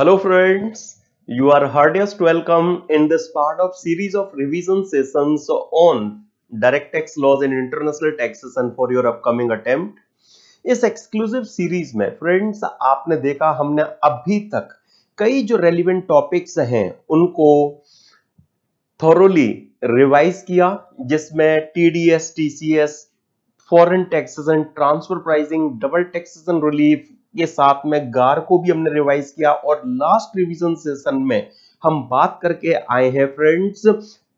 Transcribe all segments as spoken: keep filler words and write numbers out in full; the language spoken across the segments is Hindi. Hello friends, you are heartiest welcome in this part of series of revision sessions on direct tax laws and international taxation for your upcoming attempt. इस एक्सक्लूसिव सीरीज में फ्रेंड्स आपने देखा हमने अभी तक कई जो रेलिवेंट टॉपिक्स हैं उनको थोरोली रिवाइज किया, जिसमें TDS, TCS, foreign taxation, transfer pricing, double taxation relief के साथ में गार को भी हमने रिवाइज किया और लास्ट रिवीजन सेशन में हम बात करके आए हैं फ्रेंड्स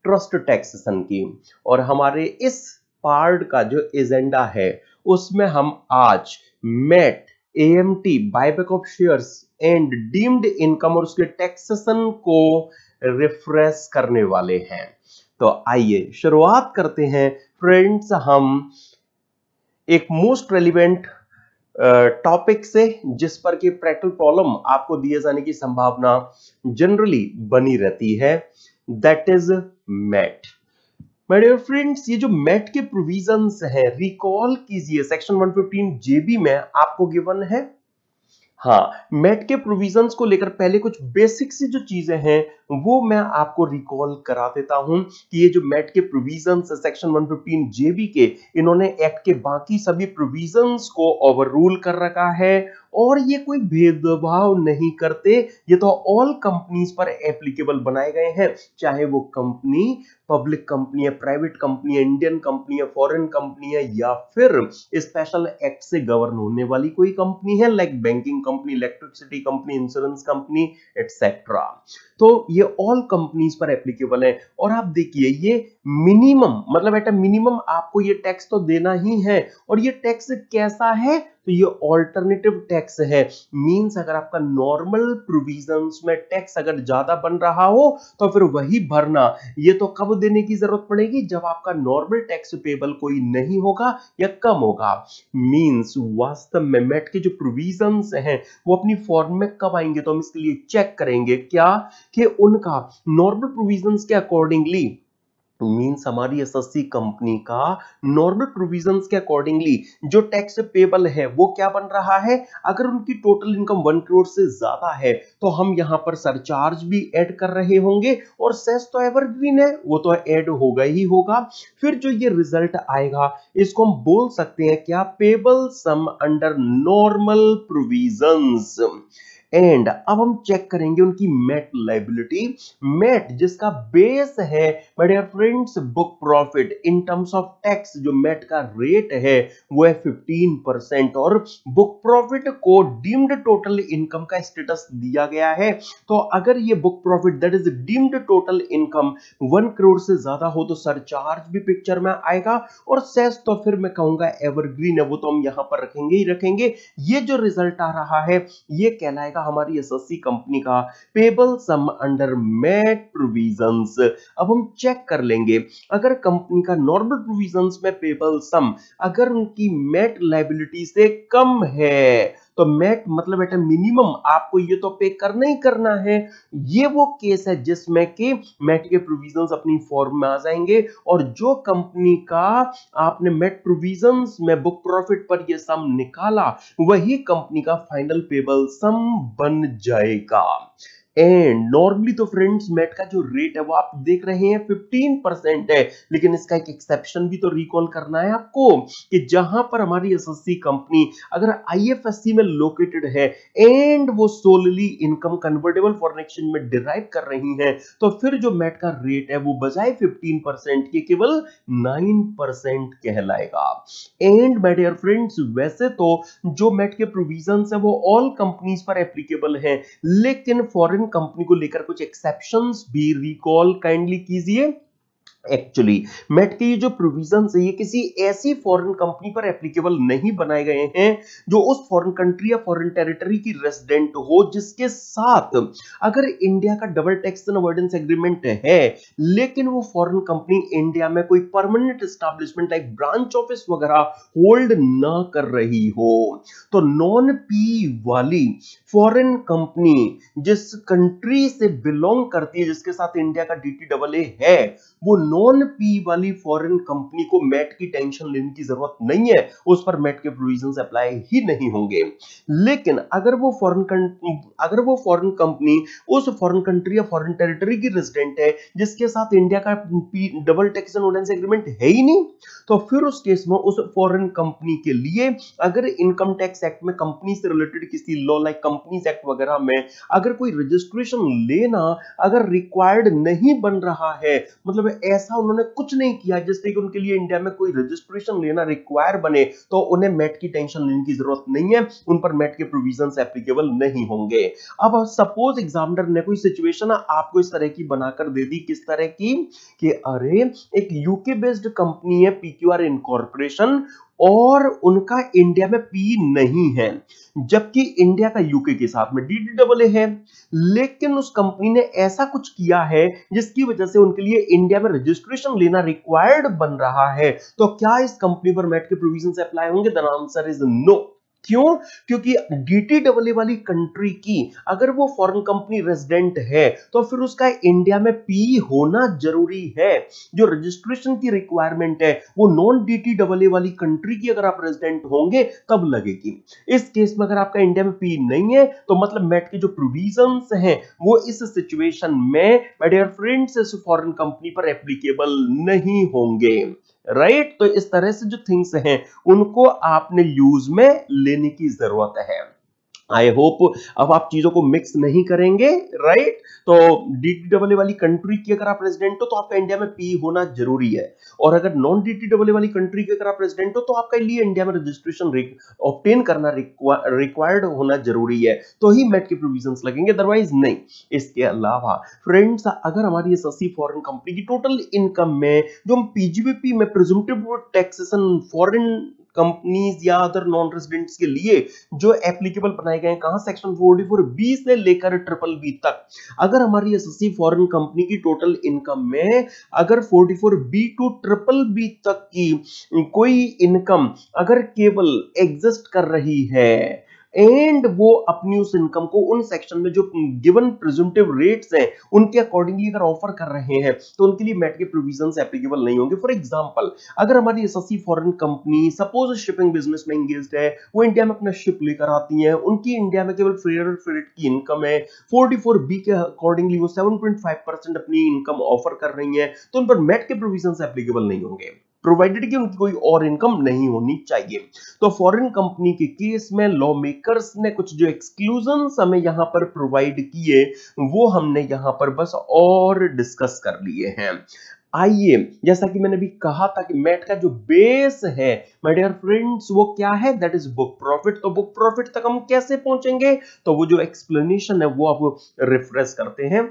ट्रस्ट टैक्सेशन की। और हमारे इस पार्ट का जो एजेंडा है उसमें हम आज MAT, AMT, buyback of shares and deemed income और उसके टैक्सेशन को रिफ्रेश करने वाले हैं। तो आइए शुरुआत करते हैं फ्रेंड्स हम एक मोस्ट रेलिवेंट टॉपिक से, जिस पर कि प्रैक्टिकल प्रॉब्लम आपको दिए जाने की संभावना जनरली बनी रहती है, that is MAT. My dear friends, ये जो मैट के प्रोविजंस हैं रिकॉल कीजिए, सेक्शन वन फिफ्टीन जेबी में आपको गिवन है। हाँ, मैट के प्रोविजंस को लेकर पहले कुछ बेसिक सी जो चीजें हैं वो मैं आपको रिकॉल करा देता हूं कि ये जो मैट के provisions section one fifteen JB के, इन्होंने एक्ट के बाकी सभी प्रोविजंस को ओवररूल कर रखा है और ये कोई भेदभाव नहीं करते। ये तो ऑल कंपनीज पर एप्लीकेबल बनाए गए हैं, चाहे वो कंपनी पब्लिक कंपनी है, प्राइवेट कंपनी है, इंडियन कंपनी है, फॉरेन कंपनी है, या फिर स्पेशल एक्ट से गवर्न होने वाली कोई कंपनी है like banking company, electricity company, insurance company etcetera. तो ये ऑल कंपनीज पर एप्लीकेबल है। और आप देखिए ये मिनिमम, मतलब एट अ मिनिमम आपको ये टैक्स तो देना ही है। और ये टैक्स कैसा है? तो ये ऑल्टरनेटिव टैक्स है। मींस अगर आपका नॉर्मल प्रोविजंस में टैक्स अगर ज्यादा बन रहा हो तो फिर वही भरना। ये तो कब देने की जरूरत पड़ेगी? जब आपका नॉर्मल टैक्स पेबल कोई नहीं होगा या कम होगा। मींस वास्तव में मैट के जो प्रोविजंस हैं वो अपनी फॉर्म में कब आएंगे? तो हम इसके लिए चेक करेंगे क्या कि उनका नॉर्मल प्रोविजंस के अकॉर्डिंगली, मींस हमारी एसएससी कंपनी का नॉर्मल प्रोविजंस के अकॉर्डिंगली जो टैक्स पेबल है वो क्या बन रहा है। अगर उनकी टोटल इनकम वन करोड़ से ज्यादा है तो हम यहाँ पर सरचार्ज भी ऐड कर रहे होंगे और सेस तो एवरग्रीन है, वो तो ऐड होगा ही होगा। फिर जो ये रिजल्ट आएगा इसको हम बोल सकते हैं क्या, payable sum under normal provisions. And अब हम चेक करेंगे उनकी मैट लायबिलिटी, मैट जिसका बेस है my dear friends book profit. In terms of tax जो मैट का रेट है वो है फिफ्टीन परसेंट और बुक प्रॉफिट को डीम्ड टोटल इनकम का स्टेटस दिया गया है। तो अगर ये book profit that is deemed total income one crore से ज्यादा हो तो सरचार्ज भी पिक्चर में आएगा और सेस तो फिर मैं कहूंगा एवरग्रीन है, वो तो हम यहाँ पर रखेंगे ही रखेंगे। ये जो रिजल्ट आ रहा है ये कहलाएगा हमारी एसएससी कंपनी का payable sum under MAT provisions. अब हम चेक कर लेंगे अगर कंपनी का नॉर्मल प्रोविजंस में पेबल सम अगर उनकी मैट लायबिलिटी से कम है तो मैट मतलब एट मिनिमम आपको ये तो पे करना ही करना है। ये वो केस है जिसमें कि मैट के प्रोविजंस अपनी फॉर्म में आ जाएंगे और जो कंपनी का आपने मैट प्रोविजंस में बुक प्रॉफिट पर ये सम निकाला वही कंपनी का फाइनल पेबल सम बन जाएगा। एंड नॉर्मली तो फ्रेंड्स मैट का जो रेट है वो आप देख रहे हैं फिफ्टीन परसेंट है, लेकिन इसका एक एक्सेप्शन भी तो रिकॉल करना है आपको कि जहां पर हमारी एसएससी कंपनी अगर आईएफएससी में लोकेटेड है एंड वो solely income convertible foreign exchange में डिराइव कर रही है तो फिर जो मैट का रेट है वो बजाय फिफ्टीन परसेंट के केवल नाइन परसेंट कहलाएगा। एंड माय डियर फ्रेंड्स, वैसे तो जो मैट के प्रोविजंस है वो ऑल कंपनीज पर एप्लीकेबल है, लेकिन फॉरेन कंपनी को लेकर कुछ एक्सेप्शंस भी रिकॉल काइंडली कीजिए। एक्चुअली मैट के ये जो प्रोविजंस है ये किसी ऐसी फॉरेन कंपनी पर एप्लीकेबल नहीं बनाए गए हैं जो उस फॉरेन कंट्री या फॉरेन टेरिटरी की रेजिडेंट हो, जिसके साथ अगर इंडिया का डबल टैक्सेशन अवॉइडेंस एग्रीमेंट है लेकिन वो फॉरेन कंपनी इंडिया में कोई permanent establishment like branch office वगैरह होल्ड ना कर रही हो। तो नॉन पी वाली फॉरेन कंपनी जिस कंट्री से बिलोंग करती है जिसके साथ इंडिया का डीटीडब्ल्यू है वो नॉन पी वाली फॉरेन कंपनी को मैट की टेंशन लेने की जरूरत नहीं है, उस पर मैट के प्रोविजंस अप्लाई ही नहीं होंगे। लेकिन अगर वो फॉरेन अगर वो फॉरेन कंपनी उस फॉरेन कंट्री या फॉरेन टेरिटरी की रेजिडेंट है जिसके साथ इंडिया का डबल टैक्सेशन अवॉइडेंस एग्रीमेंट है ही नहीं, तो फिर उस केस में उस फॉरेन कंपनी के लिए अगर इनकम टैक्स एक्ट में कंपनी से रिलेटेड किसी लॉ लाइक कंपनीज एक्ट वगैरह में अगर कोई रजिस्ट्रेशन लेना अगर रिक्वायर्ड नहीं बन रहा है, मतलब ऐसा उन्होंने कुछ नहीं किया जिससे कि उनके लिए इंडिया में कोई रजिस्ट्रेशन लेना रिक्वायर बने, तो उन्हें मैट की टेंशन लेने की जरूरत नहीं है, उन पर मैट के प्रोविजंस एप्लीकेबल नहीं होंगे। अब सपोज एग्जामिनर ने कोई सिचुएशन आपको इस तरह की बनाकर दे दी, किस तरह की कि अरे एक यूके बेस्ड कंपनी है पीक्यूआर इनकॉर्पोरेशन और उनका इंडिया में पी नहीं है जबकि इंडिया का यूके के साथ में डीटीडब्ल्यू है, लेकिन उस कंपनी ने ऐसा कुछ किया है जिसकी वजह से उनके लिए इंडिया में रजिस्ट्रेशन लेना रिक्वायर्ड बन रहा है, तो क्या इस कंपनी पर मैट के प्रोविजंस अप्लाई होंगे? The answer is no. क्यों? क्योंकि डीटीडब्ल्यू वाली कंट्री की अगर वो फॉरेन कंपनी रेजिडेंट है तो फिर उसका इंडिया में पी होना जरूरी है। जो रजिस्ट्रेशन की रिक्वायरमेंट है वो नॉन डीटीडब्ल्यू वाली कंट्री की अगर आप रेजिडेंट होंगे तब लगेगी। इस केस में अगर आपका इंडिया में पी नहीं है तो मतलब मैट के जो प्रोविजंस हैं वो इस सिचुएशन में माय डियर फ्रेंड्स इस फॉरेन कंपनी पर एप्लीकेबल नहीं होंगे, राइट right? तो इस तरह से जो थिंग्स हैं उनको आपने यूज में लेने की जरूरत है। आई होप अब आप चीजों को मिक्स नहीं करेंगे, राइट right? तो डीटीडब्ल्यू वाली कंट्री की अगर आप रेजिडेंट हो तो आपका इंडिया में पी होना जरूरी है, और अगर नॉन डीटीडब्ल्यू वाली कंट्री की अगर आप रेजिडेंट हो तो आपका लिए इंडिया में रजिस्ट्रेशन ऑब्टेन करना रिक्वायर्ड होना जरूरी है, तो ही मैट के प्रोविजंस लगेंगे, अदरवाइज नहीं। इसके अलावा फ्रेंड्स अगर हमारी S S C foreign company की टोटल इनकम में जो हम पीजीबीपी में प्रिज्यूम्पटिव टैक्सेशन फॉरेन कंपनीज या अदर नॉन रेजिडेंट्स के लिए जो एप्लीकेबल बनाए गए हैं कहां, सेक्शन फोर फोर बी से लेकर ट्रिपल बी तक, अगर हमारी एसएससी फॉरेन कंपनी की टोटल इनकम में अगर four four B to triple B तक की कोई इनकम अगर केवल एग्जिस्ट कर रही है एंड वो अपनी उस इनकम को उन सेक्शन में जो गिवन प्रिज्यूम्पटिव रेट्स हैं उनके अकॉर्डिंगली अगर ऑफर कर रहे हैं तो उनके लिए मैट के प्रोविजंस एप्लीकेबल नहीं होंगे। फॉर एग्जांपल अगर हमारी SSC foreign company suppose shipping business में एंगेज्ड है, वो इंडिया में अपना शिप लेकर आती है, उनकी इंडिया में केवल फ्रेट और फ्रेट की इनकम है, फोर्टी फोर बी के अकॉर्डिंगली वो सेवन पॉइंट फाइव परसेंट अपनी इनकम ऑफर कर रही है, तो उन पर मैट के प्रोविजंस एप्लीकेबल नहीं होंगे, प्रोवाइडेड कि उनकी कोई और इनकम नहीं होनी चाहिए। तो फॉरेन कंपनी के केस में लॉ मेकर्स ने कुछ जो एक्सक्लूजन्स हमें यहाँ पर प्रोवाइड किए वो हमने यहाँ पर बस और डिस्कस कर लिए हैं। आइए, जैसा कि मैंने भी कहा था कि मैट का जो बेस है माय डियर फ्रेंड्स वो क्या है, दैट इज बुक प्रॉफिट। तो बुक प्रॉफिट तक हम कैसे पहुंचेंगे, तो वो जो एक्सप्लेनेशन है वो आप रिफ्रेश करते हैं।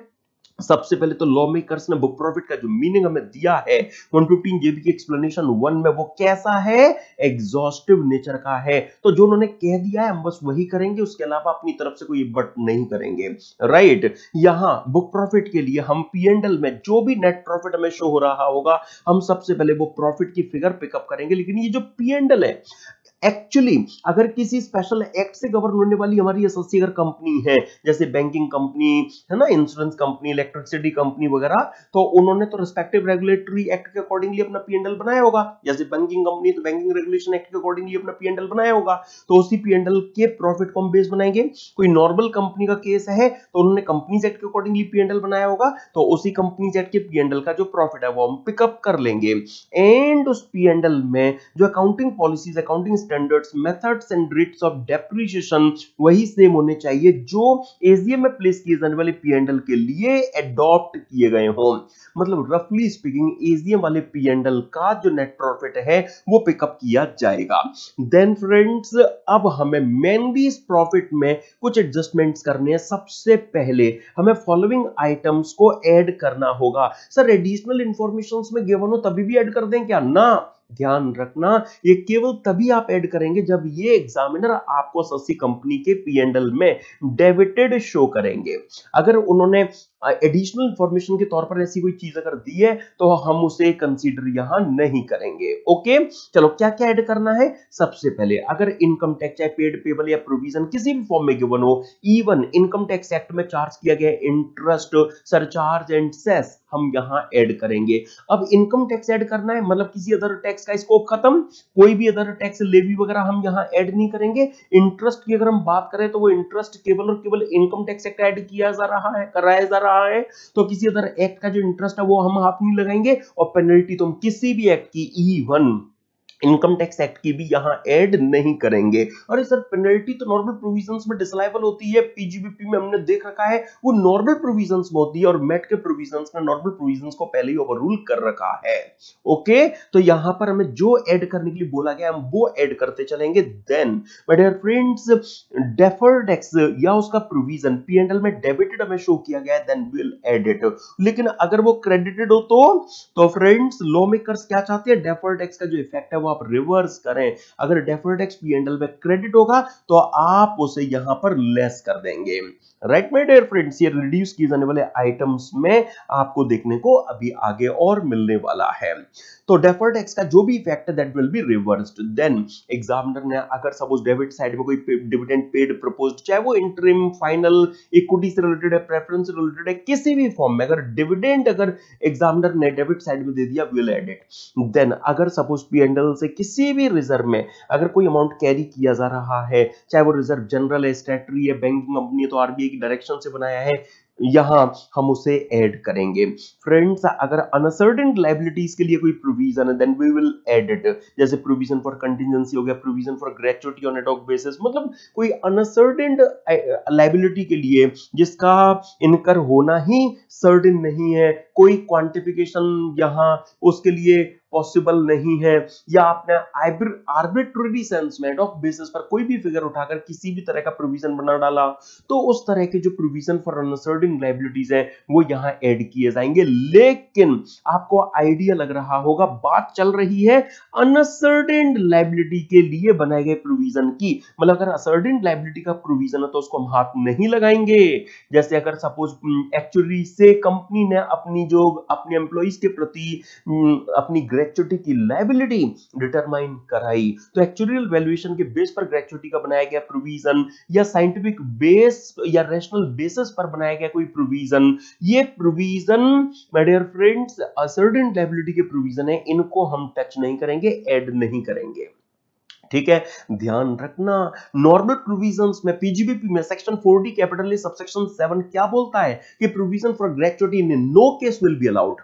सबसे पहले तो लॉ मेकर्स ने बुक प्रॉफिट का जो मीनिंग हमें दिया है वन फिफ्टीन जे बी की एक्सप्लेनेशन वन में वो कैसा है, एग्जॉस्टिव नेचर का है, तो जो उन्होंने कह दिया है हम बस वही करेंगे, उसके अलावा अपनी तरफ से कोई बट नहीं करेंगे, राइट right? यहाँ बुक प्रॉफिट के लिए हम पी एंड एल में जो भी नेट प्रॉफिट हमें शो हो रहा होगा हम सबसे पहले वो प्रॉफिट की फिगर पिकअप करेंगे, लेकिन ये जो पी एंड एल है एक्चुअली अगर किसी स्पेशल एक्ट से गवर्न होने वाली हमारी एसएससी अगर कंपनी है जैसे बैंकिंग कंपनी है ना, इंश्योरेंस कंपनी, इलेक्ट्रिसिटी कंपनी वगैरह, तो उन्होंने तो रिस्पेक्टिव रेगुलेटरी एक्ट के अकॉर्डिंगली अपना पी एंड एल बनाया होगा। जैसे बैंकिंग कंपनी तो बैंकिंग रेगुलेशन एक्ट के अकॉर्डिंगली अपना पी एंड एल बनाया होगा, तो उसी पी एंड एल के प्रॉफिट को हम बेस बनाएंगे। कोई नॉर्मल कंपनी का केस है तो उन्होंने कंपनीज एक्ट के अकॉर्डिंगली पी एंड एल बनाया होगा, तो उसी कंपनीज एक्ट के पी एंड एल का जो प्रॉफिट है वो हम पिकअप कर लेंगे एंड उस पी एंड एल में जो accounting policies, accounting standards, methods and rates of depreciation वही सेम होने चाहिए जो एजीएम में प्लेस किए जाने वाले पी एंड एल के लिए एडॉप्ट किए गए हों। मतलब रफली स्पीकिंग एजीएम वाले पी एंड एल का जो नेट प्रॉफिट है वो पिकअप किया जाएगा। देन फ्रेंड्स अब हमें मेनली इस प्रॉफिट में कुछ एडजस्टमेंट्स करने हैं। सबसे पहले हमें फॉलोइंग आइटम्स को ऐड करना होगा। सर एडिशनल इंफॉर्मेशंस में गिवन हो तभी भी ऐड कर दें क्या? ना, ध्यान रखना ये केवल तभी आप ऐड करेंगे जब ये एग्जामिनर आपको एसएससी कंपनी के पी एंड एल में डेबिटेड शो करेंगे। अगर उन्होंने एडिशनल इंफॉर्मेशन के तौर पर ऐसी कोई चीज अगर दी है तो हम उसे कंसीडर यहां नहीं करेंगे। ओके, चलो क्या क्या ऐड करना है। सबसे पहले अगर इनकम टैक्स या पेड पेबल या प्रोविजन किसी भी फॉर्म में गिवन हो, इवन इनकम टैक्स एक्ट में चार्ज किया गया इंटरेस्ट, सरचार्ज एंड सेस, हम यहाँ ऐड करेंगे। अब इनकम टैक्स ऐड करना है मतलब किसी अदर टैक्स का स्कोप खत्म, कोई भी अदर टैक्स लेवी वगैरह हम यहाँ ऐड नहीं करेंगे। इंटरेस्ट की अगर हम बात करें तो वो इंटरेस्ट केवल और केवल इनकम टैक्स एक्ट ऐड किया जा रहा है, कराया जा रहा है, तो किसी अदर एक्ट का जो इंटरेस्ट है वो हम हाथ नहीं लगाएंगे। और पेनल्टी तो हम किसी भी एक्ट की इवन इनकम टैक्स एक्ट की भी यहाँ ऐड नहीं करेंगे। और सर पेनल्टी तो नॉर्मल प्रोविजंस में डिसलाइबल होती है, पीजीबीपी में हमने देख रखा है वो नॉर्मल प्रोविजंस में होती है, और मैट के प्रोविजंस में नॉर्मल प्रोविजंस को पहले ही ओवररूल कर रखा है। ओके, तो यहाँ पर हमें जो ऐड करने के लिए बोला गया हम वो ऐड करते चलेंगे। Then my dear friends, deferred tax या उसका प्रोविजन पी एंड एल में डेबिटेड हमें शो किया गया है, देन विल एड इट। लेकिन अगर वो क्रेडिटेड हो तो तो फ्रेंड्स लॉ मेकर्स क्या चाहते हैं, डेफर्ड टैक्स का जो इफेक्ट है आप रिवर्स करें। अगर deferred tax P and L में क्रेडिट होगा तो आप उसे यहां पर लेस कर देंगे। राइट माय डियर फ्रेंड्स, ये रिड्यूस किए जाने वाले आइटम्स में आपको देखने को अभी आगे और मिलने वाला है। तो डेफर्ड टैक्स का जो भी इफेक्ट है that will be reversed. Then examiner ने अगर सपोज डेबिट साइड में कोई डिविडेंड पेड प्रपोज्ड, चाहे वो इंटरिम, फाइनल, इक्विटी से रिलेटेड है, प्रेफरेंस से रिलेटेड है, किसी भी फॉर्म में अगर डिविडेंड अगर एग्जामिनर ने डेबिट साइड में दे दिया विल एड इट। देन अगर सपोज पी एंड एल से किसी भी रिजर्व में अगर कोई अमाउंट कैरी किया जा रहा है, चाहे वो रिजर्व जनरल है, स्टैटरी है, बैंकिंग कंपनी है, तो आरबीआई की डायरेक्शन से बनाया है, यहां हम उसे ऐड करेंगे। फ्रेंड्स, अगर अनसर्टेन लायबिलिटीज के लिए कोई प्रोविजन है then we will add it, जैसे प्रोविजन फॉर कंटिजेंसी हो गया, provision for gratuity on ad hoc basis, मतलब कोई अनसर्टेन लायबिलिटी के लिए जिसका इनकर होना ही सर्टेन नहीं है, कोई क्वांटिफिकेशन यहाँ उसके लिए पॉसिबल नहीं है, या आपने आर्बिट्रेरी सेंस में एड हॉक बेसिस पर कोई भी फिगर उठाकर किसी भी तरह का प्रोविजन बना डाला, तो उस तरह के जो प्रोविजन फॉर अनसर्टेन लायबिलिटीज है वो यहाँ ऐड किए जाएंगे। लेकिन आपको आइडिया लग रहा होगा बात चल रही है अनसर्टेन लायबिलिटी के लिए बनाए गए प्रोविजन की, मतलब अगर असर्टेन लायबिलिटी का प्रोविजन है तो उसको हम हाथ नहीं लगाएंगे। जैसे अगर सपोज एक्चुअली से कंपनी ने अपनी जो अपने एम्प्लॉइज के प्रति अपनी ग्रेच्युटी की लायबिलिटी डिटरमाइन कराई, तो एक्चुअल वैल्यूएशन के बेस पर ग्रेच्युटी का बनाया गया प्रोविजन, या साइंटिफिक बेस या रैशनल बेसिस पर बनाया गया कोई प्रोविजन, ये provision my dear friends ascertain liability के प्रोविजन है, इनको हम टच नहीं करेंगे, ऐड नहीं करेंगे। ठीक है, ध्यान रखना। नॉर्मल प्रोविजंस में पीजीबीपी में सेक्शन चालीस कैपिटल सबसेक्शन सात क्या बोलता है कि provision for gratuity in no case will be allowed,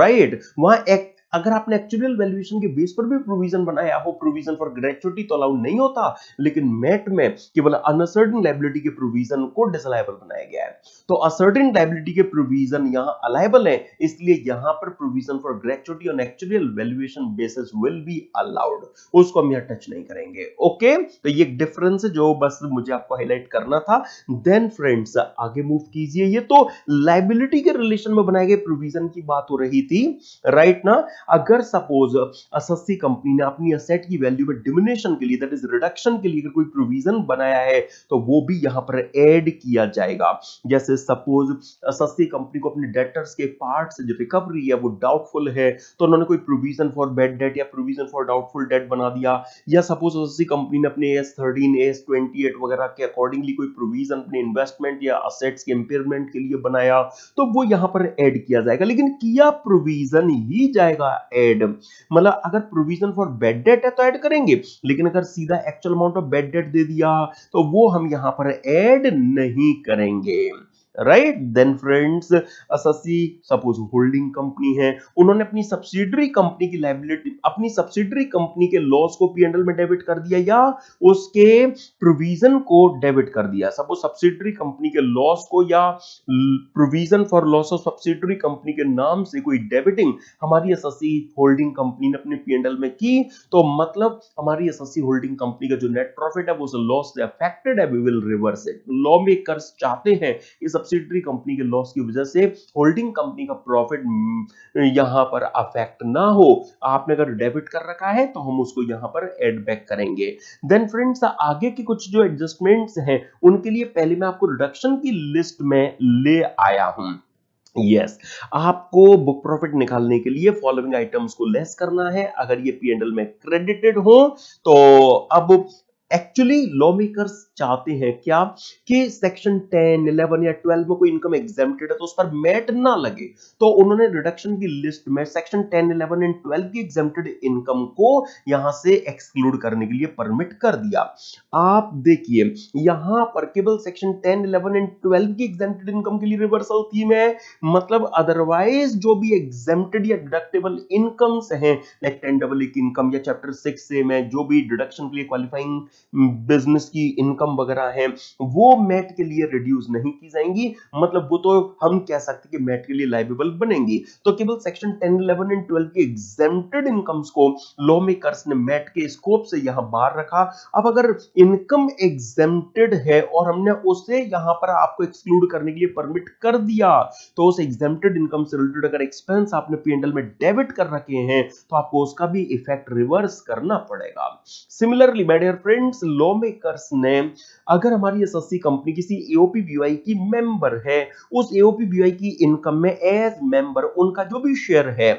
right. वहां एक अगर आपने एक्चुअल वैल्यूएशन के बेस पर भी प्रोविजन बनाया हो, प्रोविजन फॉर ग्रेच्युटी तो अलाउड नहीं होता, लेकिन मैट में केवल अनसर्टेन लायबिलिटी के प्रोविजन को डिसलायबल बनाया गया है। तो असर्टेन लायबिलिटी के प्रोविजन यहाँ अलायबल है, इसलिए यहाँ पर provision for gratuity on actual valuation basis will be allowed, उसको हम यहाँ टच नहीं करेंगे। ओके, तो ये एक डिफरेंस है जो बस मुझे आपको हाईलाइट करना था। देन फ्रेंड्स आगे मूव कीजिए, ये तो लायबिलिटी के रिलेशन में बनाए गए प्रोविजन की बात हो रही थी, राइट ना। अगर सपोज एसएससी कंपनी ने अपनी असेट की वैल्यू में डिमिनेशन के लिए दैट इज रिडक्शन के लिए अगर कोई प्रोविजन बनाया है तो वो भी यहां पर ऐड किया जाएगा। जैसे सपोज एसएससी कंपनी को अपने डेटर्स के पार्ट से जो रिकवरी है वो डाउटफुल है, तो उन्होंने कोई प्रोविजन फॉर बैड डेट या प्रोविजन फॉर डाउटफुल डेट बना दिया, या सपोज एसएससी कंपनी ने अपने A S thirteen A S अट्ठाईस वगैरह के अकॉर्डिंगली कोई प्रोविजन अपने इन्वेस्टमेंट या असेट्स के इंपेयरमेंट के लिए बनाया, तो वो यहां पर ऐड किया जाएगा, लेकिन किया प्रोविजन ही जाएगा ऐड। मतलब अगर प्रोविजन फॉर बैड डेट है तो ऐड करेंगे, लेकिन अगर सीधा actual amount of bad debt दे दिया तो वो हम यहां पर ऐड नहीं करेंगे, right. Then friends SSC suppose holding company है, उन्होंने अपनी सब्सिडियरी कंपनी की लायबिलिटी अपनी सब्सिडियरी कंपनी के लॉस को पी एंड एल में डेबिट कर दिया या उसके प्रोविजन को डेबिट कर दिया, सपोज सब्सिडियरी कंपनी के लॉस को या provision for loss of subsidiary company के नाम से कोई डेबिटिंग हमारी एसएससी होल्डिंग कंपनी ने अपने पी एंड एल में की, तो मतलब हमारी एसएससी होल्डिंग कंपनी का जो नेट प्रॉफिट है वो उस लॉस से अफेक्टेड है, we will reverse it. Law makers चाहते हैं इस सब्सिडियरी कंपनी के लॉस की वजह से होल्डिंग कंपनी का प्रॉफिट यहां पर अफेक्ट ना हो, आपने अगर डेबिट कर रखा है तो हम उसको यहां पर ऐड बैक करेंगे। देन फ्रेंड्स आगे के कुछ जो एडजस्टमेंट्स हैं उनके लिए पहले मैं आपको रिडक्शन की लिस्ट में ले आया हूं। Yes yes. आपको बुक प्रॉफिट निकालने के लिए फॉलोइंग आइटम्स को लेस करना है, अगर ये पी एंड एल में क्रेडिटेड हो तो अब एक्चुअली लॉ मेकर्स चाहते हैं क्या कि सेक्शन टेन, इलेवन या ट्वेल्व में कोई इनकम एग्जेम्प्टेड है तो उस पर मैट ना लगे, तो उन्होंने रिडक्शन की लिस्ट में section ten, eleven and twelve की एग्जेम्प्टेड इनकम को यहां से एक्सक्लूड करने के लिए परमिट कर दिया। आप देखिए यहां पर केवल section ten, eleven and twelve की एग्जेम्प्टेड इनकम के लिए रिवर्सल थीम है, मतलब अदरवाइज जो भी एग्जेम्प्टेड या डिडक्टेबल इनकम्स हैं लाइक टेन डबल ए की इनकम या चैप्टर सिक्स से में जो भी डिडक्शन के लिए क्वालिफाइंग बिजनेस की इनकम वगैरह है वो मैट के लिए रिड्यूस नहीं की जाएंगी, मतलब वो तो हम कह सकते हैं कि मैट के लिए लायबल बनेंगी। तो केवल section ten, eleven and twelve के एग्जेम्प्टेड इनकम्स को लॉ मेकर्स ने मैट के स्कोप से यहां बाहर रखा। अब अगर इनकम एग्जेम्प्टेड है और हमने उसे यहां पर आपको एक्सक्लूड करने के लिए परमिट कर दिया तो उस एग्जेम्प्टेड इनकम से रिलेटेड अगर एक्सपेंस आपने पी एंड एल में डेबिट कर रखे हैं तो आपको उसका भी इफेक्ट रिवर्स करना पड़ेगा। Similarly my dear friend, law makers ने अगर हमारी एसएससी कंपनी किसी एओपी बीवाई की मेंबर है, उस एओपी बीवाई की इनकम में एज मेंबर उनका जो भी शेयर है,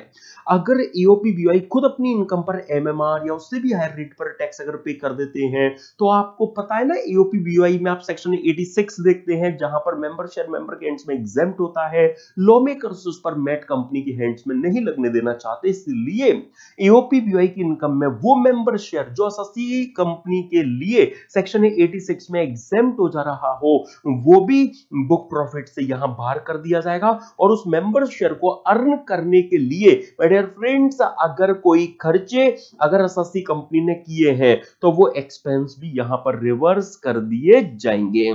अगर एओपी बीवाई खुद अपनी इनकम पर एमएमआर या उससे भी हायर रेट पर टैक्स अगर पे कर देते हैं तो आपको पता है ना एओपी बीवाई में आप सेक्शन छियासी देखते हैं जहां पर मेंबर शेयर मेंबर के हैंड्स में एग्जेम्प्ट होता है। लॉ मेकर्स उस पर मैट कंपनी के हैंड्स में नहीं लगने देना चाहते, इसलिए एओपी बीवाई की इनकम में वो मेंबर शेयर जो एसएससी कंपनी के लिए सेक्शन छियासी में एग्जेम्प्ट हो जा रहा हो वो भी बुक प्रॉफिट से यहां बाहर कर दिया जाएगा और उस मेंबर शेयर को अर्न करने के लिए माय डियर फ्रेंड्स अगर कोई खर्चे अगर एसएससी कंपनी ने किए हैं तो वो एक्सपेंस भी यहां पर रिवर्स कर दिए जाएंगे।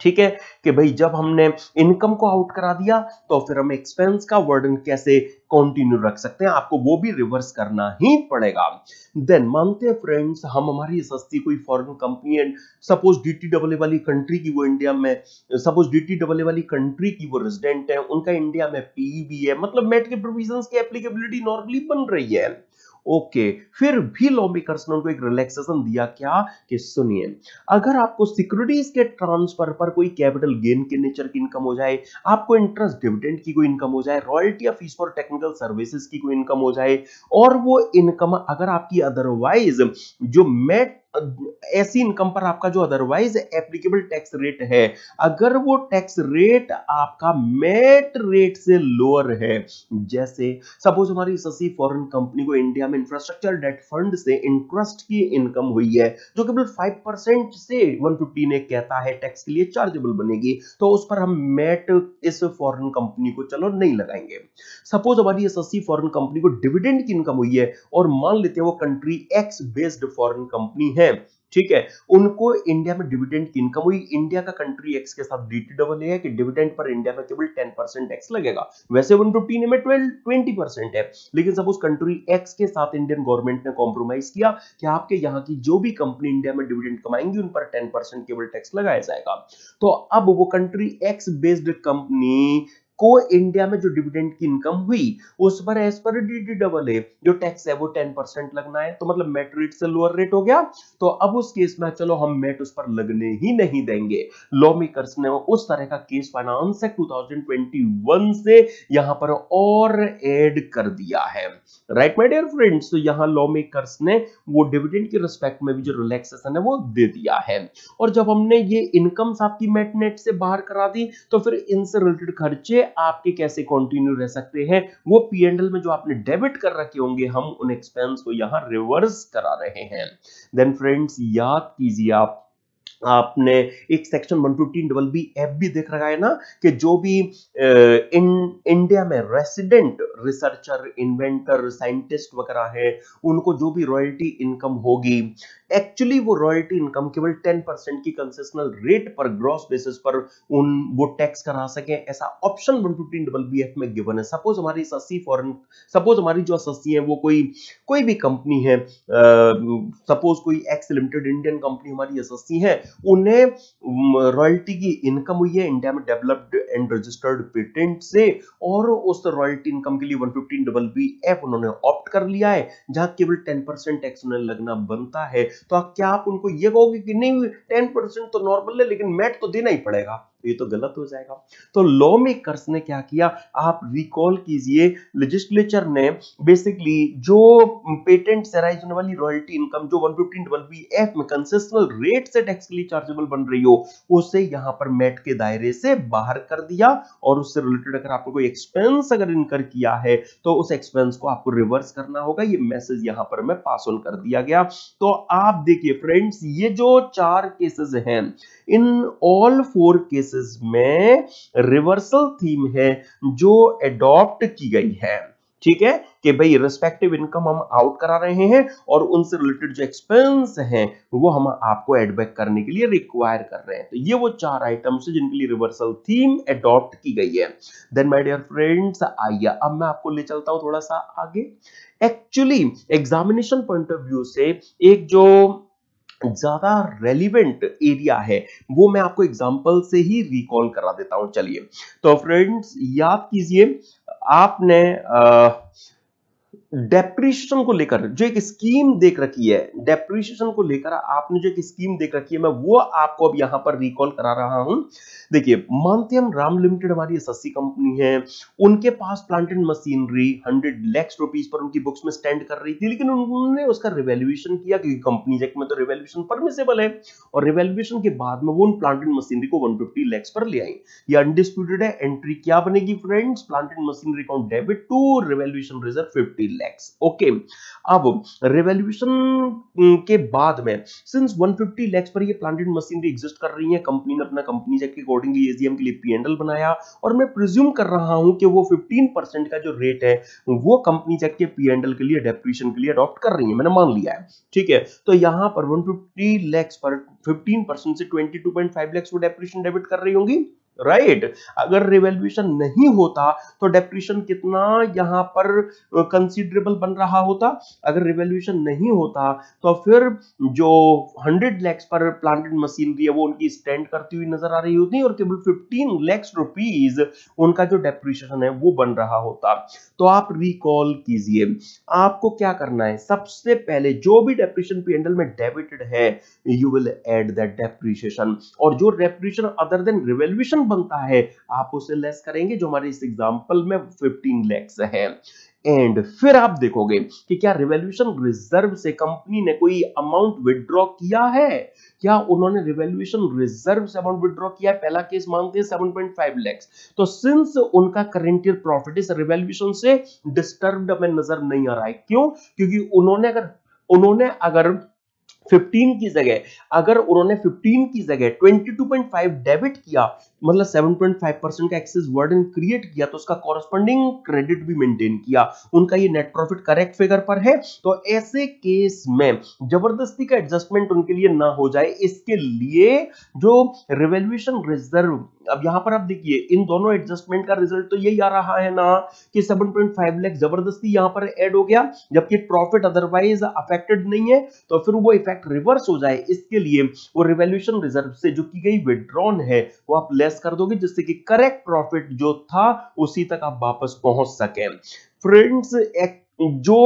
ठीक है कि भाई जब हमने इनकम को आउट करा दिया तो फिर हम एक्सपेंस का वर्डन कैसे कंटिन्यू रख सकते हैं, आपको वो भी रिवर्स करना ही पड़ेगा। देन मानते हैं फ्रेंड्स हम हमारी सस्ती कोई फॉरेन कंपनी है, सपोज डीटीडब्ल्यू वाली कंट्री की वो इंडिया में सपोज डीटीडब्ल्यू वाली कंट्री की वो रेजिडेंट है, उनका इंडिया में पीवी है, मतलब मैट के प्रोविजंस की एप्लीकेबिलिटी नॉर्मली बन रही है। ओके okay, फिर भी लॉ मेकर्स ने उनको एक रिलैक्सेशन दिया क्या कि सुनिए अगर आपको सिक्योरिटीज के ट्रांसफर पर कोई कैपिटल गेन के नेचर की इनकम हो जाए, आपको इंटरेस्ट डिविडेंड की कोई इनकम हो जाए, रॉयल्टी या फीस फॉर टेक्निकल सर्विसेज की कोई इनकम हो जाए और वो इनकम अगर आपकी अदरवाइज जो मैट ऐसी इनकम पर आपका जो अदरवाइज एप्लीकेबल टैक्स रेट है अगर वो टैक्स रेट आपका मैट रेट से लोअर है, जैसे सपोज हमारी एसएससी फॉरेन कंपनी को इंडिया में इंफ्रास्ट्रक्चर डेट फंड से इंटरेस्ट की इनकम हुई है जो केवल फाइव परसेंट से वन फिफ्टी ने कहता है टैक्स के लिए चार्जेबल बनेगी, तो उस पर हम मैट इस फॉरेन कंपनी को चलो नहीं लगाएंगे। सपोज हमारी एसएससी फॉरेन कंपनी को डिविडेंड की इनकम हुई है और मान लेते हैं वो country X based foreign company है, ठीक है, उनको इंडिया में डिविडेंड की इनकम हुई, इंडिया का कंट्री एक्स के साथ डीटीडब्ल्यू है कि डिविडेंड पर इंडिया में केवल टेन परसेंट टैक्स लगेगा, वैसे वन फिफ्टीन में ट्वेल्व, ट्वेंटी परसेंट है, लेकिन सपोज कंट्री एक्स के साथ इंडियन गवर्नमेंट ने कॉम्प्रोमाइज किया कि आपके यहाँ की जो भी कंपनी इंडिया में डिविडेंड कमाएंगी उन पर टेन परसेंट केवल टैक्स लगाया जाएगा। तो अब वो कंट्री एक्स बेस्ड कंपनी को इंडिया में जो डिविडेंड की इनकम हुई उस पर एज पर डीटीडब्ल्यू जो टैक्स है वो टेन परसेंट लगना है, तो मतलब मैट रेट से लोअर रेट हो गया, तो अब उस केस में चलो हम मैट उस पर लगने ही नहीं देंगे। लॉ मेकर्स ने उस तरह का case finance act twenty twenty one से यहां पर और ऐड कर दिया है। राइट माय डियर फ्रेंड्स, तो यहां लॉ मेकर्स ने वो डिविडेंड के रिस्पेक्ट में भी जो रिलैक्सेशन है वो दे दिया है। और जब हमने ये इनकम्स आपकी मैट नेट से बाहर करा दी तो फिर इनसे रिलेटेड खर्चे आपके कैसे कंटिन्यू रह सकते हैं, वो पी एंड एल में जो आपने डेबिट कर रखे होंगे हम उन एक्सपेंस को यहां रिवर्स करा रहे हैं। देन फ्रेंड्स याद कीजिए आप आपने एक section one fifteen B F भी देख रखा है ना कि जो भी इन इंडिया में रेसिडेंट रिसर्चर इन्वेंटर साइंटिस्ट वगैरह है उनको जो भी रॉयल्टी इनकम होगी, एक्चुअली वो रॉयल्टी इनकम केवल टेन परसेंट की कंसेशनल रेट पर ग्रॉस बेसिस पर उन वो टैक्स करा सके, ऐसा option one fifteen B F में गिवन है। सपोज हमारी एसएससी फॉरेन सपोज हमारी जो एसएससी है वो कोई कोई भी कंपनी है, सपोज कोई एक्स लिमिटेड इंडियन कंपनी हमारी एसएससी है, उन्हें रॉयल्टी की इनकम हुई है इंडिया में डेवलप्ड एंड रजिस्टर्ड पेटेंट से और उस रॉयल्टी इनकम के लिए वन फिफ्टीन बी एफ उन्होंने ऑप्ट कर लिया है जहां केवल टेन परसेंट टैक्स उन्हें लगना बनता है, तो क्या आप उनको ये कहोगे कि नहीं टेन परसेंट तो नॉर्मल है लेकिन मैट तो देना ही पड़ेगा, तो ये तो गलत हो जाएगा। तो लॉ मेकर्स ने क्या किया, आप रिकॉल कीजिए, लेजिस्लेचर ने बेसिकली जो पेटेंट से राइज होने वाली रॉयल्टी इनकम जो वन फिफ्टीन बी एफ में कंसेशनल रेट से टैक्स के लिए चार्जेबल बन रही हो, उसे यहाँ पर मैट के दायरे से बाहर कर दिया। और उससे रिलेटेड अगर आपने कोई एक्सपेंस अगर इनकर किया है तो उस एक्सपेंस को आपको रिवर्स करना होगा, ये मैसेज यहाँ पर मैं पास ऑन कर दिया गया। तो आप देखिए फ्रेंड्स, ये जो चार केसेस हैं, इन ऑल फोर केसेस में रिवर्सल थीम है जो एडॉप्ट की गई है, ठीक है, कि भाई रिस्पेक्टिव इनकम हम आउट करा रहे हैं और उनसे रिलेटेड जो एक्सपेंस हैं वो हम आपको एड बैक करने के लिए रिक्वायर कर रहे हैं। तो ये वो चार आइटम्स हैं जिनके लिए रिवर्सल थीम एडॉप्ट की गई है। देन माय डियर फ्रेंड्स, आइए अब मैं आपको ले चलता हूं थोड़ा सा आगे। Actually examination point of view से एक जो ज्यादा रेलिवेंट एरिया है वो मैं आपको एग्जाम्पल से ही रिकॉल करा देता हूं। चलिए तो फ्रेंड्स याद कीजिए, आपने डेप्रिसिएशन को लेकर जो एक स्कीम देख रखी है, डेप्रिसिएशन को लेकर आपने जो एक स्कीम देख रखी है, मैं वो आपको अब यहाँ पर रिकॉल करा रहा हूं। देखिए, मानते हम राम लिमिटेड हमारी एसएससी कंपनी है, उनके पास plant and machinery hundred lakhs rupees पर उनकी बुक्स में स्टैंड कर रही थी, लेकिन उन्होंने उसका रिवैल्यूएशन किया क्योंकि कंपनीज एक्ट में तो रिवैल्यूएशन परमिसेबल है, और रिवैल्यूएशन के बाद में वो उन प्लांट एंड मशीनरी को वन फिफ्टी लैक्स पर ले आई। ये अनडिस्प्यूटेड है। एंट्री क्या बनेगी friends, plant and machinery account debit to revaluation reserve fifty. Okay, अब रिवैल्यूएशन के बाद में सिंस वन फिफ्टी लैक्स पर ये प्लांटेड मशीनरी एग्जिस्ट कर रही है, कंपनी ने अपना कंपनीज एक्ट के अकॉर्डिंगली एजीएम के लिए पीएनएल बनाया, और मैं प्रिज्यूम कर रहा हूं कि वो फिफ्टीन परसेंट का जो रेट है वो कंपनीज एक्ट के पीएनएल के लिए डेप्रिसिएशन के लिए अडॉप्ट कर रही है, मैंने मान लिया है, ठीक है। तो यहां पर वन फिफ्टी लैक्स पर फिफ्टीन परसेंट से twenty two point five lakhs वो डेप्रिसिएशन डेबिट कर रही होंगी, राइट right. अगर रिवैल्यूएशन नहीं होता तो डेप्रिसिएशन कितना यहां पर कंसीडरेबल बन रहा होता। अगर रिवैल्यूएशन नहीं होता तो फिर जो हंड्रेड लैक्स पर प्लांटेड मशीनरी है वो उनकी स्टैंड करती हुई नजर आ रही होती और केवल फिफ्टीन लैक्स रुपीज उनका जो डेप्रिसिएशन है वो बन रहा होता। तो आप रिकॉल कीजिए, आपको क्या करना है, सबसे पहले जो भी डेप्रिसिएशन पी एंड एल में डेबिटेड है you will add that depreciation, और जो डेप्रिसिएशन अदर देन रिवैल्यूएशन बनता है आप उसे लेस करेंगे, जो हमारे इस एग्जांपल में फिफ्टीन लैक्स है। एंड फिर आप देखोगे कि क्या रिवैल्यूएशन रिजर्व से कंपनी ने कोई अमाउंट विड्रॉ किया है, क्या उन्होंने रिवैल्यूएशन रिजर्व से अमाउंट विड्रॉ किया है। पहला केस मानते हैं सेवन पॉइंट फाइव लैक्स, तो सिंस उनका करंट ईयर प्रॉफिट इस रिवैल्यूएशन से डिस्टर्ब्ड हमें नजर नहीं आ रहा है, क्यों, क्योंकि उन्होंने अगर उन्होंने अगर फिफ्टीन की जगह अगर उन्होंने फिफ्टीन की जगह twenty two point five debit किया, मतलब सेवन पॉइंट फाइव परसेंट का एक्सेस वर्डन क्रिएट किया, तो उसका कॉरस्पॉन्डिंग क्रेडिट भी मेंटेन किया, उनका ये नेट प्रॉफिट करेक्ट फिगर पर है। तो ऐसे केस में जबरदस्ती का एडजस्टमेंट उनके लिए ना हो जाए, इसके लिए जो रिवैल्यूएशन रिजर्व, अब यहां पर आप देखिए इन दोनों एडजस्टमेंट का रिजल्ट तो यही आ रहा है ना कि सेवन पॉइंट फाइव लाख जबरदस्ती यहां पर ऐड हो गया, जबकि प्रॉफिट अदरवाइज अफेक्टेड नहीं है, तो फिर वो इफेक्ट रिवर्स हो जाए, इसके लिए वो रिवैल्यूएशन रिजर्व से जो की गई विड्रॉन है वो आप लेस कर दोगे, जिससे कि करेक्ट प्रॉफिट जो था उसी तक आप वापस पहुंच सके। फ्रेंड्स, एक जो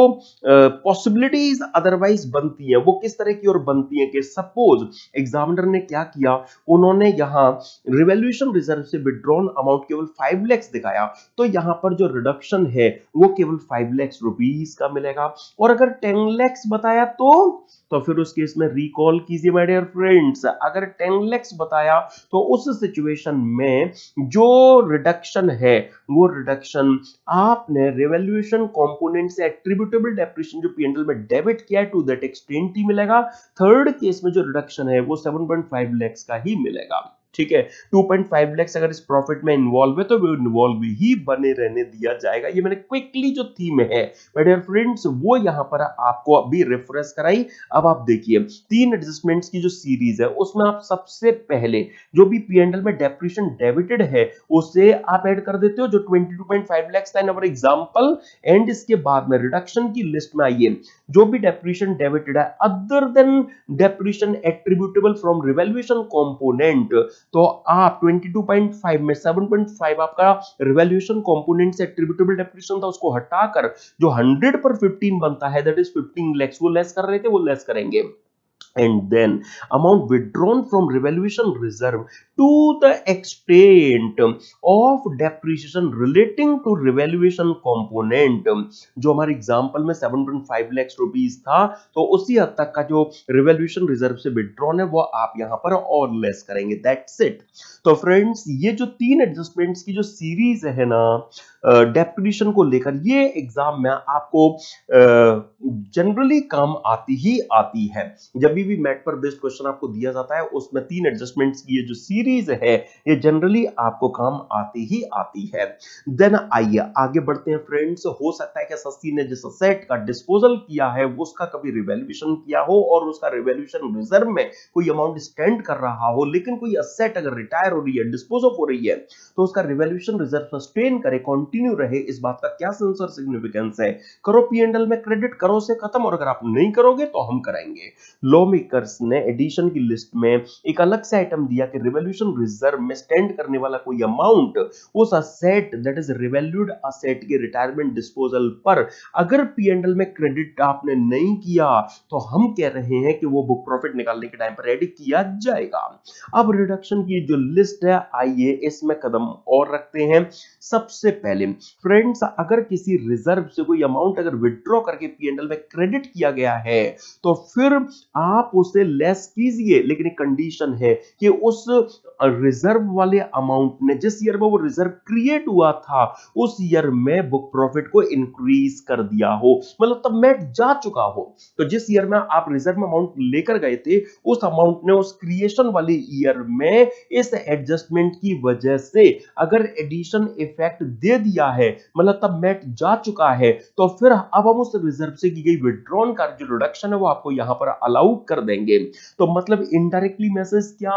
पॉसिबिलिटीज uh, अदरवाइज बनती है वो किस तरह की और बनती है कि सपोज एग्जामिनर ने क्या किया, उन्होंने यहाँ रिवैल्यूएशन रिजर्व से विड्रॉन अमाउंट केवल फाइव लैक्स दिखाया, तो यहाँ पर जो रिडक्शन है वो केवल फाइव लैक्स रुपीज का मिलेगा, और अगर टेन लैक्स बताया तो तो फिर उस केस में रिकॉल कीजिए माय डियर फ्रेंड्स, अगर टेन लैक्स बताया तो उस सिचुएशन में जो रिडक्शन है वो रिडक्शन आपने रिवैल्यूएशन कंपोनेंट से एट्रिब्यूटेबल डेप्रिसिएशन जो पी एंड एल में डेबिट किया है टू दैट एक्सटेंट ही मिलेगा। थर्ड केस में जो रिडक्शन है वो सेवन पॉइंट फाइव लैक्स का ही मिलेगा, ठीक है। टू पॉइंट फाइव लैक्स अगर इस प्रॉफिट में इन्वॉल्व है तो वो इन्वॉल्व ही बने रहने दिया जाएगा। ये मैंने क्विकली जो थीम है माय डियर फ्रेंड्स वो यहाँ पर आपको अभी रेफरेंस कराई। अब आप देखिए तीन एडजस्टमेंट्स की जो सीरीज है उसमें आप सबसे पहले जो भी पी एंड एल में डेप्रिसिएशन डेबिटेड है उसे आप ऐड कर देते हो, जो twenty two point five lakhs था इन अवर एग्जांपल, एंड इसके बाद में रिडक्शन की लिस्ट में आइए जो भी डेप्रिसिएशन डेबिटेड है other than depreciation attributable from revaluation component, तो आप ट्वेंटी टू पॉइंट फाइव में सेवन पॉइंट फाइव आपका रिवैल्यूएशन कंपोनेंट से एट्रिब्यूटेबल डेप्रिसिएशन था उसको हटाकर जो हंड्रेड पर फिफ्टीन बनता है दैट इज फिफ्टीन लाख वो लेस कर रहे थे, वो लेस करेंगे। and then amount withdrawn from revaluation reserve to the extent of depreciation relating to revaluation component, जो हमारे एग्जाम्पल में सात पॉइंट पाँच लाख रुपीस था, तो उसी हद तक का जो रिवेल्यूशन रिजर्व से विड्रॉन है वो आप यहाँ पर और लेस करेंगे, दैट्स इट। तो फ्रेंड्स ये जो तीन एडजस्टमेंट्स की जो सीरीज है ना डेप्रिसिएशन को लेकर, ये एग्जाम में आपको जनरली काम आती ही आती है। जब भी मैट पर बेस्ड क्वेश्चन आपको दिया जाता है उसमें तीन एडजस्टमेंट्स की ये जो सीरीज है ये जनरली आपको काम आती ही आती है। देन आइए आगे बढ़ते हैं फ्रेंड्स। हो सकता है कि सस्ती ने जिस असेट का डिस्पोजल किया है उसका कभी रिवैल्यूएशन किया हो और उसका रिवैल्यूएशन रिजर्व में कोई अमाउंट स्टैंड कर रहा हो, लेकिन कोई असेट अगर रिटायर हो रही है, डिस्पोज ऑफ हो रही है, तो उसका रिवैल्यूएशन रिजर्व सस्टेन करे, कंटिन्यू रहे, इस बात का क्या सेंस और सिग्निफिकेंस है। करो पी एंड एल में क्रेडिट करो से खत्म, और अगर आप नहीं करोगे तो हम कराएंगे। लॉ मेकर्स ने एडिशन की लिस्ट में एक अलग से आइटम दिया कि रिवैल्यूएशन रिजर्व में स्टैंड करने वाला कोई अमाउंट उस asset that is revalued asset के रिटायरमेंट डिस्पोजल पर अगर पी एंड एल में क्रेडिट आपने नहीं किया तो हम कह रहे हैं कि वो बुक प्रॉफिट निकालने के टाइम पर एड किया जाएगा। अब रिडक्शन की जो लिस्ट है आइए इसमें कदम और रखते हैं। सबसे पहले फ्रेंड्स अगर किसी रिजर्व से कोई अमाउंट अगर विथड्रॉ करके पी एंड एल में क्रेडिट किया गया है तो फिर आप उसे लेस कीजिए, लेकिन एक कंडीशन है कि उस रिजर्व वाले अमाउंट ने जिस ईयर में वो रिजर्व क्रिएट हुआ था उस ईयर में बुक प्रॉफिट को इंक्रीज कर दिया हो, मतलब तब मैट जा चुका हो। तो जिस ईयर में आप रिजर्व अमाउंट लेकर गए थे उस अमाउंट ने उस क्रिएशन वाले ईयर में इस एडजस्टमेंट की वजह से अगर एडिशन इफेक्ट दे दिया है, मतलब तब मैट जा चुका है, तो फिर अब हम उस रिजर्व से की गई विथड्रॉन का जो रिडक्शन है वो आपको यहां पर अलाउड कर देंगे। तो मतलब इनडायरेक्टली मैसेज क्या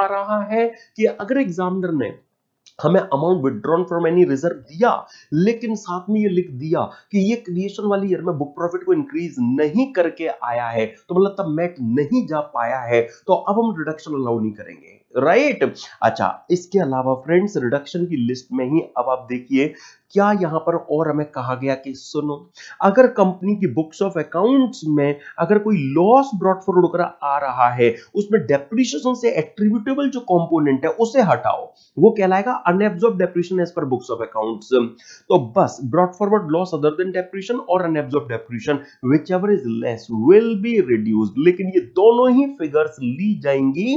आ रहा है कि अगर एग्जामिनर ने हमें amount withdrawn from any reserve दिया लेकिन साथ में ये लिख दिया कि ये क्रिएशन वाली ईयर में बुक प्रॉफिट को इंक्रीज नहीं करके आया है, तो मतलब तब मैट नहीं जा पाया है, तो अब हम रिडक्शन अलाउ नहीं करेंगे, राइट right? अच्छा इसके अलावा फ्रेंड्स रिडक्शन की लिस्ट में ही अब आप देखिए क्या यहां पर और हमें कहा गया कि सुनो अगर कंपनी की बुक्स ऑफ अकाउंट्स में अगर कोई लॉस ब्रॉट फॉरवर्ड होकर आ रहा है उसमें डेप्रिसिएशन से एट्रीब्यूटेबल जो कंपोनेंट है उसे हटाओ, वो कहलाएगा अनएब्जॉर्ब्ड डेप्रिसिएशन एज पर बुक्स ऑफ अकाउंट्स। तो बस brought forward loss other than depreciation और unabsorbed depreciation whichever is less will be reduced, लेकिन ये दोनों ही फिगर्स ली जाएंगी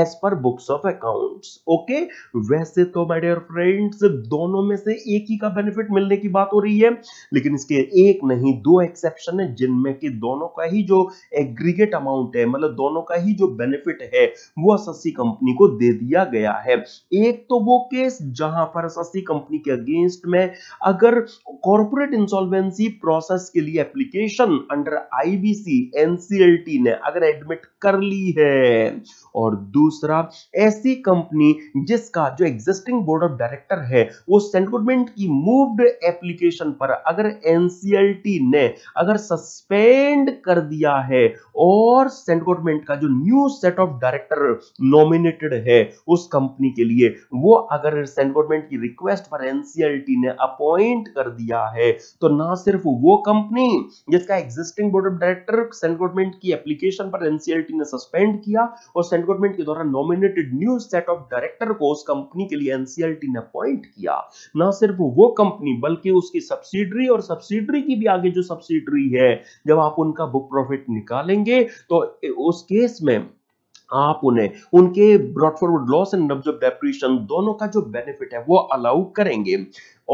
as per books of accounts, okay. वैसे तो माय डियर फ्रेंड्स दोनों में से एक ही का बेनिफिट मिलने की बात हो रही है, लेकिन इसके एक नहीं दो एक्सेप्शन है जिनमें कि दोनों का ही जो एग्रीगेट अमाउंट है, मतलब दोनों का ही जो बेनिफिट है वो एसएससी कंपनी को दे दिया गया है। एक तो वो केस जहां पर एसएससी कंपनी के अगेंस्ट में अगर कॉर्पोरेट इंसॉल्वेंसी प्रोसेस के लिए एप्लीकेशन अंडर आईबीसी एनसीएलटी ने अगर एडमिट कर ली है, और दूसरा ऐसी कंपनी जिसका जो एग्जिस्टिंग बोर्ड ऑफ डायरेक्टर है वो सेंट्रल गवर्नमेंट की मूव्ड एप्लीकेशन पर अगर एनसीएलटी ने अगर सस्पेंड कर दिया है और सेंट्रल गवर्नमेंट का जो new set of director nominated है उस कंपनी के लिए वो अगर सेंट्रल गवर्नमेंट की रिक्वेस्ट पर एनसीएलटी ने अपॉइंट कर दिया है, तो ना सिर्फ वो कंपनी जिसका existing board of director central government की एप्लीकेशन पर एनसीएलटी ने सस्पेंड किया और सेंट्रल गवर्नमेंट के द्वारा nominated new set of director को उस कंपनी के लिए एनसीएलटी ने अपॉइंट किया, ना सिर्फ वो कंपनी बल्कि उसकी सब्सिडरी और सब्सिडरी की भी आगे जो सब्सिडरी है, जब आप उनका बुक प्रॉफिट निकालेंगे तो उस केस में आप उन्हें उनके brought forward loss and unabsorbed depreciation दोनों का जो बेनिफिट है वो अलाउ करेंगे।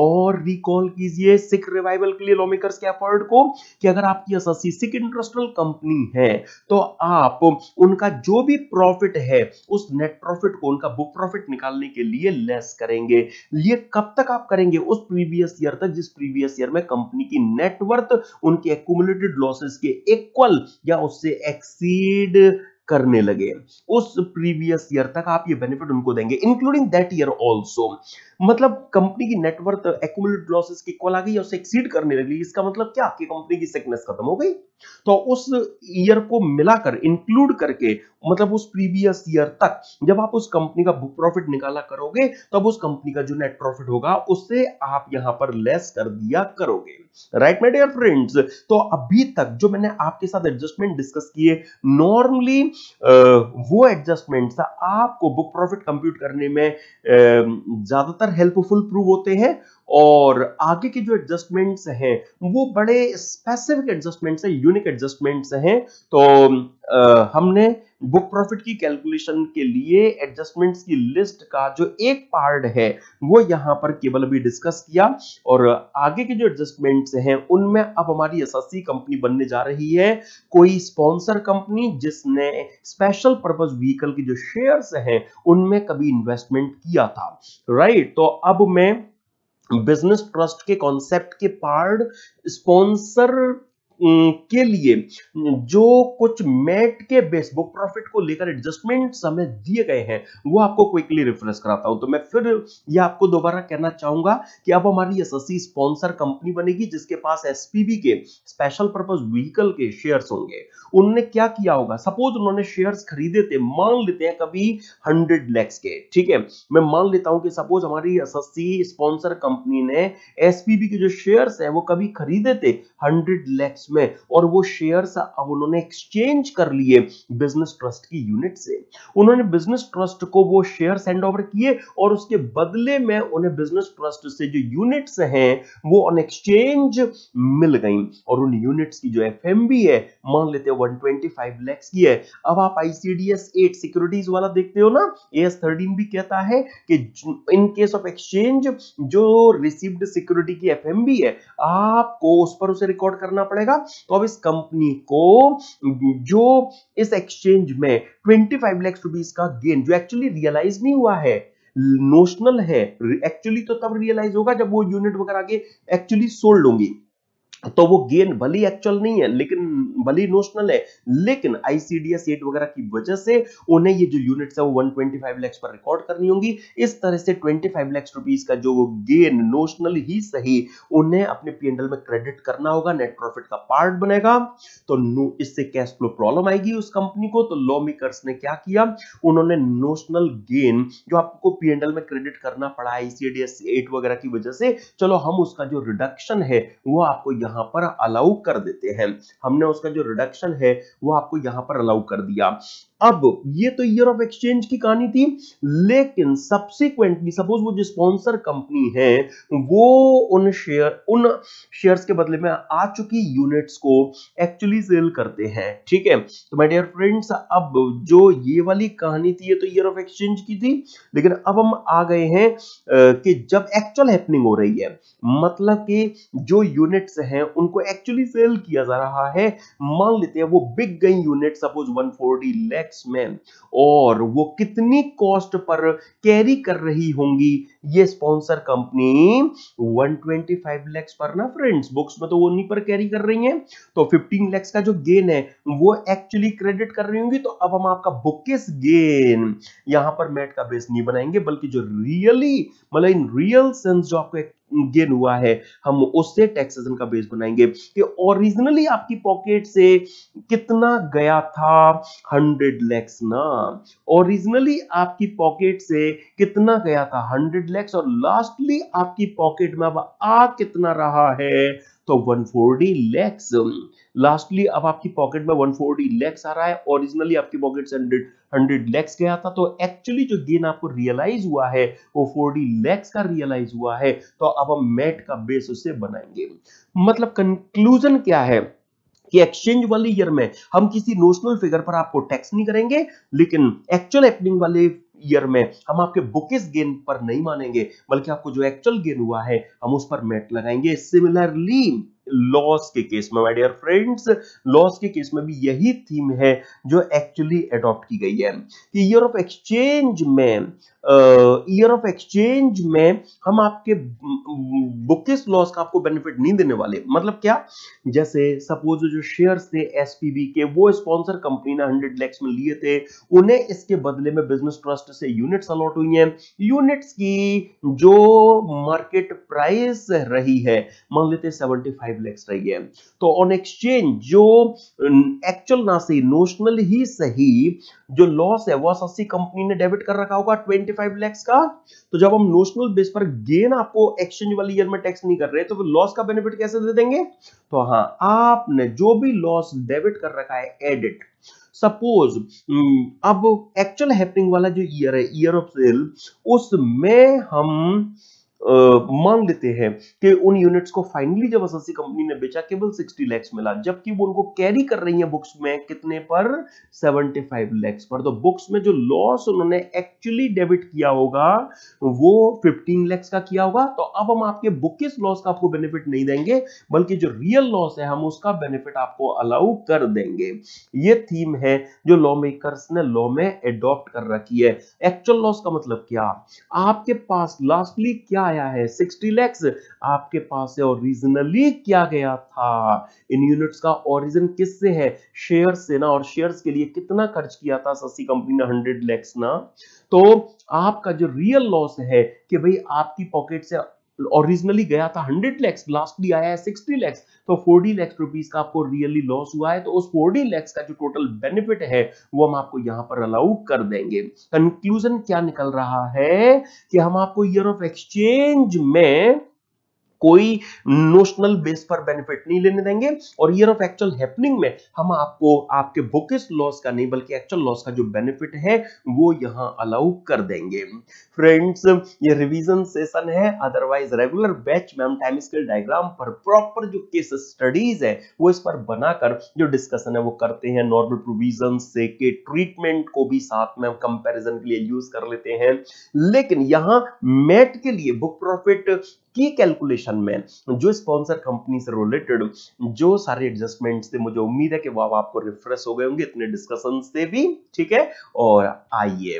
और रिकॉल कीजिए सिक रिवाइवल के लिए लॉ मेकर्स के एफर्ट को कि अगर आपकी एसएससी सिक इंटरेस्टल कंपनी है तो आप उनका जो भी प्रॉफिट है उस नेट प्रॉफिट को उनका बुक प्रॉफिट निकालने के लिए लेस करेंगे। ये कब तक आप करेंगे? उस प्रीवियस ईयर तक जिस प्रीवियस ईयर में कंपनी की नेटवर्थ उनके एक्यूमुलेटेड लॉसेस के इक्वल या उससे एक्सीड करने लगे, उस प्रीवियस ईयर तक आप ये बेनिफिट उनको देंगे इंक्लूडिंग दैट ईयर ऑल्सो। मतलब कंपनी की नेटवर्थ एक्यूमुलेटेड लॉसेस की इक्वल आ गई या उससे एक्सीड करने लगी, इसका मतलब क्या कि कंपनी की सिकनेस खत्म हो गई। तो उस ईयर को मिलाकर इंक्लूड करके मतलब उस प्रीवियस ईयर तक जब आप उस कंपनी का बुक प्रॉफिट निकाला करोगे तब उस कंपनी का जो नेट प्रॉफिट होगा उससे आप यहां पर लेस कर दिया करोगे। राइट माय डियर फ्रेंड्स, तो अभी तक जो मैंने आपके साथ एडजस्टमेंट डिस्कस किए, नॉर्मली वो एडजस्टमेंट्स आपको बुक प्रॉफिट कंप्यूट करने में ज्यादातर हेल्पफुल प्रूव होते हैं, और आगे के जो एडजस्टमेंट्स हैं वो बड़े स्पेसिफिक एडजस्टमेंट्स हैं, यूनिक एडजस्टमेंट्स हैं। तो आ, हमने बुक प्रॉफिट की कैलकुलेशन के लिए एडजस्टमेंट्स की लिस्ट का जो एक पार्ट है वो यहाँ पर केवल अभी डिस्कस किया, और आगे के जो एडजस्टमेंट्स हैं उनमें अब हमारी एसएससी कंपनी बनने जा रही है कोई स्पॉन्सर कंपनी जिसने स्पेशल पर्पस व्हीकल की जो शेयर्स हैं उनमें कभी इन्वेस्टमेंट किया था, राइट। तो अब मैं बिजनेस ट्रस्ट के कॉन्सेप्ट के पार्ट स्पॉन्सर के लिए जो कुछ मैट के बेस बुक प्रॉफिट को लेकर एडजस्टमेंट्स हमें दिए गए हैं वो आपको क्विकली रिफ्रेश कराता हूं। तो मैं फिर यह आपको दोबारा कहना चाहूंगा कि अब हमारी एसएससी स्पॉन्सर कंपनी बनेगी जिसके पास एसपीवी के स्पेशल पर्पस व्हीकल के शेयर्स होंगे। उनने क्या किया होगा, सपोज उन्होंने शेयर्स खरीदे थे, मान लेते हैं कभी हंड्रेड लैक्स के, ठीक है, मैं मान लेता हूं कि सपोज हमारी एसएससी स्पॉन्सर कंपनी ने एसपीवी के जो शेयर्स है वो कभी खरीदे थे हंड्रेड लैक्स में, और वो शेयर्स अब उन्होंने एक्सचेंज कर लिए बिजनेस ट्रस्ट की यूनिट से। उन्होंने बिजनेस ट्रस्ट को वो शेयर्स हैंड ओवर किए और उसके बदले में उन्हें बिजनेस ट्रस्ट से जो यूनिट्स हैं वो ऑन एक्सचेंज मिल गईं, और उन यूनिट्स की जो एफएमबी है मान लेते हैं एक सौ पच्चीस लाख की है। अब आप आईसीडीएस आठ सिक्योरिटीज वाला देखते हो ना, ए एस तेरह भी कहता है कि इन केस ऑफ एक्सचेंज जो रिसीव्ड सिक्योरिटी की एफएमबी है आपको उस पर उसे रिकॉर्ड करना पड़ेगा। तो अब इस कंपनी को जो इस एक्सचेंज में पच्चीस लाख रुपीस का गेन जो एक्चुअली रियलाइज नहीं हुआ है, नोशनल है, एक्चुअली तो तब रियलाइज होगा जब वो यूनिट वगैरह के एक्चुअली सोल्ड होंगी, तो वो गेन भली एक्चुअल नहीं है लेकिन भली नोशनल है, लेकिन आईसीडीएस आठ वगैरह की वजह से उन्हें ये जो यूनिट्स है वो एक सौ पच्चीस लाख पर रिकॉर्ड करनी होंगी। इस तरह से पच्चीस लाख रुपीस का जो गेन नोशनल ही सही उन्हें अपने पीएनएल में क्रेडिट करना होगा, नेट प्रॉफिट का पार्ट बनेगा। तो इससे कैश फ्लो प्रॉब्लम आएगी उस कंपनी को। तो लॉ मेकर्स ने क्या किया, उन्होंने नोशनल गेन जो आपको पीएनएल में क्रेडिट करना पड़ा आईसीडीएस आठ वगैरह की वजह से, चलो हम उसका जो रिडक्शन है वो आपको यहां पर अलाउ कर देते हैं। हमने उसका जो रिडक्शन है वो आपको यहां पर अलाउ कर दिया। अब ये तो ईयर ऑफ एक्सचेंज की कहानी थी, लेकिन सब्सिक्वेंटली सपोज वो जो स्पॉन्सर कंपनी है वो उन शेयर उन शेयर्स के बदले में आ चुकी यूनिट्स को एक्चुअली सेल करते हैं, ठीक है। तो माय डियर फ्रेंड्स, अब जो ये वाली कहानी थी ये तो ईयर ऑफ एक्सचेंज की थी, लेकिन अब हम आ गए हैं कि जब एक्चुअल हैपनिंग हो रही है, मतलब कि जो यूनिट्स हैं उनको एक्चुअली सेल किया जा रहा है। मान लेते हैं वो बिक गई unit suppose one forty lakh में, और वो कितनी कॉस्ट पर कैरी कर रही होंगी ये स्पॉन्सर कंपनी, एक सौ पच्चीस लाख पर ना फ्रेंड्स, बुक्स में तो वो उन्हीं पर कैरी कर रही हैं। तो पंद्रह लाख का जो गेन है वो एक्चुअली क्रेडिट कर रही होंगी। तो अब हम आपका बुकेस गेन यहां पर मैट का बेस नहीं बनाएंगे, बल्कि जो रियली मतलब इन रियल सेंस जो आपको गेन हुआ है हम उससे टैक्सेशन का बेस बनाएंगे कि ओरिजिनली आपकी पॉकेट से कितना गया था, हंड्रेड लैक्स ना, ओरिजिनली आपकी पॉकेट से कितना गया था, हंड्रेड लैक्स, और लास्टली आपकी पॉकेट में अब आ कितना रहा है, तो एक सौ चालीस लाख। लास्टली अब आपकी पॉकेट में एक सौ चालीस लाख आ रहा है, ओरिजिनली आपकी पॉकेट से हंड्रेड लाख गया था, तो एक्चुअली जो गेन आपको रियलाइज हुआ है वो चालीस लाख का रियलाइज हुआ है। तो अब हम मैट का बेस उससे बनाएंगे। मतलब कंक्लूजन क्या है कि एक्सचेंज वाले ईयर में हम किसी नोशनल फिगर पर आपको टैक्स नहीं करेंगे, लेकिन एक्चुअल हैपनिंग वाले ईयर में हम आपके बुकिस गेन पर नहीं मानेंगे, बल्कि आपको जो एक्चुअल गेन हुआ है हम उस पर मैट लगाएंगे। सिमिलरली लॉस के केस में माय डियर फ्रेंड्स, लॉस के केस में भी यही थीम है जो एक्चुअली अडॉप्ट की गई है कि ईयर ऑफ एक्सचेंज में ईयर ऑफ एक्सचेंज में हम आपके बुकिस लॉस का आपको बेनिफिट नहीं देने वाले। मतलब क्या, जैसे सपोज जो शेयर्स थे एसपीबी के वो स्पॉन्सर कंपनी ने हंड्रेड लैक्स में लिए थे, उन्हें इसके बदले में बिजनेस ट्रस्ट से यूनिट्स अलॉट हुई हैं। यूनिट्स की जो मार्केट प्राइस रही है मान लेते सेवेंटी फाइव फाइव लैक्स रही है। तो ऑन एक्सचेंज जो एक्चुअल ना सही नोशनल ही सही जो लॉस है वो अस्सी कंपनी ने डेबिट कर रखा होगा पच्चीस लैक्स का। तो जब हम नोशनल बेस पर गेन आपको एक्सचेंज वाली ईयर में टैक्स नहीं कर रहे तो वो लॉस का बेनिफिट कैसे दे देंगे? तो हाँ, आपने जो भी लॉस डेबिट कर रखा है एडिट, सपोज अब एक्चुअल हैपनिंग वाला जो ईयर है ईयर ऑफ सेल, उसमें हम मान लेते हैं कि उन यूनिट्स को फाइनली जब अस्सी कंपनी ने बेचा केवल साठ लैक्स मिला, जबकि वो उनको कैरी कर रही है बुक्स में कितने पर? पचहत्तर लैक्स पर। तो बुक्स में जो लॉस उन्होंने एक्चुअली डेबिट किया होगा वो पंद्रह लैक्स का किया होगा। तो अब हम आपके बुकिस लॉस का आपको बेनिफिट नहीं देंगे, बल्कि जो रियल लॉस है हम उसका बेनिफिट आपको अलाउ कर देंगे। ये थीम है जो लॉ मेकर्स ने लॉ में एडॉप्ट कर रखी है। एक्चुअल लॉस का मतलब क्या? आपके पास लास्टली क्या आया है? साठ लैक्स आपके पास है, और रीजनली क्या गया था? इन यूनिट्स का ओरिजिन किससे है? शेयर्स से ना, और शेयर्स के लिए कितना खर्च किया था सस्सी कंपनी ने? सौ लैक्स ना। तो आपका जो रियल लॉस है कि भाई आपकी पॉकेट से ओरिजिनली गया था सौ लैक्स, लास्टली आया है साठ लैक्स, तो चालीस लैक्स रुपीस का आपको रियली लॉस हुआ है। तो उस चालीस लैक्स का जो टोटल बेनिफिट है वो हम आपको यहाँ पर अलाउ कर देंगे। कंक्लूजन क्या निकल रहा है कि हम आपको ईयर ऑफ एक्सचेंज में कोई नोशनल बेस पर बेनिफिट नहीं लेने देंगे, और ईयर ऑफ एक्चुअल हैपनिंग में हम आपको आपके बुकिस लॉस का नहीं बल्कि एक्चुअल लॉस का जो बेनिफिट है वो यहाँ अलाउ कर देंगे। फ्रेंड्स, ये रिवीजन सेशन है, अदरवाइज रेगुलर बैच में हम टाइम स्केल डायग्राम पर प्रॉपर जो केस स्टडीज है वो इस पर बनाकर जो डिस्कशन है वो करते हैं। नॉर्मल प्रोविजन से के ट्रीटमेंट को भी साथ में हम कंपेरिजन के लिए यूज कर लेते हैं, लेकिन यहाँ मैट के लिए बुक प्रॉफिट की कैलकुलेशन में जो स्पॉन्सर कंपनी से रिलेटेड जो सारे एडजस्टमेंट्स थे, मुझे उम्मीद है कि वो आपको रिफ्रेश हो गए होंगे इतने डिस्कशन से भी। ठीक है, और आइए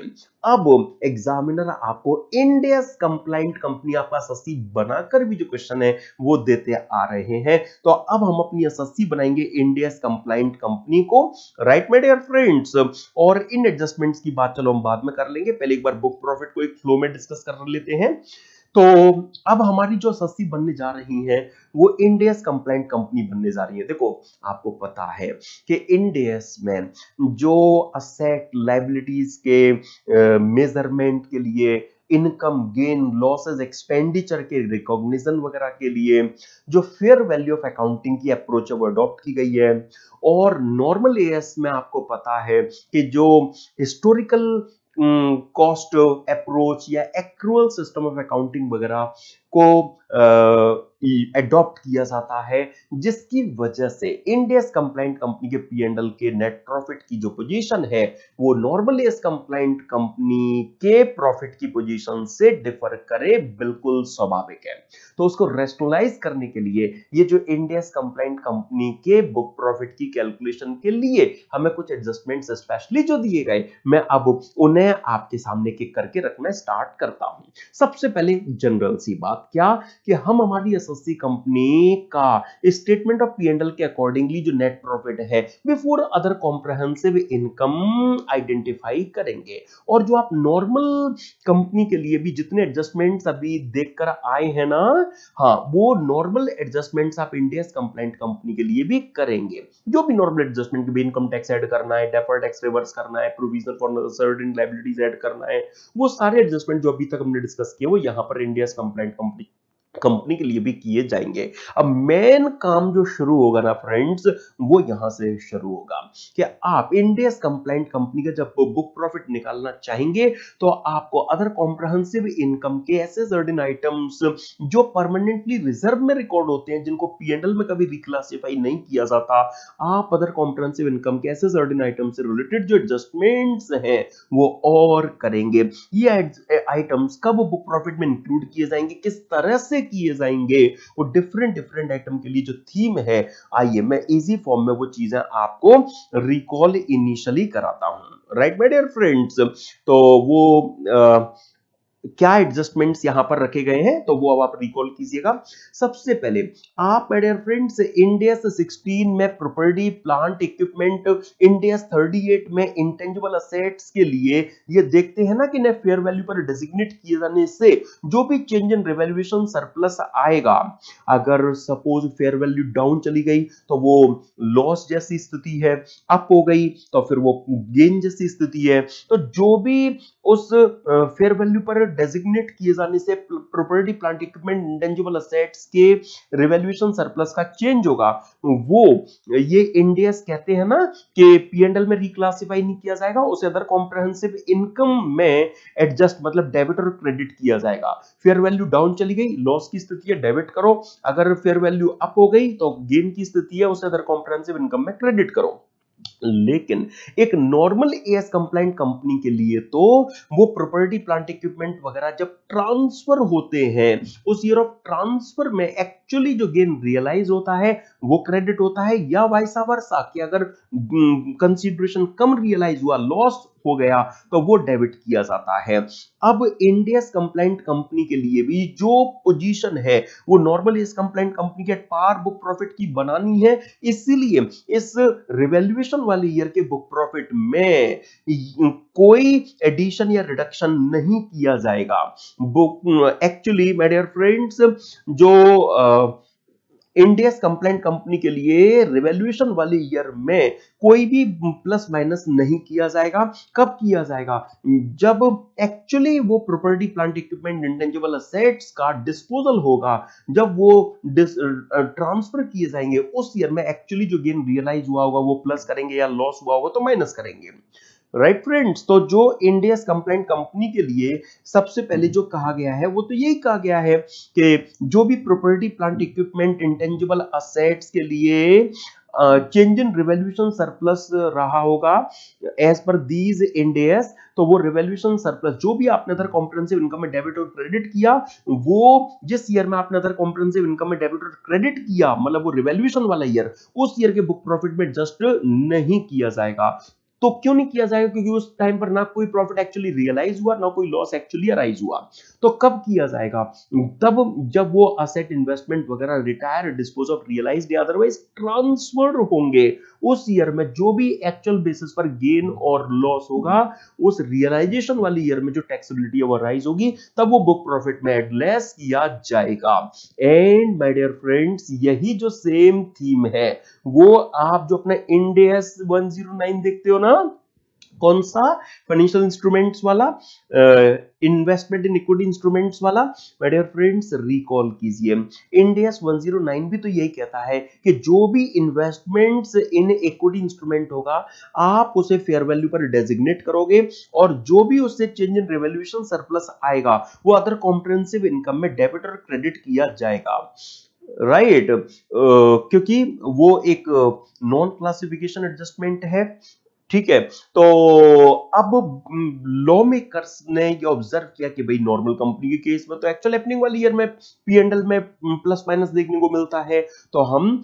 अब एग्जामिनर आपको इंड एस कंप्लाइंट कंपनी आपका एसएससी बनाकर भी जो क्वेश्चन है वो देते आ रहे हैं। तो अब हम अपनी एसएससी बनाएंगे इंड एस कंप्लाइंट कंपनी को, राइट माय डियर फ्रेंड्स। और इन एडजस्टमेंट्स की बात चलो हम बाद में कर लेंगे, पहले एक बार बुक प्रॉफिट को एक फ्लो में डिस्कस कर लेते हैं। तो अब हमारी जो एसएससी बनने जा रही है वो इंड एस कंप्लाइंट कंपनी बनने जा रही है। देखो, आपको पता है कि इंड एस में जो असेट लायबिलिटीज के मेजरमेंट के लिए, इनकम गेन लॉसेस एक्सपेंडिचर के रिकॉग्निशन वगैरह के लिए जो फेयर वैल्यू ऑफ अकाउंटिंग की अप्रोच वो अडॉप्ट की गई है, और नॉर्मल एएस में आपको पता है कि जो हिस्टोरिकल कॉस्ट अप्रोच या एक्रूअल सिस्टम ऑफ अकाउंटिंग वगैरह को एडॉप्ट किया जाता है, जिसकी वजह से इंड एस कंप्लाइंट कंपनी के पी एंड एल के नेट प्रॉफिट की जो पोजीशन है वो नॉर्मल एस कंप्लाइंट कंपनी के प्रॉफिट की पोजीशन से डिफर करे, बिल्कुल स्वाभाविक है। तो उसको रेशनलाइज करने के लिए ये जो इंड एस कंप्लाइंट कंपनी के बुक प्रॉफिट की कैलकुलेशन के लिए हमें कुछ एडजस्टमेंट्स स्पेशली जो दिए गए, मैं अब उन्हें आपके सामने के करके रखना स्टार्ट करता हूँ। सबसे पहले जनरल सी बात क्या कि हम हमारी एसएससी कंपनी का स्टेटमेंट ऑफ पीएनएल के अकॉर्डिंगली जो नेट प्रॉफिट है before other comprehensive income identify करेंगे, और जो आप नॉर्मल कंपनी के लिए भी जितने एडजस्टमेंट्स अभी देखकर आए हैं ना, हाँ, वो नॉर्मल एडजस्टमेंट्स आप इंड एस कंप्लाइंट कंपनी के लिए भी करेंगे। जो भी नॉर्मल एडजस्टमेंट भी इनकम टैक्स ऐड करना है, डेफर्ड टैक्स रिवर्स करना है, provision for certain liabilities add करना है, वो सारे एडजस्टमेंट जो अभी तक हमने डिस्कस किए वो यहाँ पर Ind AS compliant company company के लिए भी किए जाएंगे। अब मेन काम जो शुरू होगा ना फ्रेंड्स, वो यहां से शुरू होगा कि आप इंड एस कंप्लाइंट कंपनी का जब बुक प्रॉफिट निकालना चाहेंगे तो आपको अदर कॉम्प्रिहेंसिव इनकम के ऐसे सर्टेन आइटम्स जो परमानेंटली रिजर्व में रिकॉर्ड होते हैं, जिनको पी एंड एल में कभी रिक्लासिफाई नहीं किया जाता, आप अदर कॉम्प्रिहेंसिव इनकम के ऐसे सर्टेन आइटम से रिलेटेड जो एडजस्टमेंट्स हैं वो और करेंगे। ये आइटम्स कब बुक प्रॉफिट में इंक्लूड किए जाएंगे, किस तरह से किए जाएंगे, वो डिफरेंट डिफरेंट आइटम के लिए जो थीम है, आइए मैं इजी फॉर्म में वो चीजें आपको रिकॉल इनिशियली कराता हूं, राइट माय डियर फ्रेंड्स। तो वो आ, क्या एडजस्टमेंट्स यहां पर रखे गए हैं, तो वो अब आप रिकॉल कीजिएगा। सबसे पहले आप मेरे फ्रेंड्स इंडियस सोलह में प्रॉपर्टी प्लांट इक्विपमेंट, इंडियस अड़तीस में इंटेंजिबल असेट्स के लिए ये देखते हैं ना कि ने फेयर वैल्यू पर डेजिग्नेट किए जाने से जो भी चेंज इन रिवैल्यूएशन सरप्लस आएगा, अगर सपोज फेयर वैल्यू डाउन चली गई तो वो लॉस जैसी स्थिति है, अप हो गई तो फिर वो गेन जैसी स्थिति है। तो जो भी उस फेयर वैल्यू पर डेजिग्नेट किए जाने से property plant equipment intangible assets के रिवैल्यूएशन सरप्लस का चेंज होगा, वो ये इंडियस कहते हैं ना कि पीएनएल में रिक्लासिफाई नहीं किया जाएगा, उसे अदर कॉम्प्रिहेंसिव इनकम में एडजस्ट मतलब डेबिट और क्रेडिट किया जाएगा। फेयर वैल्यू डाउन चली गई, लॉस की स्थिति है, डेबिट करो। अगर फेयर वैल्यू अप हो गई तो गेन की स्थिति है, उसे अदर कॉम्प्रिहेंसिव इनकम में क्रेडिट करो। लेकिन एक नॉर्मल एएस कंप्लाइंट कंपनी के लिए तो वो प्रॉपर्टी प्लांट इक्विपमेंट वगैरह जब ट्रांसफर होते हैं, उस ईयर ऑफ ट्रांसफर में एक्चुअली जो गेन रियलाइज होता है वो क्रेडिट होता है, या वाइसा वर्सा कि अगर कंसीडरेशन कम रियलाइज हुआ, लॉस हो गया तो वो डेबिट किया जाता है। अब इंडियस कंप्लाइंट कंपनी के लिए भी जो पोजीशन है वो नॉर्मल एस कंप्लाइंट कंपनी के पार बुक प्रॉफिट की बनानी है, इसीलिए इस रिवैल्यूएशन वाले ईयर के बुक प्रॉफिट में कोई एडिशन या रिडक्शन नहीं किया जाएगा। Book actually my dear friends जो आ, इंडियस कंप्लेंट कंपनी के लिए रिवैल्यूएशन वाले ईयर में कोई भी प्लस माइनस नहीं किया जाएगा। कब किया जाएगा? जब एक्चुअली वो property plant equipment intangible assets का डिस्पोजल होगा, जब वो ट्रांसफर किए जाएंगे उस ईयर में एक्चुअली जो गेन रियलाइज हुआ होगा वो प्लस करेंगे, या लॉस हुआ होगा तो माइनस करेंगे। राइट right फ्रेंड्स, तो जो इंडियस कंप्लेंट कंपनी के लिए सबसे पहले जो कहा गया है वो तो यही कहा गया है कि जो भी property plant equipment intangible assets के लिए चेंज इन रिवैल्यूएशन सरप्लस रहा होगा एज पर दीज इंडियस, तो वो रिवैल्यूएशन सरप्लस जो भी आपने अदर कॉम्प्रिहेंसिव इनकम में डेबिट और क्रेडिट किया, वो जिस ईयर में आपने अदर कॉम्प्रिहेंसिव इनकम में डेबिट और क्रेडिट किया मतलब वो रिवैल्यूएशन वाला ईयर, उस ईयर के बुक प्रॉफिट में एडजस्ट नहीं किया जाएगा। तो क्यों नहीं किया जाएगा? क्योंकि उस टाइम पर ना कोई प्रॉफिट एक्चुअली रियलाइज हुआ, ना कोई लॉस एक्चुअली अराइज हुआ। तो कब किया जाएगा? तब जब वो असेट इन्वेस्टमेंट वगैरह रिटायर, डिस्पोज ऑफ, रियलाइज्ड या अदरवाइज ट्रांसफर्ड होंगे, उस ईयर में जो भी एक्चुअल बेसिस पर गेन और लॉस होगा उस रियलाइजेशन वाले ईयर में जो टैक्सेबिलिटी वो राइज होगी, तब वो बुक प्रॉफिट में एडलेस किया जाएगा। एंड माय डियर फ्रेंड्स यही जो सेम थीम है वो आप जो अपना Ind AS one zero nine देखते हो ना, कौन सा फाइनेंशियल इंस्ट्रूमेंट्स वाला, इन्वेस्टमेंट इन इक्विटी इंस्ट्रूमेंट्स वाला, माय डियर फ्रेंड्स रिकॉल कीजिए। Ind AS one zero nine भी तो यही कहता है कि जो भी इन्वेस्टमेंट्स इन इक्विटी इंस्ट्रूमेंट होगा आप उसे फेयर वैल्यू पर डेजिग्नेट करोगे, और जो भी उससे चेंज इन रिवैल्यूएशन सरप्लस आएगा वो अदर कॉम्प्रिहेंसिव इनकम में डेबिट और क्रेडिट किया जाएगा। Right right. uh, क्योंकि वो एक नॉन क्लासिफिकेशन एडजस्टमेंट है। ठीक है, तो अब लॉ मेकर्स ने ये ऑब्जर्व किया कि भाई नॉर्मल कंपनी के केस में तो एक्चुअल हैपनिंग वाले ईयर में पीएनएल में प्लस माइनस देखने को मिलता है, तो हम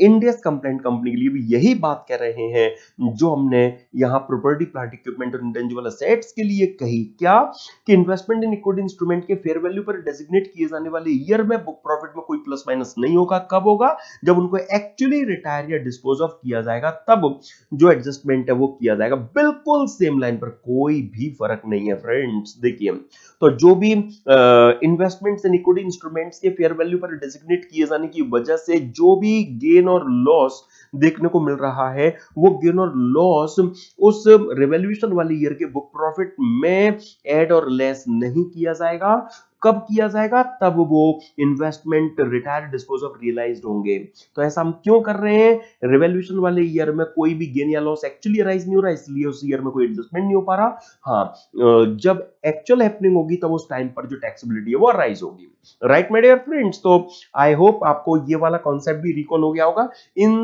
इंडियस कंप्लेंट कंपनी के लिए भी यही बात कह रहे हैं जो हमने यहाँ प्रॉपर्टी प्लांट इक्विपमेंट और इंटेंजिबल असेट्स के लिए कही। क्या कि इन्वेस्टमेंट इन इक्विटी इंस्ट्रूमेंट के फेयर वैल्यू पर डेजिग्नेट किए जाने वाले ईयर में बुक प्रॉफिट में कोई प्लस माइनस नहीं होगा। कब होगा? जब उनको एक्चुअली रिटायर या डिस्पोज ऑफ किया जाएगा तब जो एडजस्टमेंट है वो किया जाएगा। बिल्कुल सेम लाइन पर कोई भी फर्क नहीं है फ्रेंड्स। देखिए, तो जो भी इन्वेस्टमेंट इन इक्विटी इंस्ट्रूमेंट के फेयर वैल्यू पर डेजिग्नेट किए जाने की वजह से जो भी गेन और लॉस देखने को मिल रहा है वो गेन और लॉस उस रिवैल्यूएशन वाले ईयर के बुक प्रॉफिट में ऐड और लेस नहीं किया जाएगा। कब किया जाएगा? तब वो investment retire, dispose of, realised होंगे। तो ऐसा हम क्यों कर रहे हैं? रिवैल्यूएशन वाले ईयर में कोई भी गेन या लॉस एक्चुअली अराइज नहीं हो रहा, इसलिए उस ईयर में कोई एडजस्टमेंट नहीं हो पा रहा। हाँ, जब एक्चुअल हैपनिंग होगी तब उस टाइम पर जो टैक्सेबिलिटी है वो अराइज होगी। राइट माय डियर फ्रेंड्स, तो आई होप आपको ये वाला कॉन्सेप्ट भी रिकॉल हो गया होगा। इन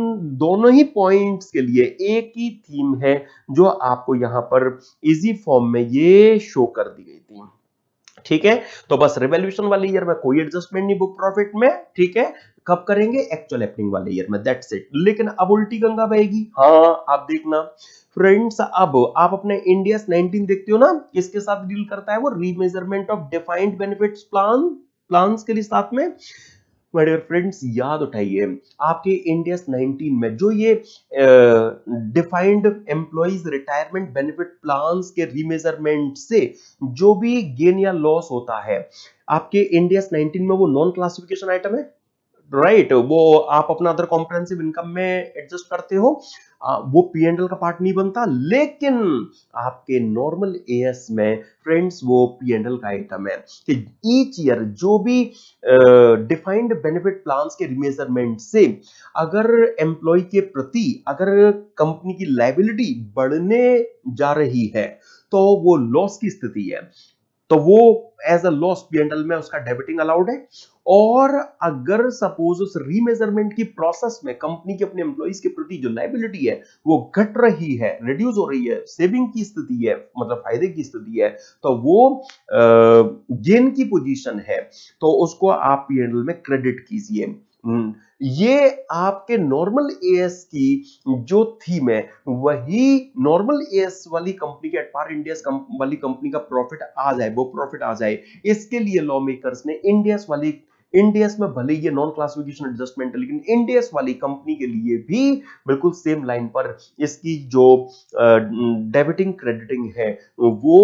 दोनों ही पॉइंट्स के लिए एक ही थीम है जो आपको यहाँ पर इजी फॉर्म में ये शो कर दी गई थी। ठीक है। तो बस रिवैल्यूएशन वाले ईयर में कोई एडजस्टमेंट नहीं बुक प्रॉफिट में, ठीक है। कब करेंगे? एक्चुअल हैपनिंग वाले ईयर में, दैट्स इट। लेकिन अब उल्टी गंगा बहेगी। हाँ आप देखना फ्रेंड्स, अब आप अपने I N D S nineteen देखते हो ना, इसके साथ डील करता है वो remeasurement of defined benefit plan plans के लिए साथ में। माय डियर फ्रेंड्स याद उठाइए आपके I N D S nineteen में जो ये defined employees retirement benefit plans के रीमेजरमेंट से जो भी गेन या लॉस होता है आपके I N D S nineteen में, वो नॉन क्लासिफिकेशन आइटम है, राइट right? वो आप अपना अदर कॉम्प्रिहेंसिव इनकम में एडजस्ट करते हो, वो पी एंड एल का पार्ट नहीं बनता। लेकिन आपके नॉर्मल एएस में फ्रेंड्स वो पी एंड एल का आइटम है कि ईच ईयर जो भी डिफाइंड बेनिफिट प्लान्स के रिमेजरमेंट से अगर एम्प्लॉय के प्रति अगर कंपनी की लायबिलिटी बढ़ने जा रही है तो वो लॉस की स्थिति है, तो वो as a loss P and L में उसका डेबिटिंग अलाउड है। और अगर सपोज उस रीमेजरमेंट की प्रोसेस में कंपनी के अपने एम्प्लॉइज के प्रति जो लायबिलिटी है वो घट रही है, रिड्यूस हो रही है, सेविंग की स्थिति है, मतलब फायदे की स्थिति है, तो वो गेन की पोजीशन है, तो उसको आप पी एंड एल में क्रेडिट कीजिए। ये आपके नॉर्मल एएस की जो थीम है वही नॉर्मल एएस वाली कंपनी के एट पार इंडियस वाली कंपनी का प्रॉफिट आ जाए, वो प्रॉफिट आ जाए, इसके लिए लॉ मेकर्स ने इंडियस वाली इंडियस में भले ये नॉन क्लासिफिकेशन एडजस्टमेंट है, लेकिन इंडियस वाली कंपनी के लिए भी बिल्कुल सेम लाइन पर इसकी जो डेबिटिंग क्रेडिटिंग है वो